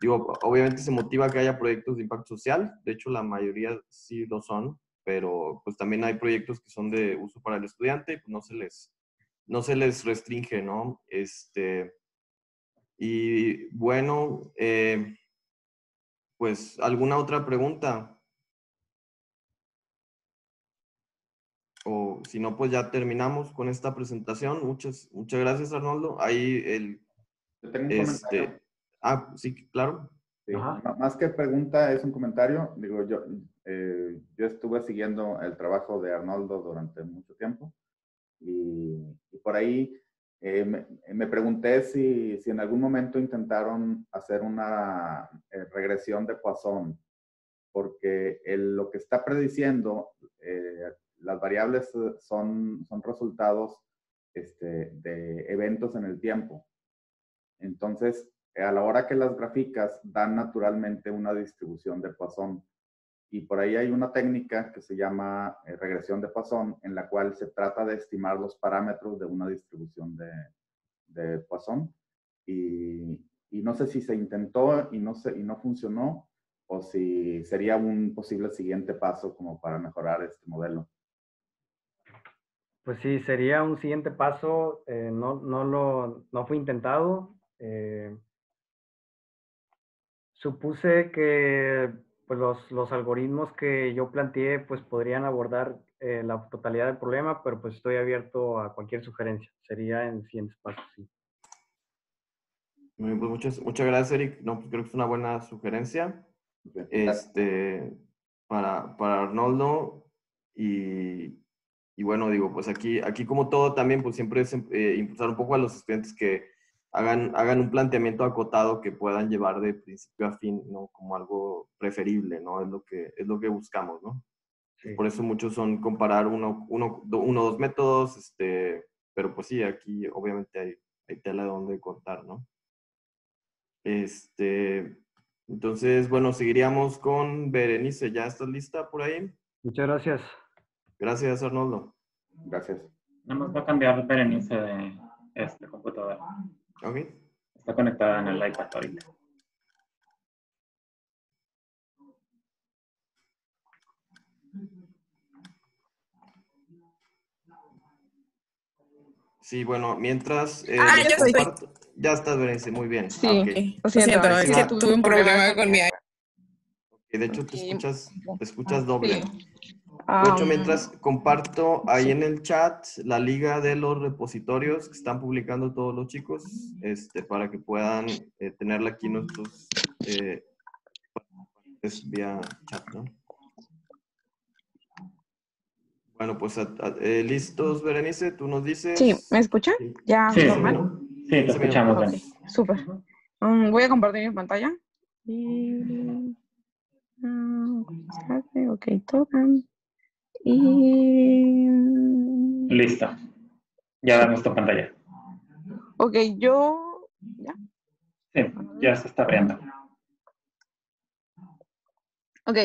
Digo, obviamente se motiva que haya proyectos de impacto social. De hecho, la mayoría sí lo son, pero pues también hay proyectos que son de uso para el estudiante y pues no se les restringe, ¿no? Y bueno, pues, ¿alguna otra pregunta? O si no, pues ya terminamos con esta presentación. Muchas gracias, Arnoldo. Ahí el... Yo tengo un comentario. Ah, sí, claro. Sí. Más que pregunta, es un comentario. Digo, yo estuve siguiendo el trabajo de Arnoldo durante mucho tiempo. Y por ahí me pregunté si en algún momento intentaron hacer una regresión de Poisson. Porque lo que está prediciendo, las variables son resultados de eventos en el tiempo. Entonces, a la hora que las graficas, dan naturalmente una distribución de Poisson. Y por ahí hay una técnica que se llama regresión de Poisson, en la cual se trata de estimar los parámetros de una distribución de Poisson. Y no sé si se intentó y no funcionó, o si sería un posible siguiente paso como para mejorar este modelo. Pues sí, sería un siguiente paso. No fue intentado. Supuse que pues los algoritmos que yo planteé pues podrían abordar la totalidad del problema, pero pues estoy abierto a cualquier sugerencia. Sería en siguientes pasos, sí. Muy bien, pues muchas gracias, Eric. No, pues creo que es una buena sugerencia para Arnoldo. Y bueno, digo, pues aquí como todo también pues siempre es impulsar un poco a los estudiantes que hagan un planteamiento acotado que puedan llevar de principio a fin, ¿no? Como algo preferible, ¿no? Es lo que buscamos, ¿no? Sí. Por eso muchos son comparar uno o dos métodos, pero pues sí, aquí obviamente hay tela de donde cortar, ¿no? Entonces, bueno, seguiríamos con Berenice. ¿Ya estás lista por ahí? Muchas gracias. Gracias, Arnoldo. Gracias. Nada más va a cambiar Berenice de computadora. Okay. Está conectada en el iPad ahorita. Sí, bueno, mientras... ya está, Berenice, muy bien. Sí, okay. Lo siento, es que tuve un problema con mi iPad. Okay, de hecho, okay. Te escuchas doble. Sí. De hecho, mientras comparto ahí en el chat la liga de los repositorios que están publicando todos los chicos, para que puedan tenerla aquí nuestros vía chat, ¿no? Bueno, pues listos, Berenice, tú nos dices. Sí, ¿me escuchan? Sí. ¿Ya? Sí, normal. ¿No? Sí, te escuchamos. Okay. Súper. Voy a compartir mi pantalla. Y... ok, tocan. Y... listo. Ya damos tu pantalla. Ok, yo... ¿Ya? Sí, ya se está abriendo. Ok,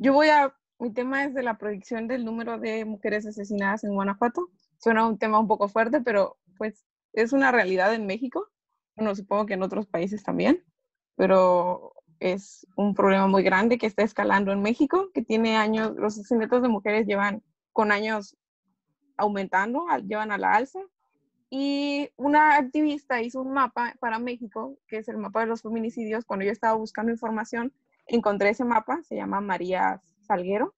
yo voy a... Mi tema es de la predicción del número de mujeres asesinadas en Guanajuato. Suena un tema un poco fuerte, pero pues es una realidad en México. Bueno, supongo que en otros países también, pero... es un problema muy grande que está escalando en México, que tiene años, los asesinatos de mujeres llevan con años aumentando, llevan a la alza. Y una activista hizo un mapa para México, que es el mapa de los feminicidios. Cuando yo estaba buscando información, encontré ese mapa, se llama María Salguero,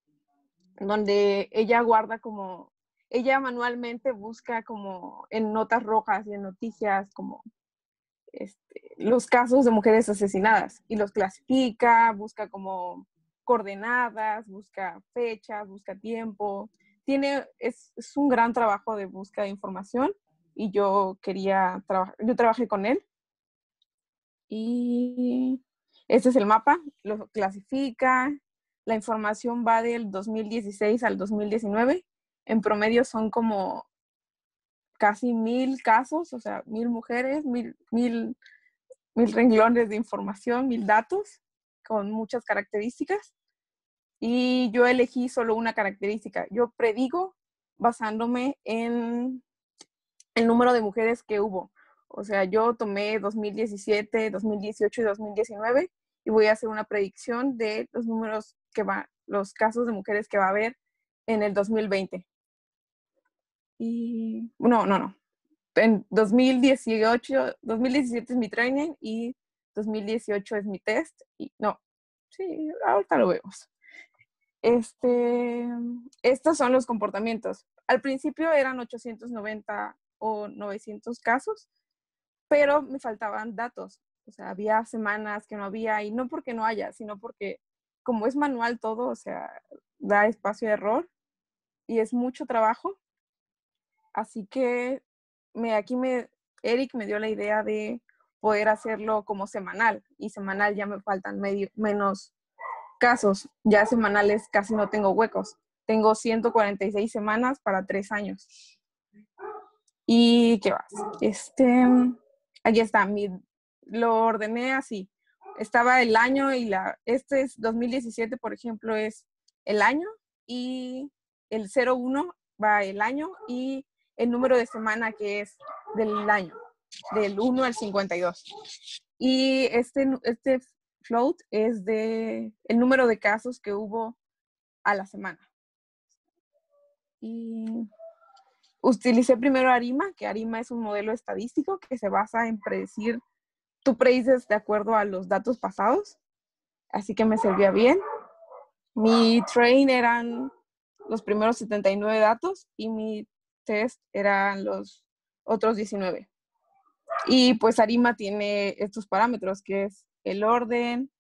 donde ella guarda como, ella manualmente busca como en notas rojas y en noticias como... los casos de mujeres asesinadas y los clasifica, busca como coordenadas, busca fechas, busca tiempo. Es un gran trabajo de búsqueda de información y yo trabajé con él. Y este es el mapa, lo clasifica, la información va del 2016 al 2019. En promedio son como casi 1000 casos, o sea, 1000 mujeres, 1000 renglones de información, 1000 datos, con muchas características. Y yo elegí solo una característica. Yo predigo basándome en el número de mujeres que hubo. O sea, yo tomé 2017, 2018 y 2019 y voy a hacer una predicción de los números que va, los casos de mujeres que va a haber en el 2020. Y no. En 2017 es mi training y 2018 es mi test. Y no, sí, ahorita lo vemos. Estos son los comportamientos. Al principio eran 890 o 900 casos, pero me faltaban datos. O sea, había semanas que no había, y no porque no haya, sino porque como es manual todo, o sea, da espacio a error y es mucho trabajo. Así que Eric me dio la idea de poder hacerlo como semanal, y semanal ya me faltan menos casos. Ya semanales casi no tengo huecos. Tengo 146 semanas para 3 años. ¿Y qué más? Aquí está, lo ordené así. Estaba el año y este es 2017, por ejemplo, es el año, y el 01 va el año y el número de semana que es del año, del 1 al 52. Y este float es de el número de casos que hubo a la semana. Y utilicé primero ARIMA, que ARIMA es un modelo estadístico que se basa en predecir, tú predices de acuerdo a los datos pasados, así que me servía bien. Mi train eran los primeros 79 datos y mi test eran los otros 19. Y pues ARIMA tiene estos parámetros, que es el orden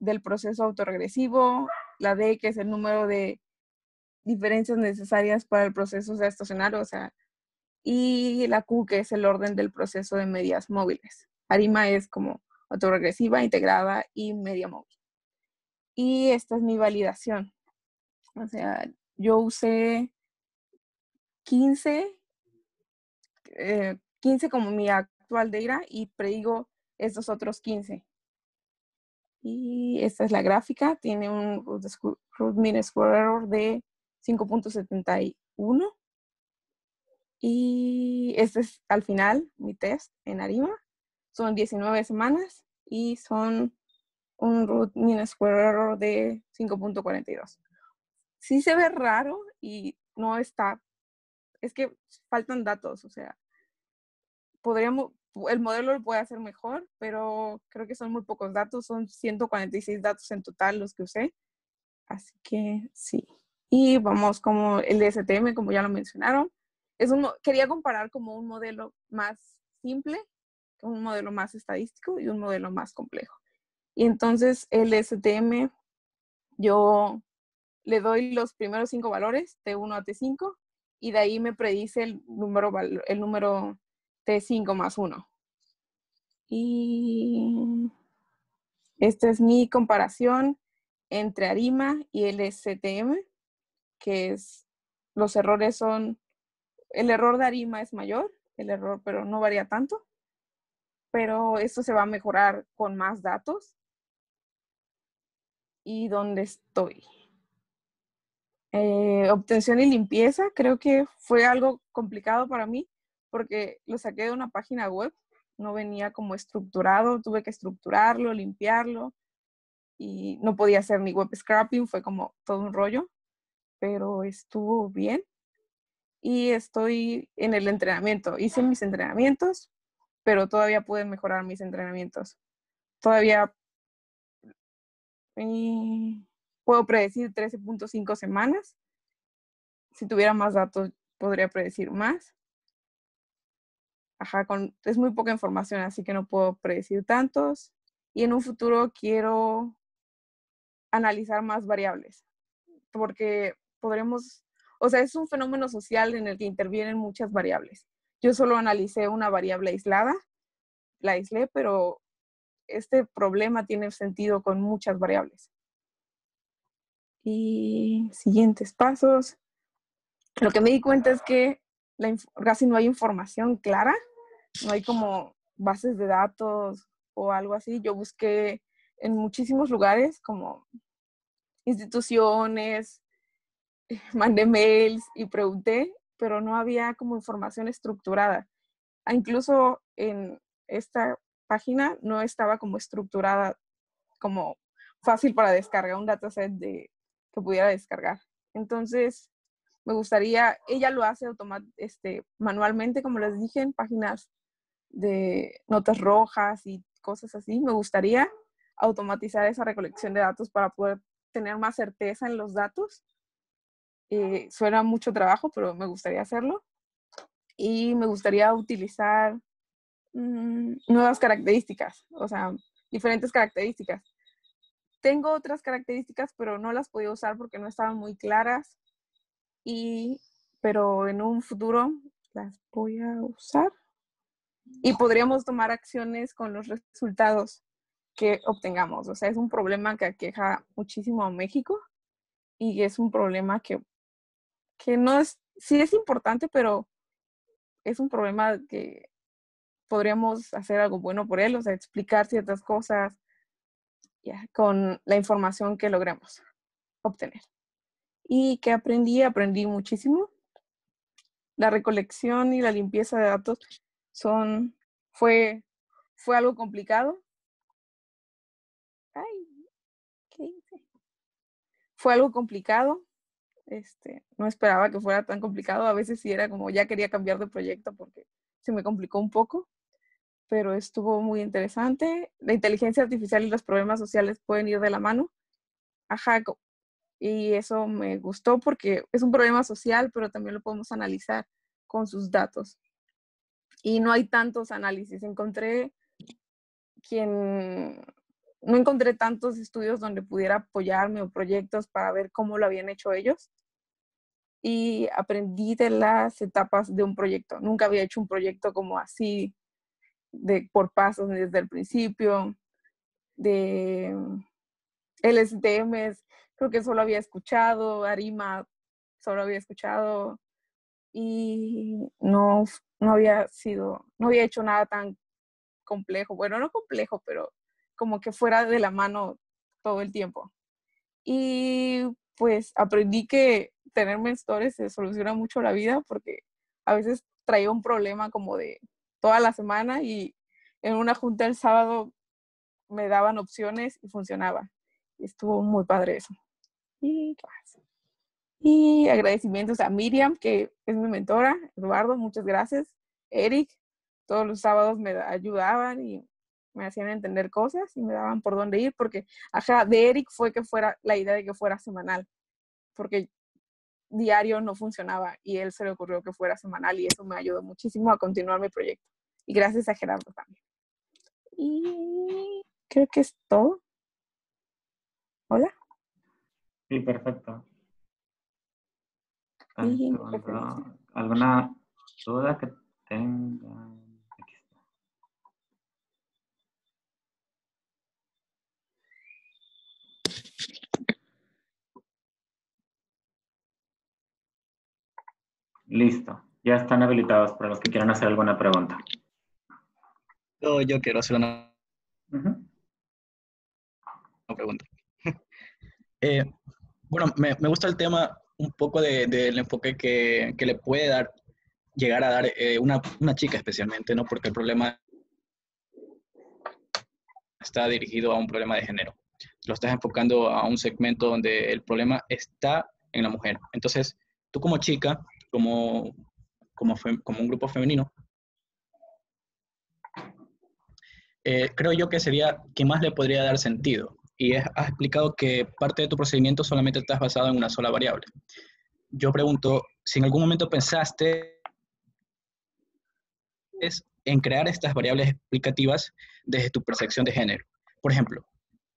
del proceso autorregresivo, la D, que es el número de diferencias necesarias para el proceso estacionario, o sea, y la Q, que es el orden del proceso de medias móviles. ARIMA es como autorregresiva, integrada y media móvil. Y esta es mi validación. O sea, yo usé 15 como mi actual data y predigo estos otros 15. Y esta es la gráfica. Tiene un root mean square error de 5.71. Y este es al final mi test en ARIMA. Son 19 semanas y son un root mean square error de 5.42. Sí se ve raro y no está. Es que faltan datos, o sea, el modelo lo puede hacer mejor, pero creo que son muy pocos datos, son 146 datos en total los que usé. Así que sí. Y vamos como el LSTM, como ya lo mencionaron. Quería comparar como un modelo más simple, un modelo más estadístico y un modelo más complejo. Y entonces el LSTM, yo le doy los primeros 5 valores, T1 a T5, y de ahí me predice el número T5 más 1. Y esta es mi comparación entre ARIMA y LSTM, que es, los errores son, el error de ARIMA es mayor, pero no varía tanto, pero esto se va a mejorar con más datos. ¿Y dónde estoy? Obtención y limpieza, creo que fue algo complicado para mí porque lo saqué de una página web, no venía como estructurado, tuve que estructurarlo, limpiarlo y no podía hacer ni web scrapping, fue como todo un rollo, pero estuvo bien. Y estoy en el entrenamiento, hice mis entrenamientos, pero todavía pude mejorar mis entrenamientos. Todavía puedo predecir 13.5 semanas. Si tuviera más datos, podría predecir más. Ajá, es muy poca información, así que no puedo predecir tantos. Y en un futuro quiero analizar más variables, porque podremos, o sea, es un fenómeno social en el que intervienen muchas variables. Yo solo analicé una variable aislada, la aislé, pero este problema tiene sentido con muchas variables. Y siguientes pasos. Lo que me di cuenta es que casi no hay información clara. No hay como bases de datos o algo así. Yo busqué en muchísimos lugares como instituciones, mandé mails y pregunté, pero no había como información estructurada. Incluso en esta página no estaba como estructurada como fácil para descargar un dataset que pudiera descargar. Entonces, me gustaría, ella lo hace manualmente, como les dije, en páginas de notas rojas y cosas así. Me gustaría automatizar esa recolección de datos para poder tener más certeza en los datos. Suena mucho trabajo, pero me gustaría hacerlo. Y me gustaría utilizar nuevas características, o sea, diferentes características. Tengo otras características, pero no las podía usar porque no estaban muy claras. Pero en un futuro las voy a usar. Y podríamos tomar acciones con los resultados que obtengamos. O sea, es un problema que aqueja muchísimo a México. Y es un problema que no es... Sí es importante, pero es un problema que podríamos hacer algo bueno por él. O sea, explicar ciertas cosas con la información que logremos obtener. Y que aprendí muchísimo. La recolección y la limpieza de datos fue algo complicado. Fue algo complicado. No esperaba que fuera tan complicado. A veces sí era como ya quería cambiar de proyecto porque se me complicó un poco. Pero estuvo muy interesante. La inteligencia artificial y los problemas sociales pueden ir de la mano. Ajá. Y eso me gustó porque es un problema social, pero también lo podemos analizar con sus datos. Y no hay tantos análisis. No encontré tantos estudios donde pudiera apoyarme o proyectos para ver cómo lo habían hecho ellos. Y aprendí de las etapas de un proyecto. Nunca había hecho un proyecto como así, por pasos desde el principio, de LSTMs. Creo que solo había escuchado, ARIMA solo había escuchado. Y no había hecho nada tan complejo. Bueno, no complejo, pero como que fuera de la mano todo el tiempo. Y pues aprendí que tener mentores se soluciona mucho la vida porque a veces traía un problema como de toda la semana y en una junta el sábado me daban opciones y funcionaba. Estuvo muy padre eso. Y agradecimientos a Miriam, que es mi mentora, Eduardo, muchas gracias. Eric, todos los sábados me ayudaban y me hacían entender cosas y me daban por dónde ir, porque de Eric fue que fuera la idea de que fuera semanal, porque diario no funcionaba y él se le ocurrió que fuera semanal y eso me ayudó muchísimo a continuar mi proyecto. Y gracias a Gerardo también. Y creo que es todo. ¿Hola? Sí, perfecto. Sí, ¿alguna duda que tengan? Listo. Ya están habilitados para los que quieran hacer alguna pregunta. No, yo quiero hacer una pregunta. Bueno, me gusta el tema un poco del enfoque que le puede llegar a dar una chica especialmente, ¿no? Porque el problema está dirigido a un problema de género. Lo estás enfocando a un segmento donde el problema está en la mujer. Entonces, tú como chica... Como un grupo femenino, creo yo que sería que más le podría dar sentido. Y has explicado que parte de tu procedimiento solamente estás basado en una sola variable. Yo pregunto, si en algún momento pensaste en crear estas variables explicativas desde tu percepción de género. Por ejemplo,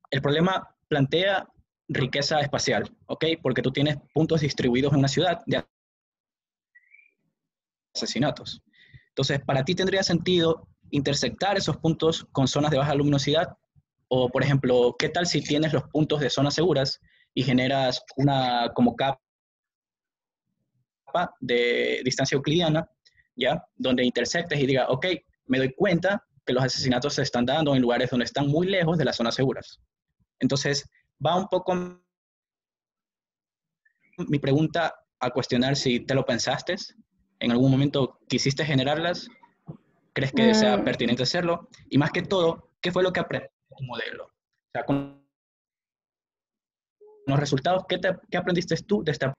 el problema plantea riqueza espacial, ¿ok? Porque tú tienes puntos distribuidos en una ciudad de asesinatos. Entonces, ¿para ti tendría sentido intersectar esos puntos con zonas de baja luminosidad? O, por ejemplo, ¿qué tal si tienes los puntos de zonas seguras y generas una como capa de distancia euclidiana, ¿ya? Donde intersectes y digas, ok, me doy cuenta que los asesinatos se están dando en lugares donde están muy lejos de las zonas seguras. Entonces, va un poco mi pregunta a cuestionar si te lo pensaste. ¿En algún momento quisiste generarlas? ¿Crees que sea pertinente hacerlo? Y más que todo, ¿qué fue lo que aprendiste de tu modelo? O sea, con los resultados, ¿qué aprendiste tú de esta?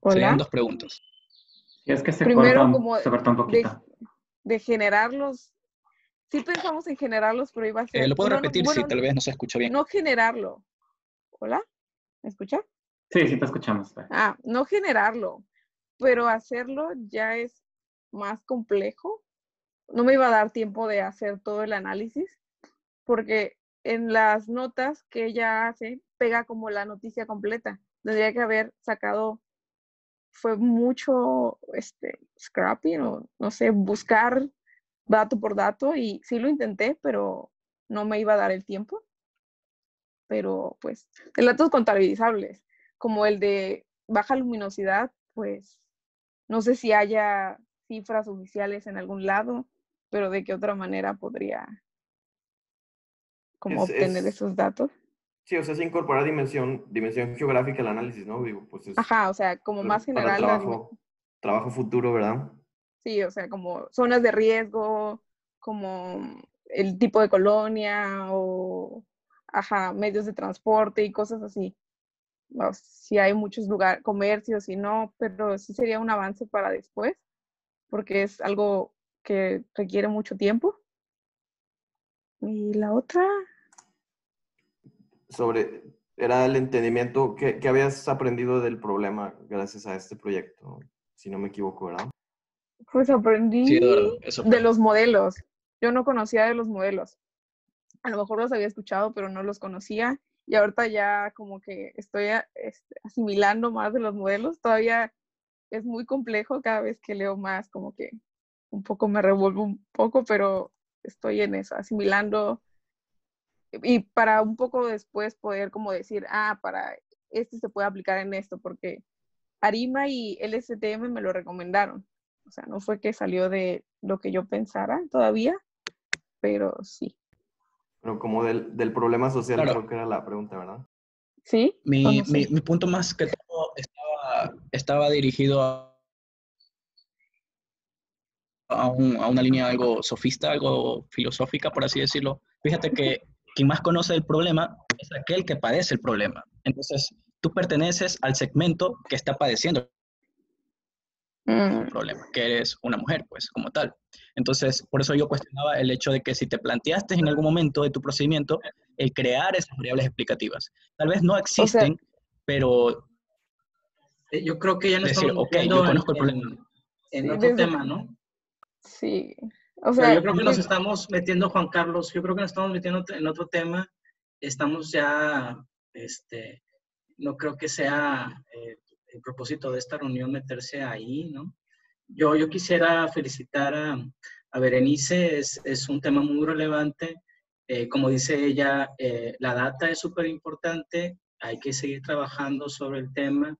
¿Hola? Serían dos preguntas. Y es que se corta un poquito. De generarlos. Sí pensamos en generarlos, pero iba a ser... ¿Lo puedo repetir? No, bueno, sí, tal vez no se escuchó bien. No generarlo. ¿Hola? ¿Me escucha? Sí, sí te escuchamos. Ah, no generarlo, pero hacerlo ya es más complejo. No me iba a dar tiempo de hacer todo el análisis, porque en las notas que ella hace, pega como la noticia completa. Tendría que haber sacado... Fue mucho scrapping o no sé, buscar dato por dato, y sí lo intenté, pero no me iba a dar el tiempo. Pero pues, datos contabilizables, como el de baja luminosidad, pues no sé si haya cifras oficiales en algún lado, pero de qué otra manera podría como obtener esos datos. Sí, o sea, es incorporar dimensión geográfica al análisis, ¿no? Digo, pues es, ajá, o sea, como más general. Trabajo futuro, ¿verdad? Sí, o sea, como zonas de riesgo, como el tipo de colonia, o, ajá, medios de transporte y cosas así. Bueno, si hay muchos lugares, comercios y no, pero sí sería un avance para después, porque es algo que requiere mucho tiempo. Y la otra... era el entendimiento que habías aprendido del problema gracias a este proyecto, si no me equivoco, ¿verdad? Pues aprendí de los modelos. Yo no conocía de los modelos. A lo mejor los había escuchado, pero no los conocía. Y ahorita ya como que estoy asimilando más de los modelos. Todavía es muy complejo. Cada vez que leo más, como que un poco me revuelvo un poco, pero estoy en eso, asimilando. Y para un poco después poder como decir, para se puede aplicar en esto, porque ARIMA y LSTM me lo recomendaron. O sea, no fue que salió de lo que yo pensara todavía, pero sí. Pero como del problema social, claro. Creo que era la pregunta, ¿verdad? Sí. Mi punto más que todo estaba dirigido a una línea algo sofista, algo filosófica, por así decirlo. Fíjate que quien más conoce el problema es aquel que padece el problema. Entonces, tú perteneces al segmento que está padeciendo el problema, que eres una mujer, pues, como tal. Entonces, por eso yo cuestionaba el hecho de que si te planteaste en algún momento de tu procedimiento el crear esas variables explicativas. Tal vez no existen, pero... Yo creo que ya no decir, estamos yo conozco el problema. En otro tema, ¿no? Sí. O sea, yo creo que nos estamos metiendo, Juan Carlos, yo creo que nos estamos metiendo en otro tema. Estamos ya, no creo que sea el propósito de esta reunión meterse ahí, ¿no? Yo quisiera felicitar a Berenice, es un tema muy relevante. Como dice ella, la data es súper importante, hay que seguir trabajando sobre el tema.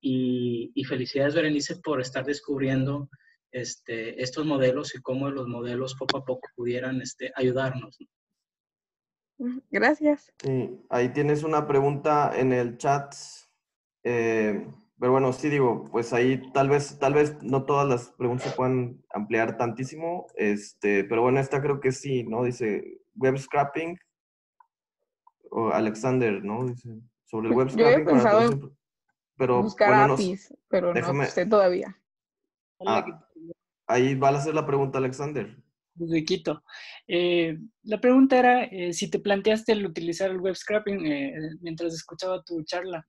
Y felicidades, Berenice, por estar descubriendo estos modelos y cómo los modelos poco a poco pudieran ayudarnos. Gracias. Sí, ahí tienes una pregunta en el chat. Pero bueno, sí digo, pues ahí tal vez no todas las preguntas se puedan ampliar tantísimo. Pero bueno, esta creo que sí, ¿no? Dice web scrapping. O Alexander, ¿no? Dice sobre el web scrapping. Yo he pensado buscar APIs, pero no sé todavía. Ahí va a hacer la pregunta, Alexander. Desde Quito. La pregunta era si te planteaste el utilizar el web scrapping mientras escuchaba tu charla.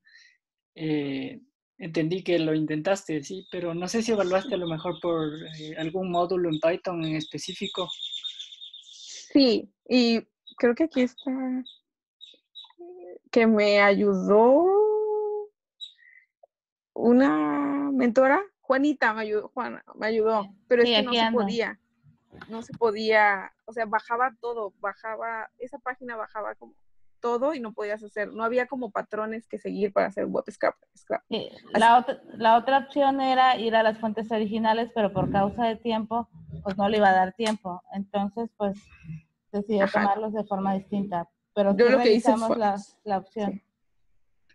Entendí que lo intentaste, sí, pero no sé si evaluaste a lo mejor por algún módulo en Python en específico. Sí, y creo que aquí está que me ayudó una mentora. Juana me ayudó, pero sí, no se podía. No se podía, o sea, bajaba, esa página bajaba como todo y no podías hacer, no había como patrones que seguir para hacer web scrap. Sí, la otra opción era ir a las fuentes originales, pero por causa de tiempo, pues no le iba a dar tiempo. Entonces, pues, decidí tomarlos de forma distinta. Pero yo lo que hice fue la opción.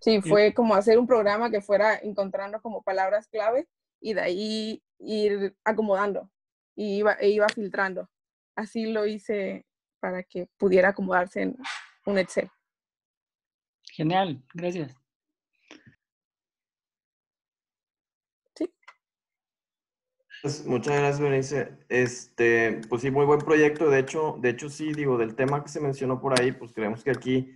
Sí, fue como hacer un programa que fuera encontrando como palabras clave. Y de ahí ir acomodando y iba filtrando. Así lo hice para que pudiera acomodarse en un Excel. Genial, gracias. Sí. Pues muchas gracias, Berenice. Pues sí, muy buen proyecto. De hecho sí, digo, del tema que se mencionó por ahí, pues creemos que aquí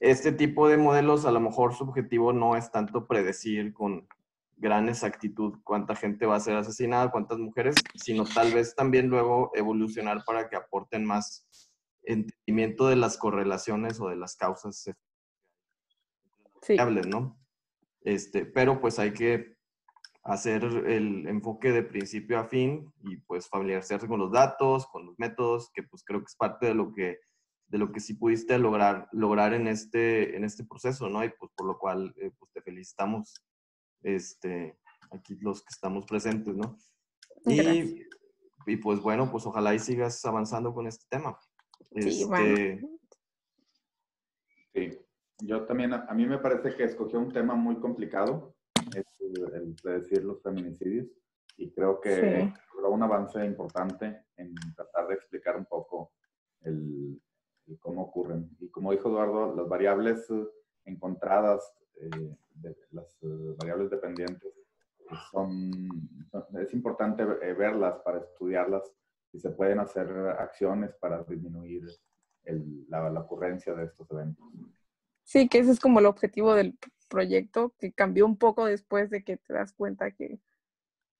este tipo de modelos, a lo mejor su objetivo no es tanto predecir con gran exactitud cuánta gente va a ser asesinada, cuántas mujeres, sino tal vez también luego evolucionar para que aporten más entendimiento de las correlaciones o de las causas. Sí. ¿No? Pero pues hay que hacer el enfoque de principio a fin y pues familiarizarse con los datos, con los métodos, que pues creo que es parte de lo que sí pudiste lograr en este proceso, ¿no? Y pues por lo cual pues te felicitamos aquí los que estamos presentes, ¿no? Y pues bueno, pues ojalá y sigas avanzando con este tema. Sí, bueno. Sí. Yo también, a mí me parece que escogió un tema muy complicado, el predecir los feminicidios, y creo que logró un avance importante en tratar de explicar un poco el cómo ocurren. Y como dijo Eduardo, las variables encontradas, las variables dependientes, es importante verlas para estudiarlas y se pueden hacer acciones para disminuir la ocurrencia de estos eventos. Sí, que ese es como el objetivo del proyecto, que cambió un poco después de que te das cuenta que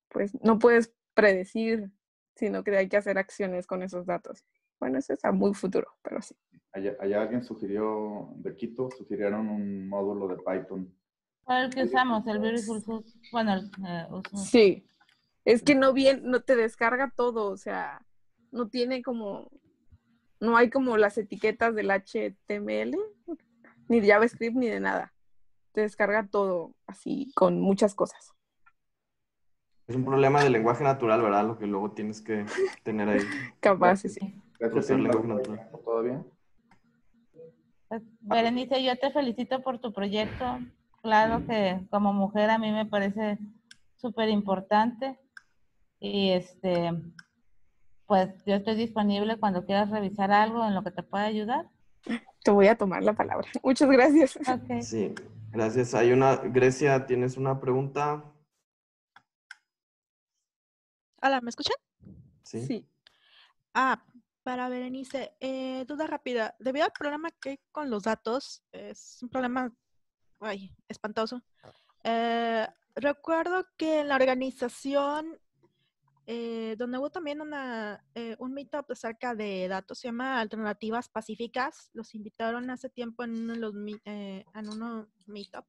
pues no puedes predecir, sino que hay que hacer acciones con esos datos. Bueno, eso es a muy futuro, pero sí. Allá alguien sugirió, de Quito, sugirieron un módulo de Python. El que usamos, el Beautiful Food. Bueno, sí. Es que no te descarga todo, o sea, no tiene como, no hay como las etiquetas del HTML, ni de JavaScript, ni de nada. Te descarga todo así, con muchas cosas. Es un problema del lenguaje natural, ¿verdad? Lo que luego tienes que tener ahí. Capaz, sí. Gracias, lenguaje natural. ¿Todo bien? Berenice, yo te felicito por tu proyecto. Claro que como mujer a mí me parece súper importante. Y pues yo estoy disponible cuando quieras revisar algo en lo que te pueda ayudar. Te voy a tomar la palabra. Muchas gracias. Okay. Sí, gracias. Hay una, Grecia, ¿tienes una pregunta? Hola, ¿me escuchan? Sí. Para Berenice, duda rápida. Debido al problema que hay con los datos, es un problema espantoso. Recuerdo que en la organización donde hubo también un meetup acerca de datos, se llama Alternativas Pacíficas. Los invitaron hace tiempo en uno meetup.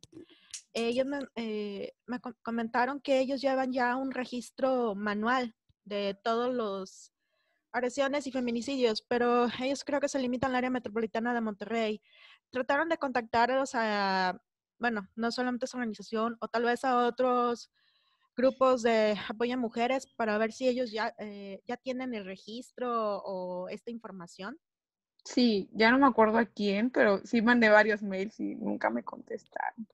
Ellos me comentaron que ellos llevan ya un registro manual de todos los agresiones y feminicidios, pero ellos creo que se limitan al área metropolitana de Monterrey. Trataron de contactarlos no solamente a esa organización, o tal vez a otros grupos de apoyo a mujeres para ver si ellos ya tienen el registro o esta información. Sí, ya no me acuerdo a quién, pero sí mandé varios mails y nunca me contestaron.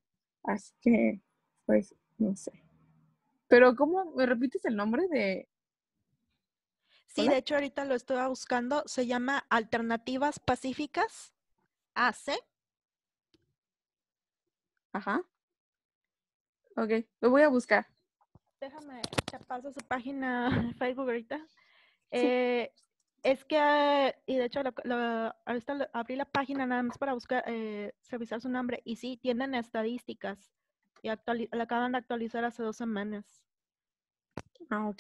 Así que, pues, no sé. Pero, ¿cómo? ¿Me repites el nombre de...? Sí, ¿Hola? De hecho, ahorita lo estoy buscando. Se llama Alternativas Pacíficas AC. Ajá. Ok, lo voy a buscar. Déjame, te paso su página en Facebook ahorita. Sí. Es que, y de hecho, ahorita abrí la página nada más para buscar, revisar su nombre. Y sí, tienen estadísticas. Y la acaban de actualizar hace 2 semanas. Ah, ok.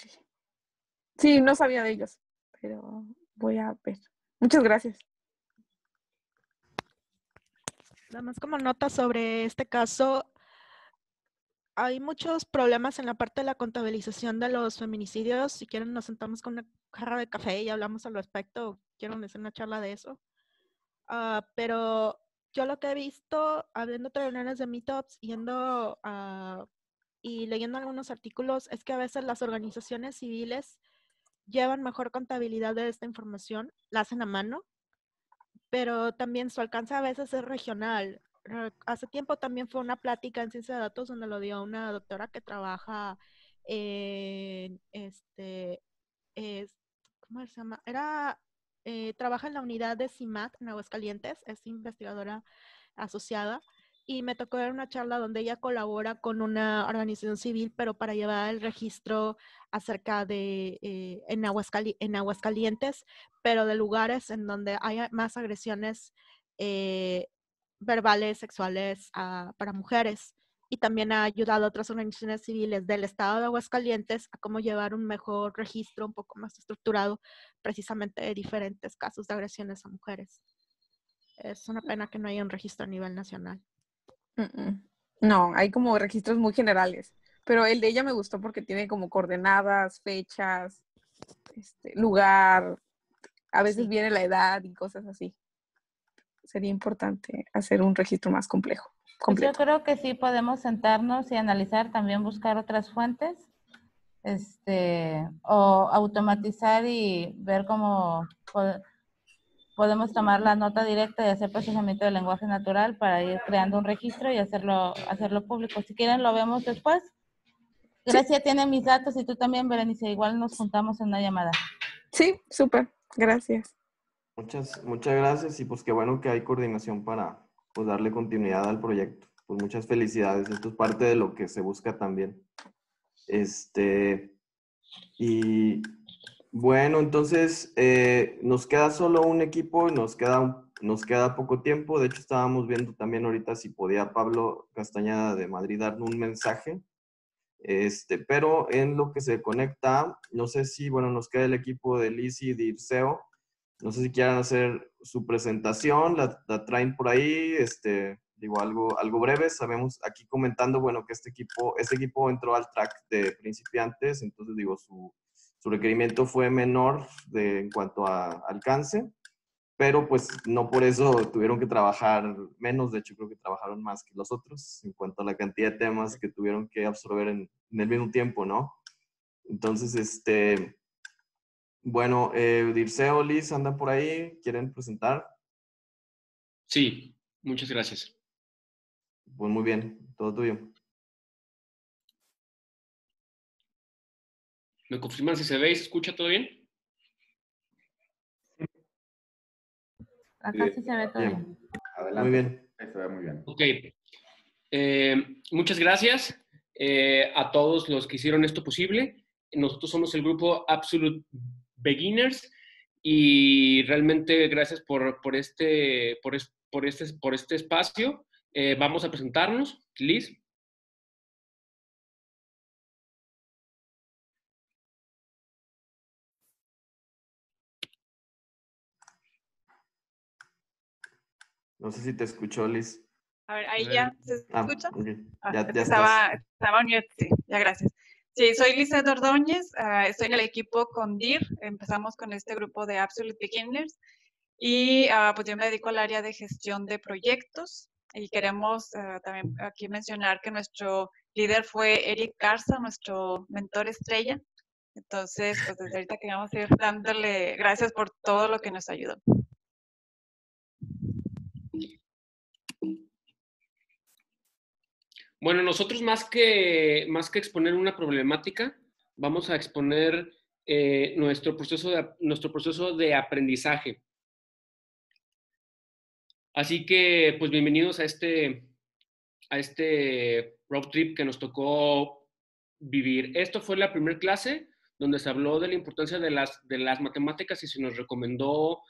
Sí, no sabía de ellos. Pero voy a ver. Muchas gracias. Nada más como nota sobre este caso. Hay muchos problemas en la parte de la contabilización de los feminicidios. Si quieren, nos sentamos con una jarra de café y hablamos al respecto. Quiero hacer una charla de eso. Pero yo lo que he visto, hablando de reuniones de meetups, yendo y leyendo algunos artículos, es que a veces las organizaciones civiles llevan mejor contabilidad de esta información, la hacen a mano, pero también su alcance a veces es regional. Hace tiempo también fue una plática en ciencia de datos donde lo dio una doctora que trabaja ¿cómo se llama? Era, trabaja en la unidad de CIMAT en Aguascalientes, es investigadora asociada, y me tocó ver una charla donde ella colabora con una organización civil, pero para llevar el registro acerca de, en Aguascalientes, pero de lugares en donde hay más agresiones verbales, sexuales para mujeres. Y también ha ayudado a otras organizaciones civiles del estado de Aguascalientes a cómo llevar un mejor registro, un poco más estructurado, precisamente de diferentes casos de agresiones a mujeres. Es una pena que no haya un registro a nivel nacional. No, hay como registros muy generales, pero el de ella me gustó porque tiene como coordenadas, fechas, lugar, a veces sí viene la edad y cosas así. Sería importante hacer un registro más complejo. Pues yo creo que sí podemos sentarnos y analizar, también buscar otras fuentes, o automatizar y ver cómo podemos tomar la nota directa y hacer procesamiento del lenguaje natural para ir creando un registro y hacerlo público. Si quieren, lo vemos después. Gracias, sí. Tiene mis datos y tú también, Berenice. Igual nos juntamos en una llamada. Sí, súper. Gracias. Muchas gracias y pues qué bueno que hay coordinación para pues, darle continuidad al proyecto. Pues muchas felicidades. Esto es parte de lo que se busca también. Y... bueno, entonces nos queda solo un equipo, nos queda poco tiempo. De hecho, estábamos viendo también ahorita si podía Pablo Castañeda de Madrid dar un mensaje. Pero en lo que se conecta, no sé si, bueno, nos queda el equipo de Liz y de Dirceo. No sé si quieran hacer su presentación, la traen por ahí, digo algo breve. Sabemos aquí comentando, bueno, que este equipo entró al track de principiantes, entonces digo su requerimiento fue menor en cuanto a alcance, pero pues no por eso tuvieron que trabajar menos. De hecho, creo que trabajaron más que los otros en cuanto a la cantidad de temas que tuvieron que absorber en el mismo tiempo, ¿no? Entonces, bueno, Dirceo, Liz, andan por ahí, ¿quieren presentar? Sí, muchas gracias. Pues muy bien, todo tuyo. ¿Me confirman si se ve y se escucha todo bien? Acá sí se ve todo bien. Adelante. Muy bien. Se ve muy bien. Ok. Muchas gracias a todos los que hicieron esto posible. Nosotros somos el grupo Absolute Beginners y realmente gracias por este espacio. Vamos a presentarnos. Liz. No sé si te escuchó, Liz. A ver, ahí ya se escucha. Okay. Ya estaba unido, sí, ya gracias. Sí, soy Lizeth Ordóñez, estoy en el equipo con DIR, empezamos con este grupo de Absolute Beginners y pues yo me dedico al área de gestión de proyectos y queremos también aquí mencionar que nuestro líder fue Eric Garza, nuestro mentor estrella. Entonces, pues desde ahorita queremos ir dándole gracias por todo lo que nos ayudó. Bueno, nosotros más que exponer una problemática, vamos a exponer nuestro proceso de aprendizaje. Así que, pues bienvenidos a este road trip que nos tocó vivir. Esto fue la primera clase donde se habló de la importancia de las matemáticas y se nos recomendó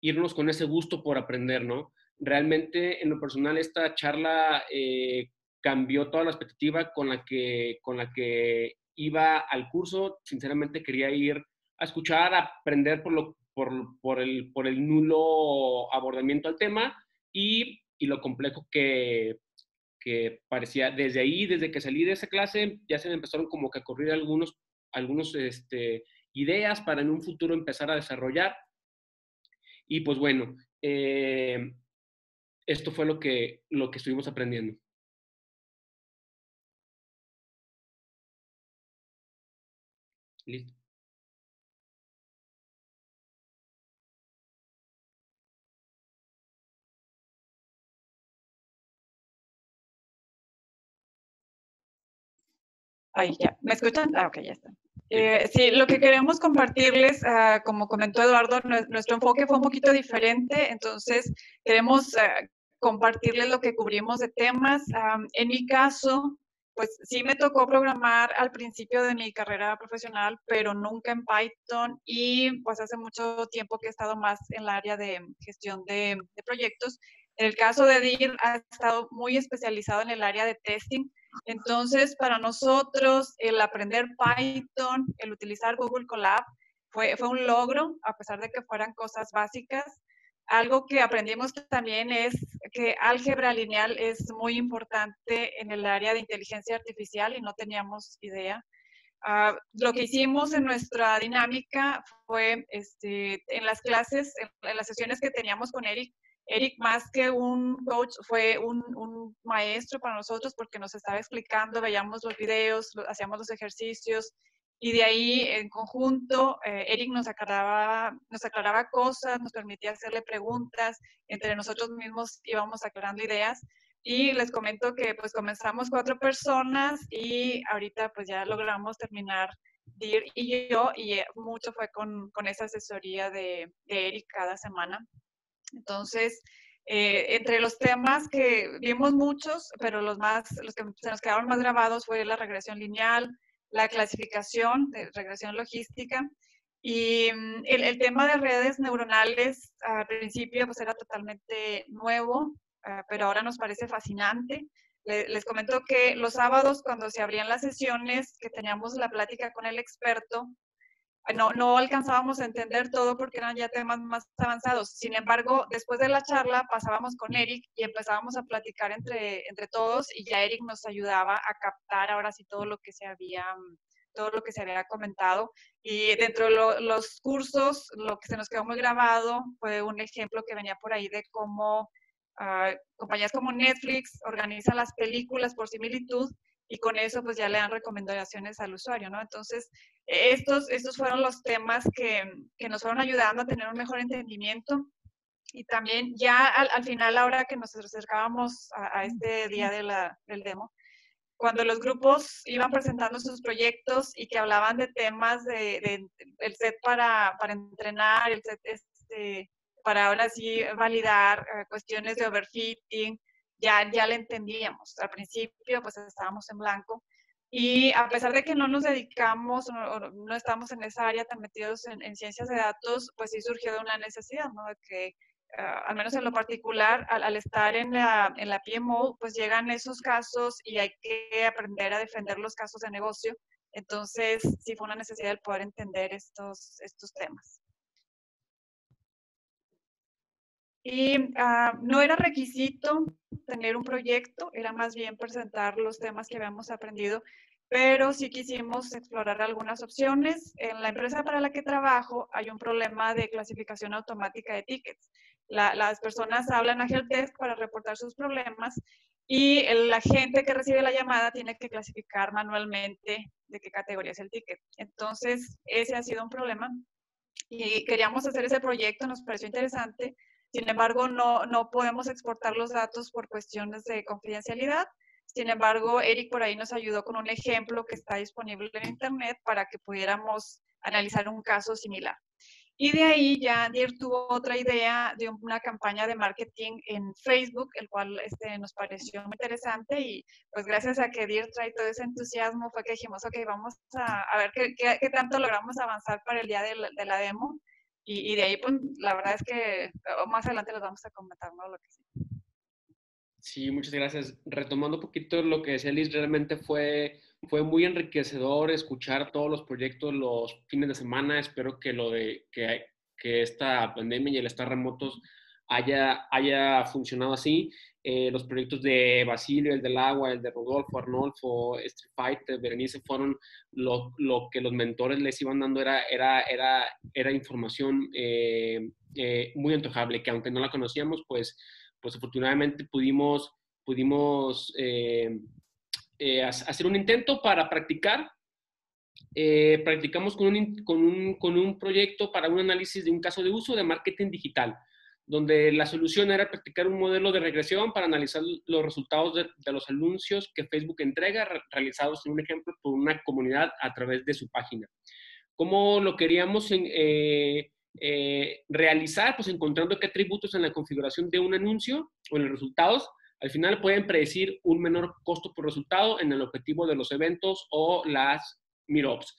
irnos con ese gusto por aprender, ¿no? Realmente, en lo personal, esta charla... cambió toda la expectativa con la que iba al curso. Sinceramente quería ir a escuchar, a aprender por el nulo abordamiento al tema y lo complejo que parecía. Desde ahí, desde que salí de esa clase, ya se me empezaron como que a correr algunas ideas para en un futuro empezar a desarrollar. Y pues bueno, esto fue lo que estuvimos aprendiendo. Listo. Ay, ya. ¿Me escuchan? Ah, ok, ya está. Sí, lo que queremos compartirles, como comentó Eduardo, nuestro enfoque fue un poquito diferente, entonces queremos compartirles lo que cubrimos de temas. En mi caso, pues sí me tocó programar al principio de mi carrera profesional, pero nunca en Python, y pues hace mucho tiempo que he estado más en el área de gestión de proyectos. En el caso de DIR, ha estado muy especializado en el área de testing. Entonces, para nosotros, el aprender Python, el utilizar Google Colab, fue un logro, a pesar de que fueran cosas básicas. Algo que aprendimos también es que álgebra lineal es muy importante en el área de inteligencia artificial y no teníamos idea. Lo que hicimos en nuestra dinámica fue, en las clases, en las sesiones que teníamos con Eric, más que un coach, fue un maestro para nosotros porque nos estaba explicando, veíamos los videos, hacíamos los ejercicios, y de ahí, en conjunto, Eric nos aclaraba cosas, nos permitía hacerle preguntas, entre nosotros mismos íbamos aclarando ideas, y les comento que pues comenzamos 4 personas, y ahorita pues ya logramos terminar DIR y yo, y mucho fue con esa asesoría de Eric cada semana. Entonces, entre los temas que vimos muchos, pero los que se nos quedaron más grabados fue la regresión lineal, la clasificación de regresión logística, y el tema de redes neuronales al principio pues era totalmente nuevo, pero ahora nos parece fascinante. Les comento que los sábados cuando se abrían las sesiones, que teníamos la plática con el experto, no alcanzábamos a entender todo porque eran ya temas más avanzados. Sin embargo, después de la charla pasábamos con Eric y empezábamos a platicar entre todos, y ya Eric nos ayudaba a captar ahora sí todo lo que se había comentado. Y dentro de los cursos, lo que se nos quedó muy grabado fue un ejemplo que venía por ahí de cómo compañías como Netflix organizan las películas por similitud, y con eso pues ya le dan recomendaciones al usuario, ¿no? Entonces, estos fueron los temas que nos fueron ayudando a tener un mejor entendimiento, y también ya al final, ahora que nos acercábamos a este día del demo, cuando los grupos iban presentando sus proyectos y que hablaban de temas del set para entrenar, el set para ahora sí validar cuestiones de overfitting, ya le entendíamos. Al principio pues estábamos en blanco, y a pesar de que no nos dedicamos, no estamos en esa área tan metidos en ciencias de datos, pues sí surgió de una necesidad, ¿no? De que, al menos en lo particular, al estar en la PMO, pues llegan esos casos y hay que aprender a defender los casos de negocio. Entonces sí fue una necesidad el poder entender estos temas. Y no era requisito tener un proyecto, era más bien presentar los temas que habíamos aprendido, pero sí quisimos explorar algunas opciones. En la empresa para la que trabajo hay un problema de clasificación automática de tickets. Las personas hablan a helpdesk para reportar sus problemas, y la gente que recibe la llamada tiene que clasificar manualmente de qué categoría es el ticket. Entonces, ese ha sido un problema, y queríamos hacer ese proyecto, nos pareció interesante. Sin embargo, no podemos exportar los datos por cuestiones de confidencialidad. Sin embargo, Eric por ahí nos ayudó con un ejemplo que está disponible en internet para que pudiéramos analizar un caso similar. Y de ahí ya DIR tuvo otra idea de una campaña de marketing en Facebook, el cual nos pareció muy interesante, y pues gracias a que DIR trae todo ese entusiasmo fue que dijimos, ok, vamos a ver qué tanto logramos avanzar para el día de la demo. Y de ahí, pues, la verdad es que más adelante les vamos a comentar, ¿no? Lo que sí. Sí, muchas gracias. Retomando un poquito lo que decía Liz, realmente fue muy enriquecedor escuchar todos los proyectos los fines de semana. Espero que que esta pandemia y el estar remotos haya funcionado así. Los proyectos de Basilio, el del agua, el de Rodolfo, Arnolfo, Street Fighter, Berenice, fueron lo que los mentores les iban dando era información muy antojable, que aunque no la conocíamos, pues afortunadamente pudimos hacer un intento para practicar. Practicamos con un proyecto para un análisis de un caso de uso de marketing digital. donde la solución era practicar un modelo de regresión para analizar los resultados de los anuncios que Facebook entrega, realizados en un ejemplo por una comunidad a través de su página. ¿Cómo lo queríamos realizar? Pues encontrando qué atributos en la configuración de un anuncio o en los resultados al final pueden predecir un menor costo por resultado en el objetivo de los eventos o las meetups.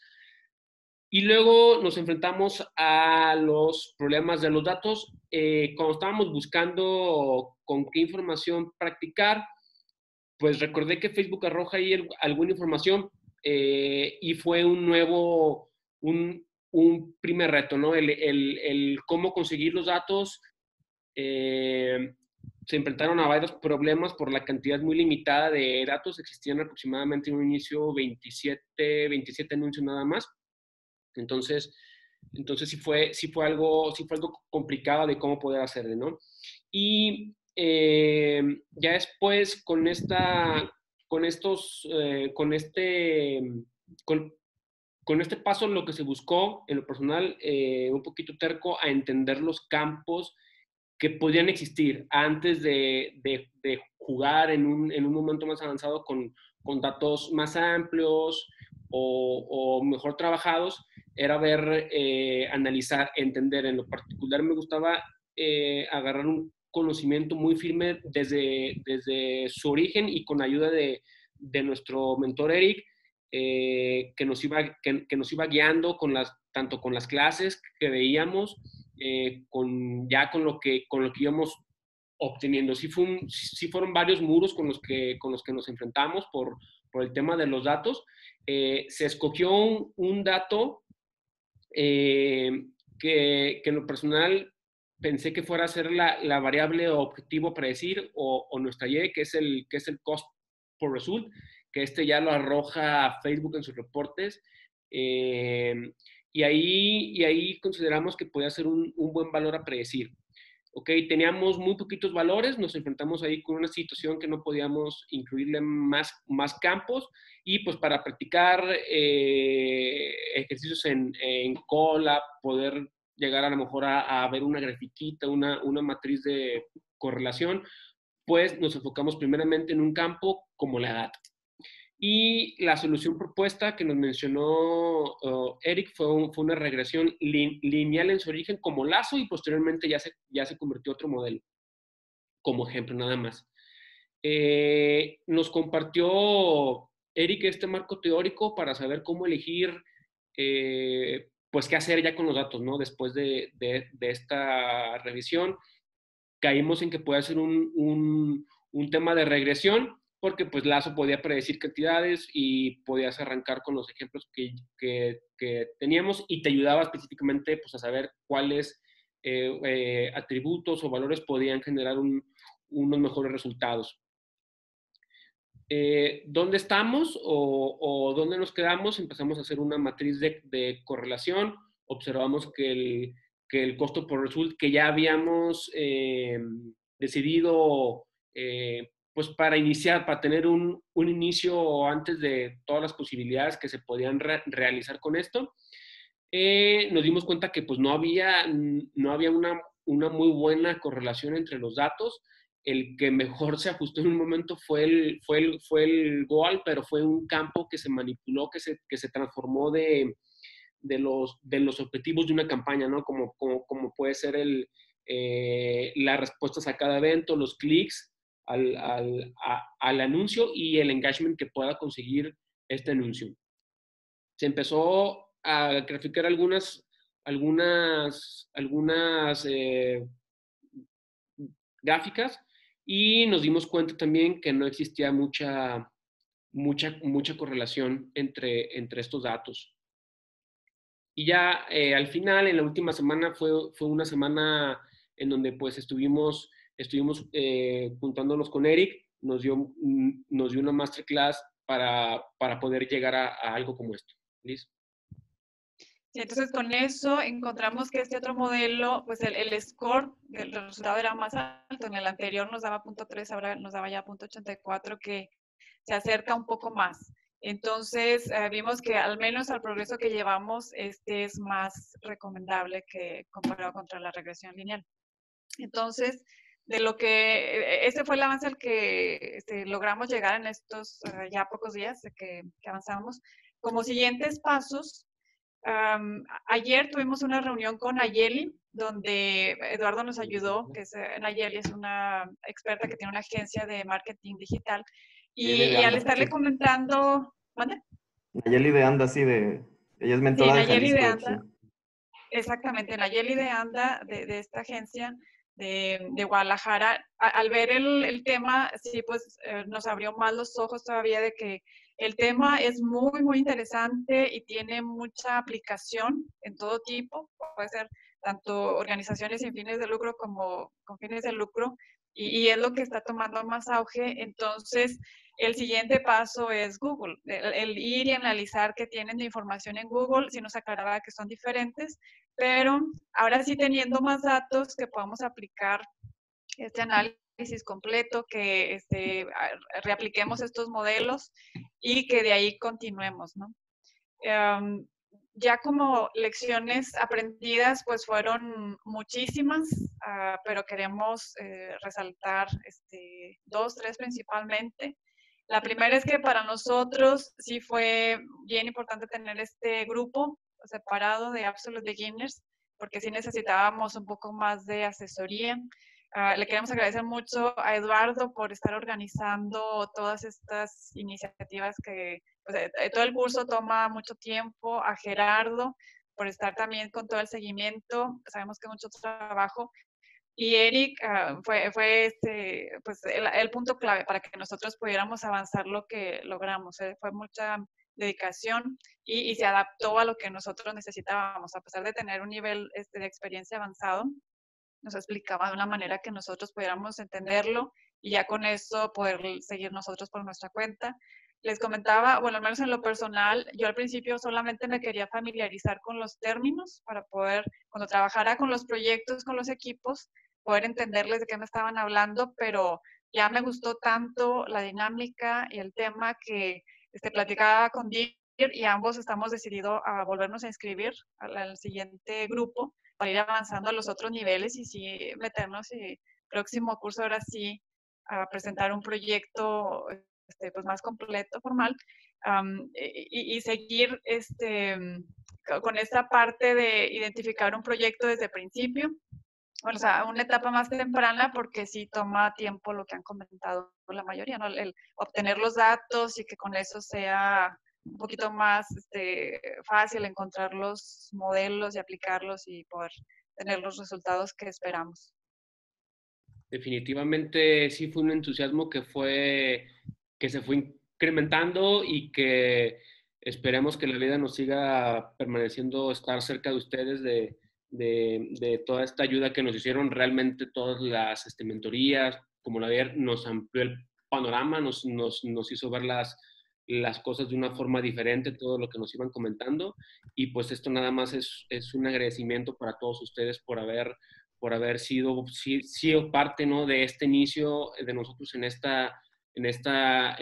Y luego nos enfrentamos a los problemas de los datos. Cuando estábamos buscando con qué información practicar, pues recordé que Facebook arroja ahí alguna información y fue un nuevo, un primer reto, ¿no? El cómo conseguir los datos. Se enfrentaron a varios problemas por la cantidad muy limitada de datos. Existían aproximadamente en un inicio 27 anuncios nada más. Entonces sí fue algo complicado de cómo poder hacerlo, ¿no? Y ya después con este paso lo que se buscó en lo personal, un poquito terco a entender los campos que podían existir antes de jugar en un momento más avanzado con datos más amplios o mejor trabajados. Era ver, analizar, entender. En lo particular me gustaba agarrar un conocimiento muy firme desde su origen y con ayuda de nuestro mentor Eric, que nos iba guiando tanto con las clases que veíamos, con lo que íbamos obteniendo. Sí fueron varios muros con los que nos enfrentamos por el tema de los datos. Se escogió un dato que en lo personal pensé que fuera a ser la variable o objetivo para decir, o nuestra Y, que es el cost per result, que este ya lo arroja Facebook en sus reportes. Y ahí consideramos que podía ser un buen valor a predecir. Okay, teníamos muy poquitos valores, nos enfrentamos ahí con una situación que no podíamos incluirle más campos, y pues para practicar ejercicios en Colab, poder llegar a lo mejor a ver una grafiquita, una matriz de correlación, pues nos enfocamos primeramente en un campo como la edad. Y la solución propuesta que nos mencionó Eric fue una regresión lineal en su origen como Lasso, y posteriormente ya se convirtió en otro modelo, como ejemplo nada más. Nos compartió Eric este marco teórico para saber cómo elegir, pues qué hacer ya con los datos, ¿no? Después de esta revisión, caímos en que puede ser un tema de regresión, porque pues Lasso podía predecir cantidades y podías arrancar con los ejemplos que teníamos, y te ayudaba específicamente pues a saber cuáles atributos o valores podían generar unos mejores resultados. ¿Dónde estamos o dónde nos quedamos? Empezamos a hacer una matriz de correlación, observamos que el costo por result que ya habíamos decidido pues para iniciar, para tener un inicio antes de todas las posibilidades que se podían realizar con esto, nos dimos cuenta que pues no había una muy buena correlación entre los datos. El que mejor se ajustó en un momento fue el goal, pero fue un campo que se manipuló, que se transformó de los objetivos de una campaña, ¿no? Como puede ser las respuestas a cada evento, los clics al anuncio y el engagement que pueda conseguir este anuncio. Se empezó a graficar algunas gráficas, y nos dimos cuenta también que no existía mucha correlación entre estos datos. Y ya al final, en la última semana, fue una semana en donde pues estuvimos juntándonos con Eric, nos dio una masterclass para poder llegar a algo como esto. ¿Listo? Sí, entonces con eso encontramos que este otro modelo, pues el score del resultado era más alto. En el anterior nos daba 0.3, ahora nos daba ya 0.84, que se acerca un poco más. Entonces vimos que al menos al progreso que llevamos, este es más recomendable que comparado contra la regresión lineal. Entonces, de lo que, ese fue el avance al que logramos llegar en estos ya pocos días que avanzamos. Como siguientes pasos, ayer tuvimos una reunión con Nayeli, donde Eduardo nos ayudó, que es, Nayeli es una experta que tiene una agencia de marketing digital, y al estarle comentando... ¿Mande? Nayeli de Anda, sí, ella es mentora de Nayeli de Anda. Sí. Exactamente, Nayeli de Anda, de esta agencia de Guadalajara. Al ver el tema, sí, pues nos abrió más los ojos todavía de que el tema es muy, muy interesante y tiene mucha aplicación en todo tipo. Puede ser tanto organizaciones sin fines de lucro como con fines de lucro. Y es lo que está tomando más auge. Entonces, el siguiente paso es Google. El ir y analizar qué tienen de información en Google, si nos aclaraba que son diferentes. Pero ahora sí teniendo más datos que podamos aplicar este análisis completo, que reapliquemos estos modelos y que de ahí continuemos, ¿no? Ya como lecciones aprendidas, pues fueron muchísimas, pero queremos resaltar dos, tres principalmente. La primera es que para nosotros sí fue bien importante tener este grupo separado de Absolute Beginners, porque sí necesitábamos un poco más de asesoría. Le queremos agradecer mucho a Eduardo por estar organizando todas estas iniciativas que, pues, todo el curso toma mucho tiempo, a Gerardo por estar también con todo el seguimiento, sabemos que mucho trabajo, y Eric fue el punto clave para que nosotros pudiéramos avanzar lo que logramos, fue mucha dedicación y se adaptó a lo que nosotros necesitábamos, a pesar de tener un nivel de experiencia avanzado. Nos explicaba de una manera que nosotros pudiéramos entenderlo y ya con eso poder seguir nosotros por nuestra cuenta. Les comentaba, bueno, al menos en lo personal, yo al principio solamente me quería familiarizar con los términos para poder, cuando trabajara con los proyectos, con los equipos, poder entenderles de qué me estaban hablando, pero ya me gustó tanto la dinámica y el tema que platicaba con Dir y ambos estamos decididos a volvernos a inscribir al siguiente grupo, para ir avanzando a los otros niveles y sí meternos y próximo curso ahora sí a presentar un proyecto pues más completo, formal, y seguir con esta parte de identificar un proyecto desde el principio, o sea, una etapa más temprana porque sí toma tiempo lo que han comentado la mayoría, ¿no? El obtener los datos y que con eso sea un poquito más fácil encontrar los modelos y aplicarlos y poder tener los resultados que esperamos. Definitivamente sí fue un entusiasmo que se fue incrementando y que esperemos que la vida nos siga permaneciendo, estar cerca de ustedes, de toda esta ayuda que nos hicieron realmente todas las mentorías, como la de nos amplió el panorama, nos hizo ver las cosas de una forma diferente, todo lo que nos iban comentando, y pues esto nada más es un agradecimiento para todos ustedes por haber sido parte, ¿no?, de este inicio de nosotros en esta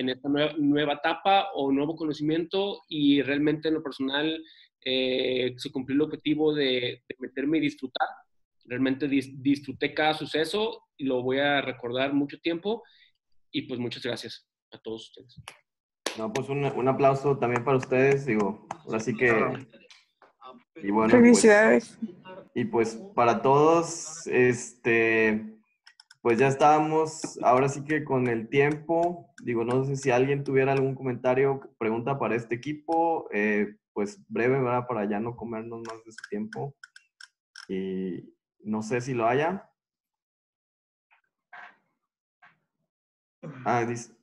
nueva etapa o nuevo conocimiento, y realmente en lo personal se cumplió el objetivo de meterme y disfrutar, realmente disfruté cada suceso y lo voy a recordar mucho tiempo, y pues muchas gracias a todos ustedes. No, pues un aplauso también para ustedes, digo, así que... Y bueno, felicidades. Pues, y pues para todos, pues ya estábamos, ahora sí que con el tiempo, digo, no sé si alguien tuviera algún comentario, pregunta para este equipo, pues breve, ¿verdad? Para ya no comernos más de su tiempo. Y no sé si lo haya. Ah, dice...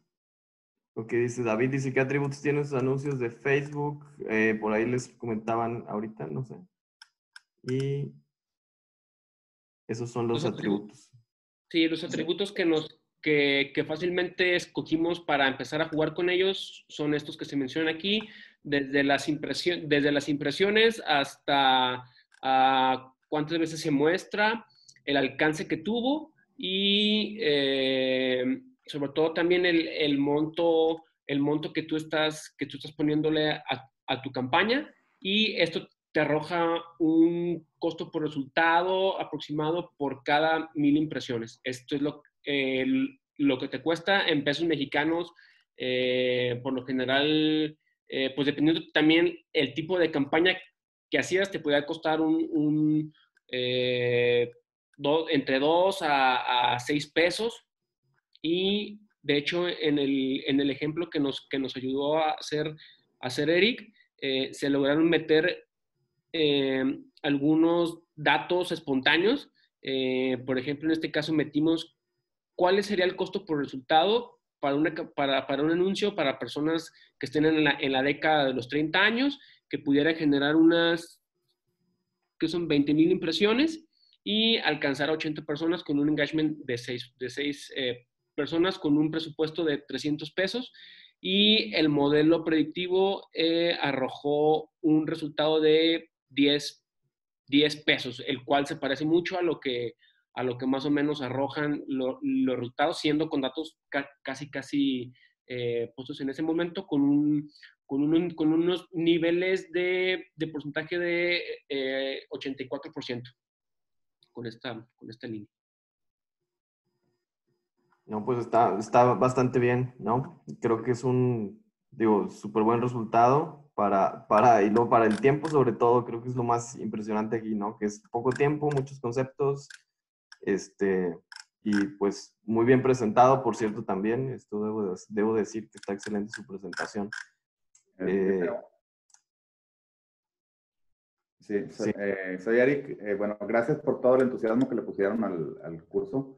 Ok, dice David, dice, ¿qué atributos tienen sus anuncios de Facebook? Por ahí les comentaban ahorita, no sé. Y esos son los atributos. Sí, los atributos que fácilmente escogimos para empezar a jugar con ellos son estos que se mencionan aquí, desde las impresiones hasta cuántas veces se muestra, el alcance que tuvo y... sobre todo también el monto que tú estás poniéndole a tu campaña, y esto te arroja un costo por resultado aproximado por cada 1000 impresiones. Esto es lo que te cuesta en pesos mexicanos. Por lo general, pues dependiendo también el tipo de campaña que hacías, te podía costar entre 2 a 6 pesos. Y de hecho, en el ejemplo que nos ayudó a hacer Eric, se lograron meter algunos datos espontáneos. Por ejemplo, en este caso metimos cuál sería el costo por resultado para un anuncio para personas que estén en la década de los 30 años, que pudiera generar que son 20,000 impresiones y alcanzar a 80 personas con un engagement de 6 personas con un presupuesto de 300 pesos. Y el modelo predictivo arrojó un resultado de 10 pesos, el cual se parece mucho a lo que más o menos arrojan los resultados, siendo con datos casi puestos en ese momento, con unos niveles de porcentaje de 84% con esta línea. No, pues está bastante bien, ¿no? Creo que es súper buen resultado para el tiempo, sobre todo. Creo que es lo más impresionante aquí, ¿no? Que es poco tiempo, muchos conceptos, y pues muy bien presentado, por cierto, también. Esto debo decir que está excelente su presentación. Soy Eric. Bueno, gracias por todo el entusiasmo que le pusieron al curso.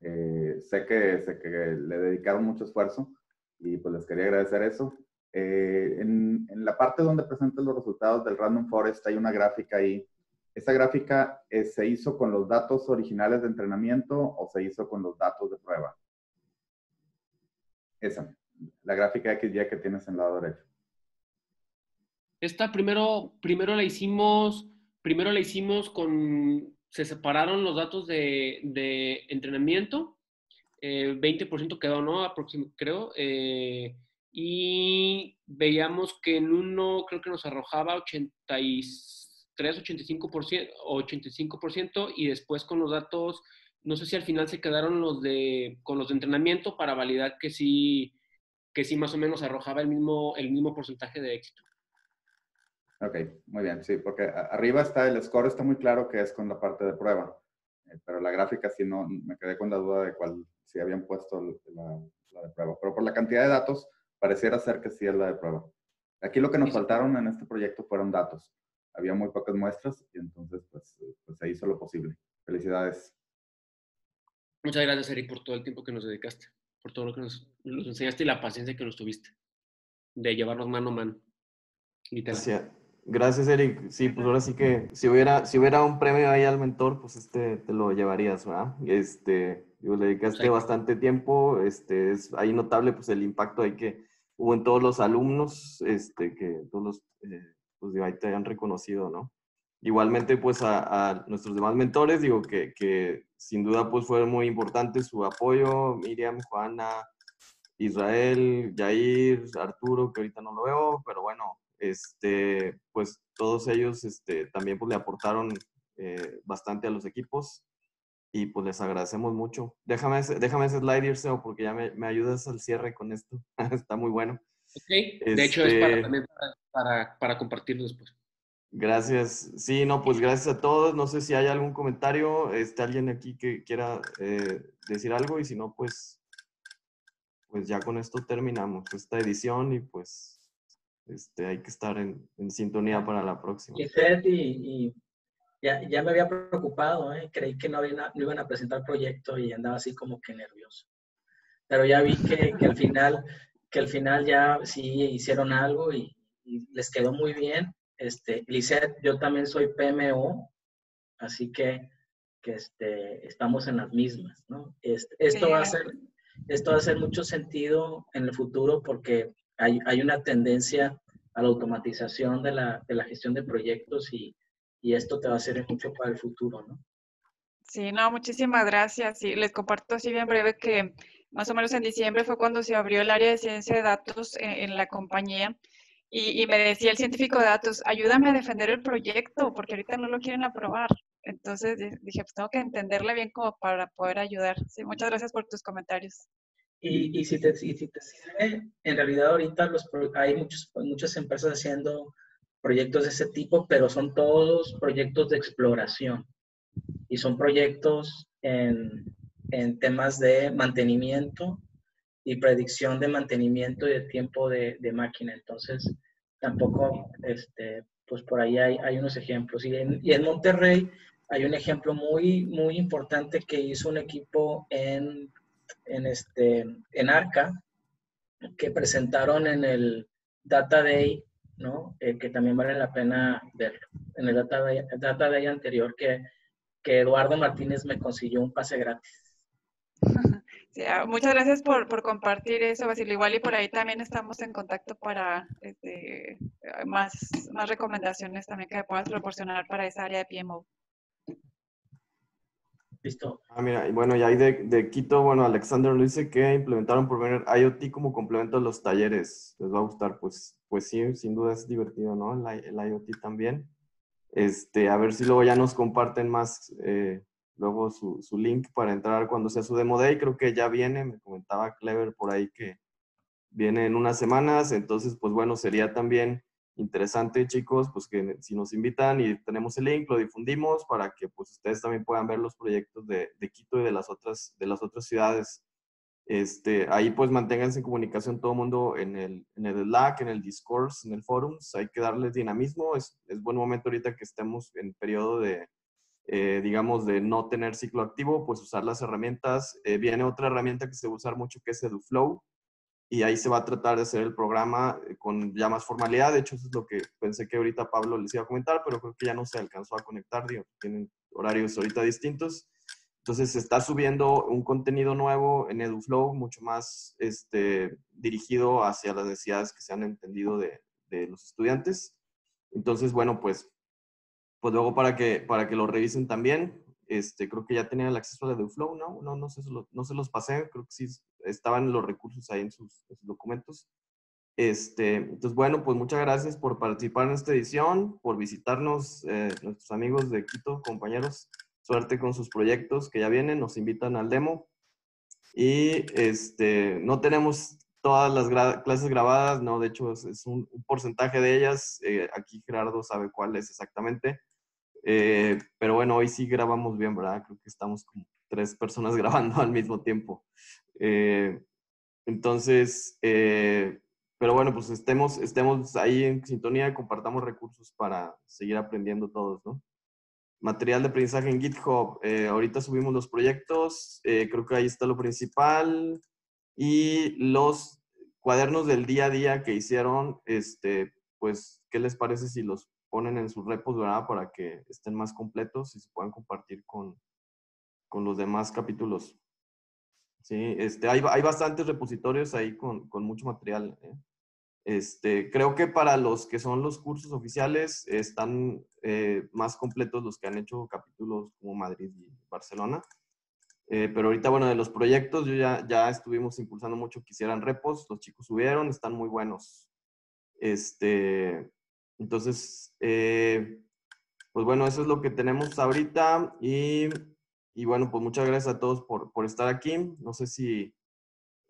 Sé que le dedicaron mucho esfuerzo y pues les quería agradecer eso. En la parte donde presentan los resultados del Random Forest hay una gráfica ahí. ¿Esa gráfica se hizo con los datos originales de entrenamiento o se hizo con los datos de prueba? Esa, la gráfica XY que tienes en el lado derecho. Esta primero la hicimos con... Se separaron los datos de entrenamiento, 20% quedó, ¿no? Creo. Y veíamos que en uno, creo que nos arrojaba 85%, y después con los datos, no sé si al final se quedaron con los de entrenamiento para validar que sí más o menos arrojaba el mismo porcentaje de éxito. Ok, muy bien, sí, porque arriba está el score, está muy claro que es con la parte de prueba, pero la gráfica sí no, me quedé con la duda de si habían puesto la de prueba, pero por la cantidad de datos pareciera ser que sí es la de prueba. Aquí lo que nos faltaron en este proyecto fueron datos, había muy pocas muestras y entonces pues se hizo lo posible. Felicidades. Muchas gracias, Eric, por todo el tiempo que nos dedicaste, por todo lo que nos enseñaste y la paciencia que nos tuviste de llevarnos mano a mano. Gracias. Gracias, Eric. Sí, pues ahora sí que si hubiera un premio ahí al mentor, pues te lo llevarías, ¿verdad? Le dedicaste bastante tiempo. Es ahí notable pues el impacto ahí que hubo en todos los alumnos, que todos los ahí te hayan reconocido, ¿no? Igualmente pues a nuestros demás mentores, que sin duda pues fue muy importante su apoyo, Miriam, Juana, Israel, Jair, Arturo, que ahorita no lo veo, pero bueno. Pues todos ellos también pues le aportaron bastante a los equipos y pues les agradecemos mucho. Déjame ese slide, Irseo, porque ya me ayudas al cierre con esto. Está muy bueno. Okay. De hecho es para compartirlo después. Gracias. Sí, no, pues gracias a todos. No sé si hay algún comentario, alguien aquí que quiera decir algo, y si no, pues ya con esto terminamos esta edición y pues... hay que estar en sintonía para la próxima. Y ya me había preocupado, creí que no iban a presentar proyecto y andaba así como que nervioso. Pero ya vi que al final ya sí hicieron algo y les quedó muy bien. Lisette, yo también soy PMO, así que estamos en las mismas, ¿no? Esto va a hacer mucho sentido en el futuro porque hay una tendencia a la automatización de la gestión de proyectos y esto te va a servir mucho para el futuro, ¿no? Sí, no, muchísimas gracias. Y les comparto así bien breve que más o menos en diciembre fue cuando se abrió el área de ciencia de datos en la compañía. Y me decía el científico de datos, ayúdame a defender el proyecto, porque ahorita no lo quieren aprobar. Entonces dije, pues tengo que entenderle bien como para poder ayudar. Sí, muchas gracias por tus comentarios. Y si te sirve, en realidad ahorita hay muchas empresas haciendo proyectos de ese tipo, pero son todos proyectos de exploración. Y son proyectos en temas de mantenimiento y predicción de mantenimiento y de tiempo de máquina. Entonces, tampoco, pues por ahí hay unos ejemplos. Y en Monterrey hay un ejemplo muy, muy importante que hizo un equipo en ARCA, que presentaron en el Data Day, ¿no? Que también vale la pena verlo. En el Data Day anterior que Eduardo Martínez me consiguió un pase gratis. Sí, muchas gracias por compartir eso, Basilio. Igual y por ahí también estamos en contacto para más recomendaciones también que puedas proporcionar para esa área de PMO. Listo. Ah, mira, y bueno, ya hay de Quito, bueno, Alexander nos dice que implementaron por venir IoT como complemento a los talleres. Les va a gustar, pues sí, sin duda es divertido, ¿no? El IoT también. A ver si luego ya nos comparten más... luego su link para entrar cuando sea su Demo Day. Creo que ya viene, me comentaba Clever por ahí que viene en unas semanas. Entonces, pues bueno, sería también interesante, chicos, pues que si nos invitan y tenemos el link, lo difundimos para que pues ustedes también puedan ver los proyectos de Quito y de las otras ciudades. Ahí pues manténganse en comunicación todo el mundo en el Slack, en el Discord, en el Forums. Hay que darles dinamismo. Es buen momento ahorita que estemos en periodo de... digamos, de no tener ciclo activo, pues usar las herramientas. Viene otra herramienta que se va a usar mucho, que es EduFlow, y ahí se va a tratar de hacer el programa con ya más formalidad. De hecho, eso es lo que pensé que ahorita Pablo les iba a comentar, pero creo que ya no se alcanzó a conectar, digo, tienen horarios ahorita distintos. Entonces, se está subiendo un contenido nuevo en EduFlow, mucho más dirigido hacia las necesidades que se han entendido de los estudiantes. Entonces, bueno, pues luego para que lo revisen también. Creo que ya tenían el acceso a la de Flow, ¿no? No se los pasé, creo que sí estaban los recursos ahí en sus documentos. Entonces, bueno, pues muchas gracias por participar en esta edición, por visitarnos, nuestros amigos de Quito, compañeros. Suerte con sus proyectos que ya vienen, nos invitan al demo. Y no tenemos todas las clases grabadas, no, de hecho es un porcentaje de ellas. Aquí Gerardo sabe cuál es exactamente. Pero bueno, hoy sí grabamos bien, ¿verdad? Creo que estamos como 3 personas grabando al mismo tiempo. Entonces, pero bueno, pues estemos ahí en sintonía, compartamos recursos para seguir aprendiendo todos, ¿no? Material de aprendizaje en GitHub. Ahorita subimos los proyectos, creo que ahí está lo principal. Y los cuadernos del día a día que hicieron, pues, ¿qué les parece si los ponen en sus repos, ¿verdad? Para que estén más completos y se puedan compartir con los demás capítulos. Sí, hay bastantes repositorios ahí con mucho material, ¿eh? Creo que para los que son los cursos oficiales están más completos los que han hecho capítulos como Madrid y Barcelona. Pero ahorita, bueno, de los proyectos, ya estuvimos impulsando mucho que hicieran repos, los chicos subieron, están muy buenos. Entonces, pues bueno, eso es lo que tenemos ahorita. Y bueno, pues muchas gracias a todos por estar aquí. No sé si,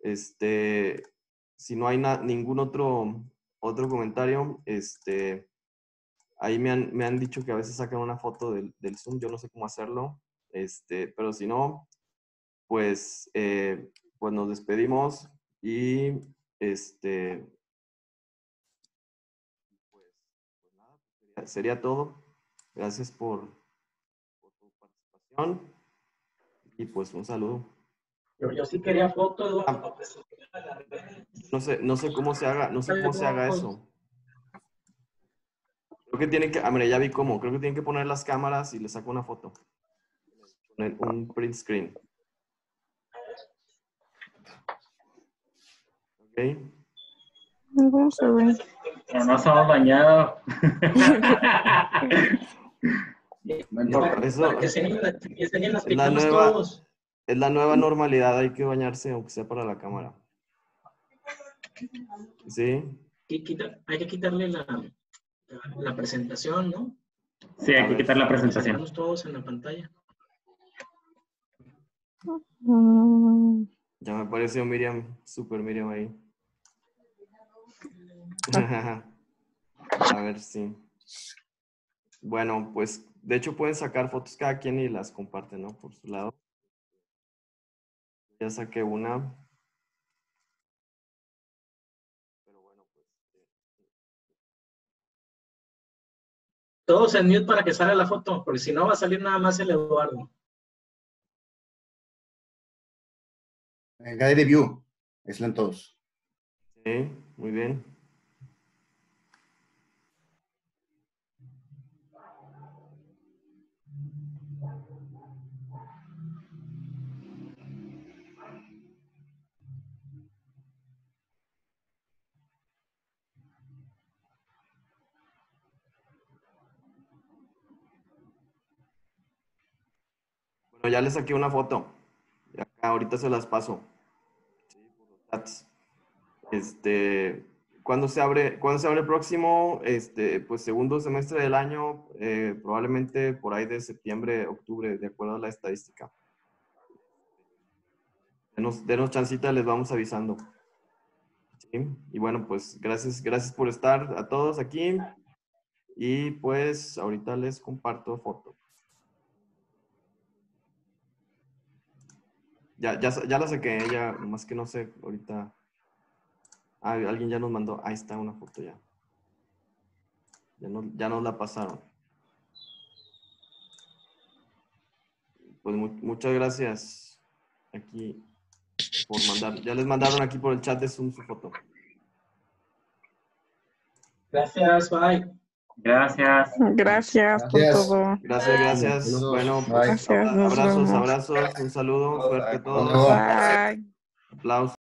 si no hay ningún otro comentario. Ahí me han dicho que a veces sacan una foto del Zoom, yo no sé cómo hacerlo. Pero si no... Pues nos despedimos y pues nada, sería todo. Gracias por tu participación y pues un saludo. Yo sí quería foto. No sé cómo se haga, eso. Creo que tienen que, mira, ya vi cómo. Creo que tienen que poner las cámaras y le saco una foto. Un print screen. Okay. Vamos a ver. Pero no estamos bañados. Es la nueva normalidad, hay que bañarse aunque sea para la cámara. Sí. Hay que quitarle la presentación, ¿no? Sí, hay que quitar la presentación. Estamos todos en la pantalla. Ya me apareció Miriam, super Miriam ahí. A ver si. Sí. Bueno, pues de hecho pueden sacar fotos cada quien y las comparten, ¿no? Por su lado. Ya saqué una. Pero bueno, pues. Todos en mute para que salga la foto, porque si no va a salir nada más el Eduardo. Galería de View, aislan todos. Sí, muy bien. Bueno, ya les saqué una foto. Acá ahorita se las paso. ¿Cuándo se abre el próximo? Pues segundo semestre del año, probablemente por ahí de septiembre, octubre, de acuerdo a la estadística. Denos chancita, les vamos avisando. ¿Sí? Y bueno, pues gracias por estar a todos aquí. Y pues ahorita les comparto foto. Ya la saqué, ya, más que no sé, ahorita. Ah, alguien ya nos mandó, ahí está una foto ya. Ya nos la pasaron. Pues muchas gracias aquí por mandar. Ya les mandaron aquí por el chat de Zoom su foto. Gracias, bye. Gracias. Gracias por todo. Gracias. Bueno, gracias, abrazos, un saludo, suerte a todos. Bye. Aplausos.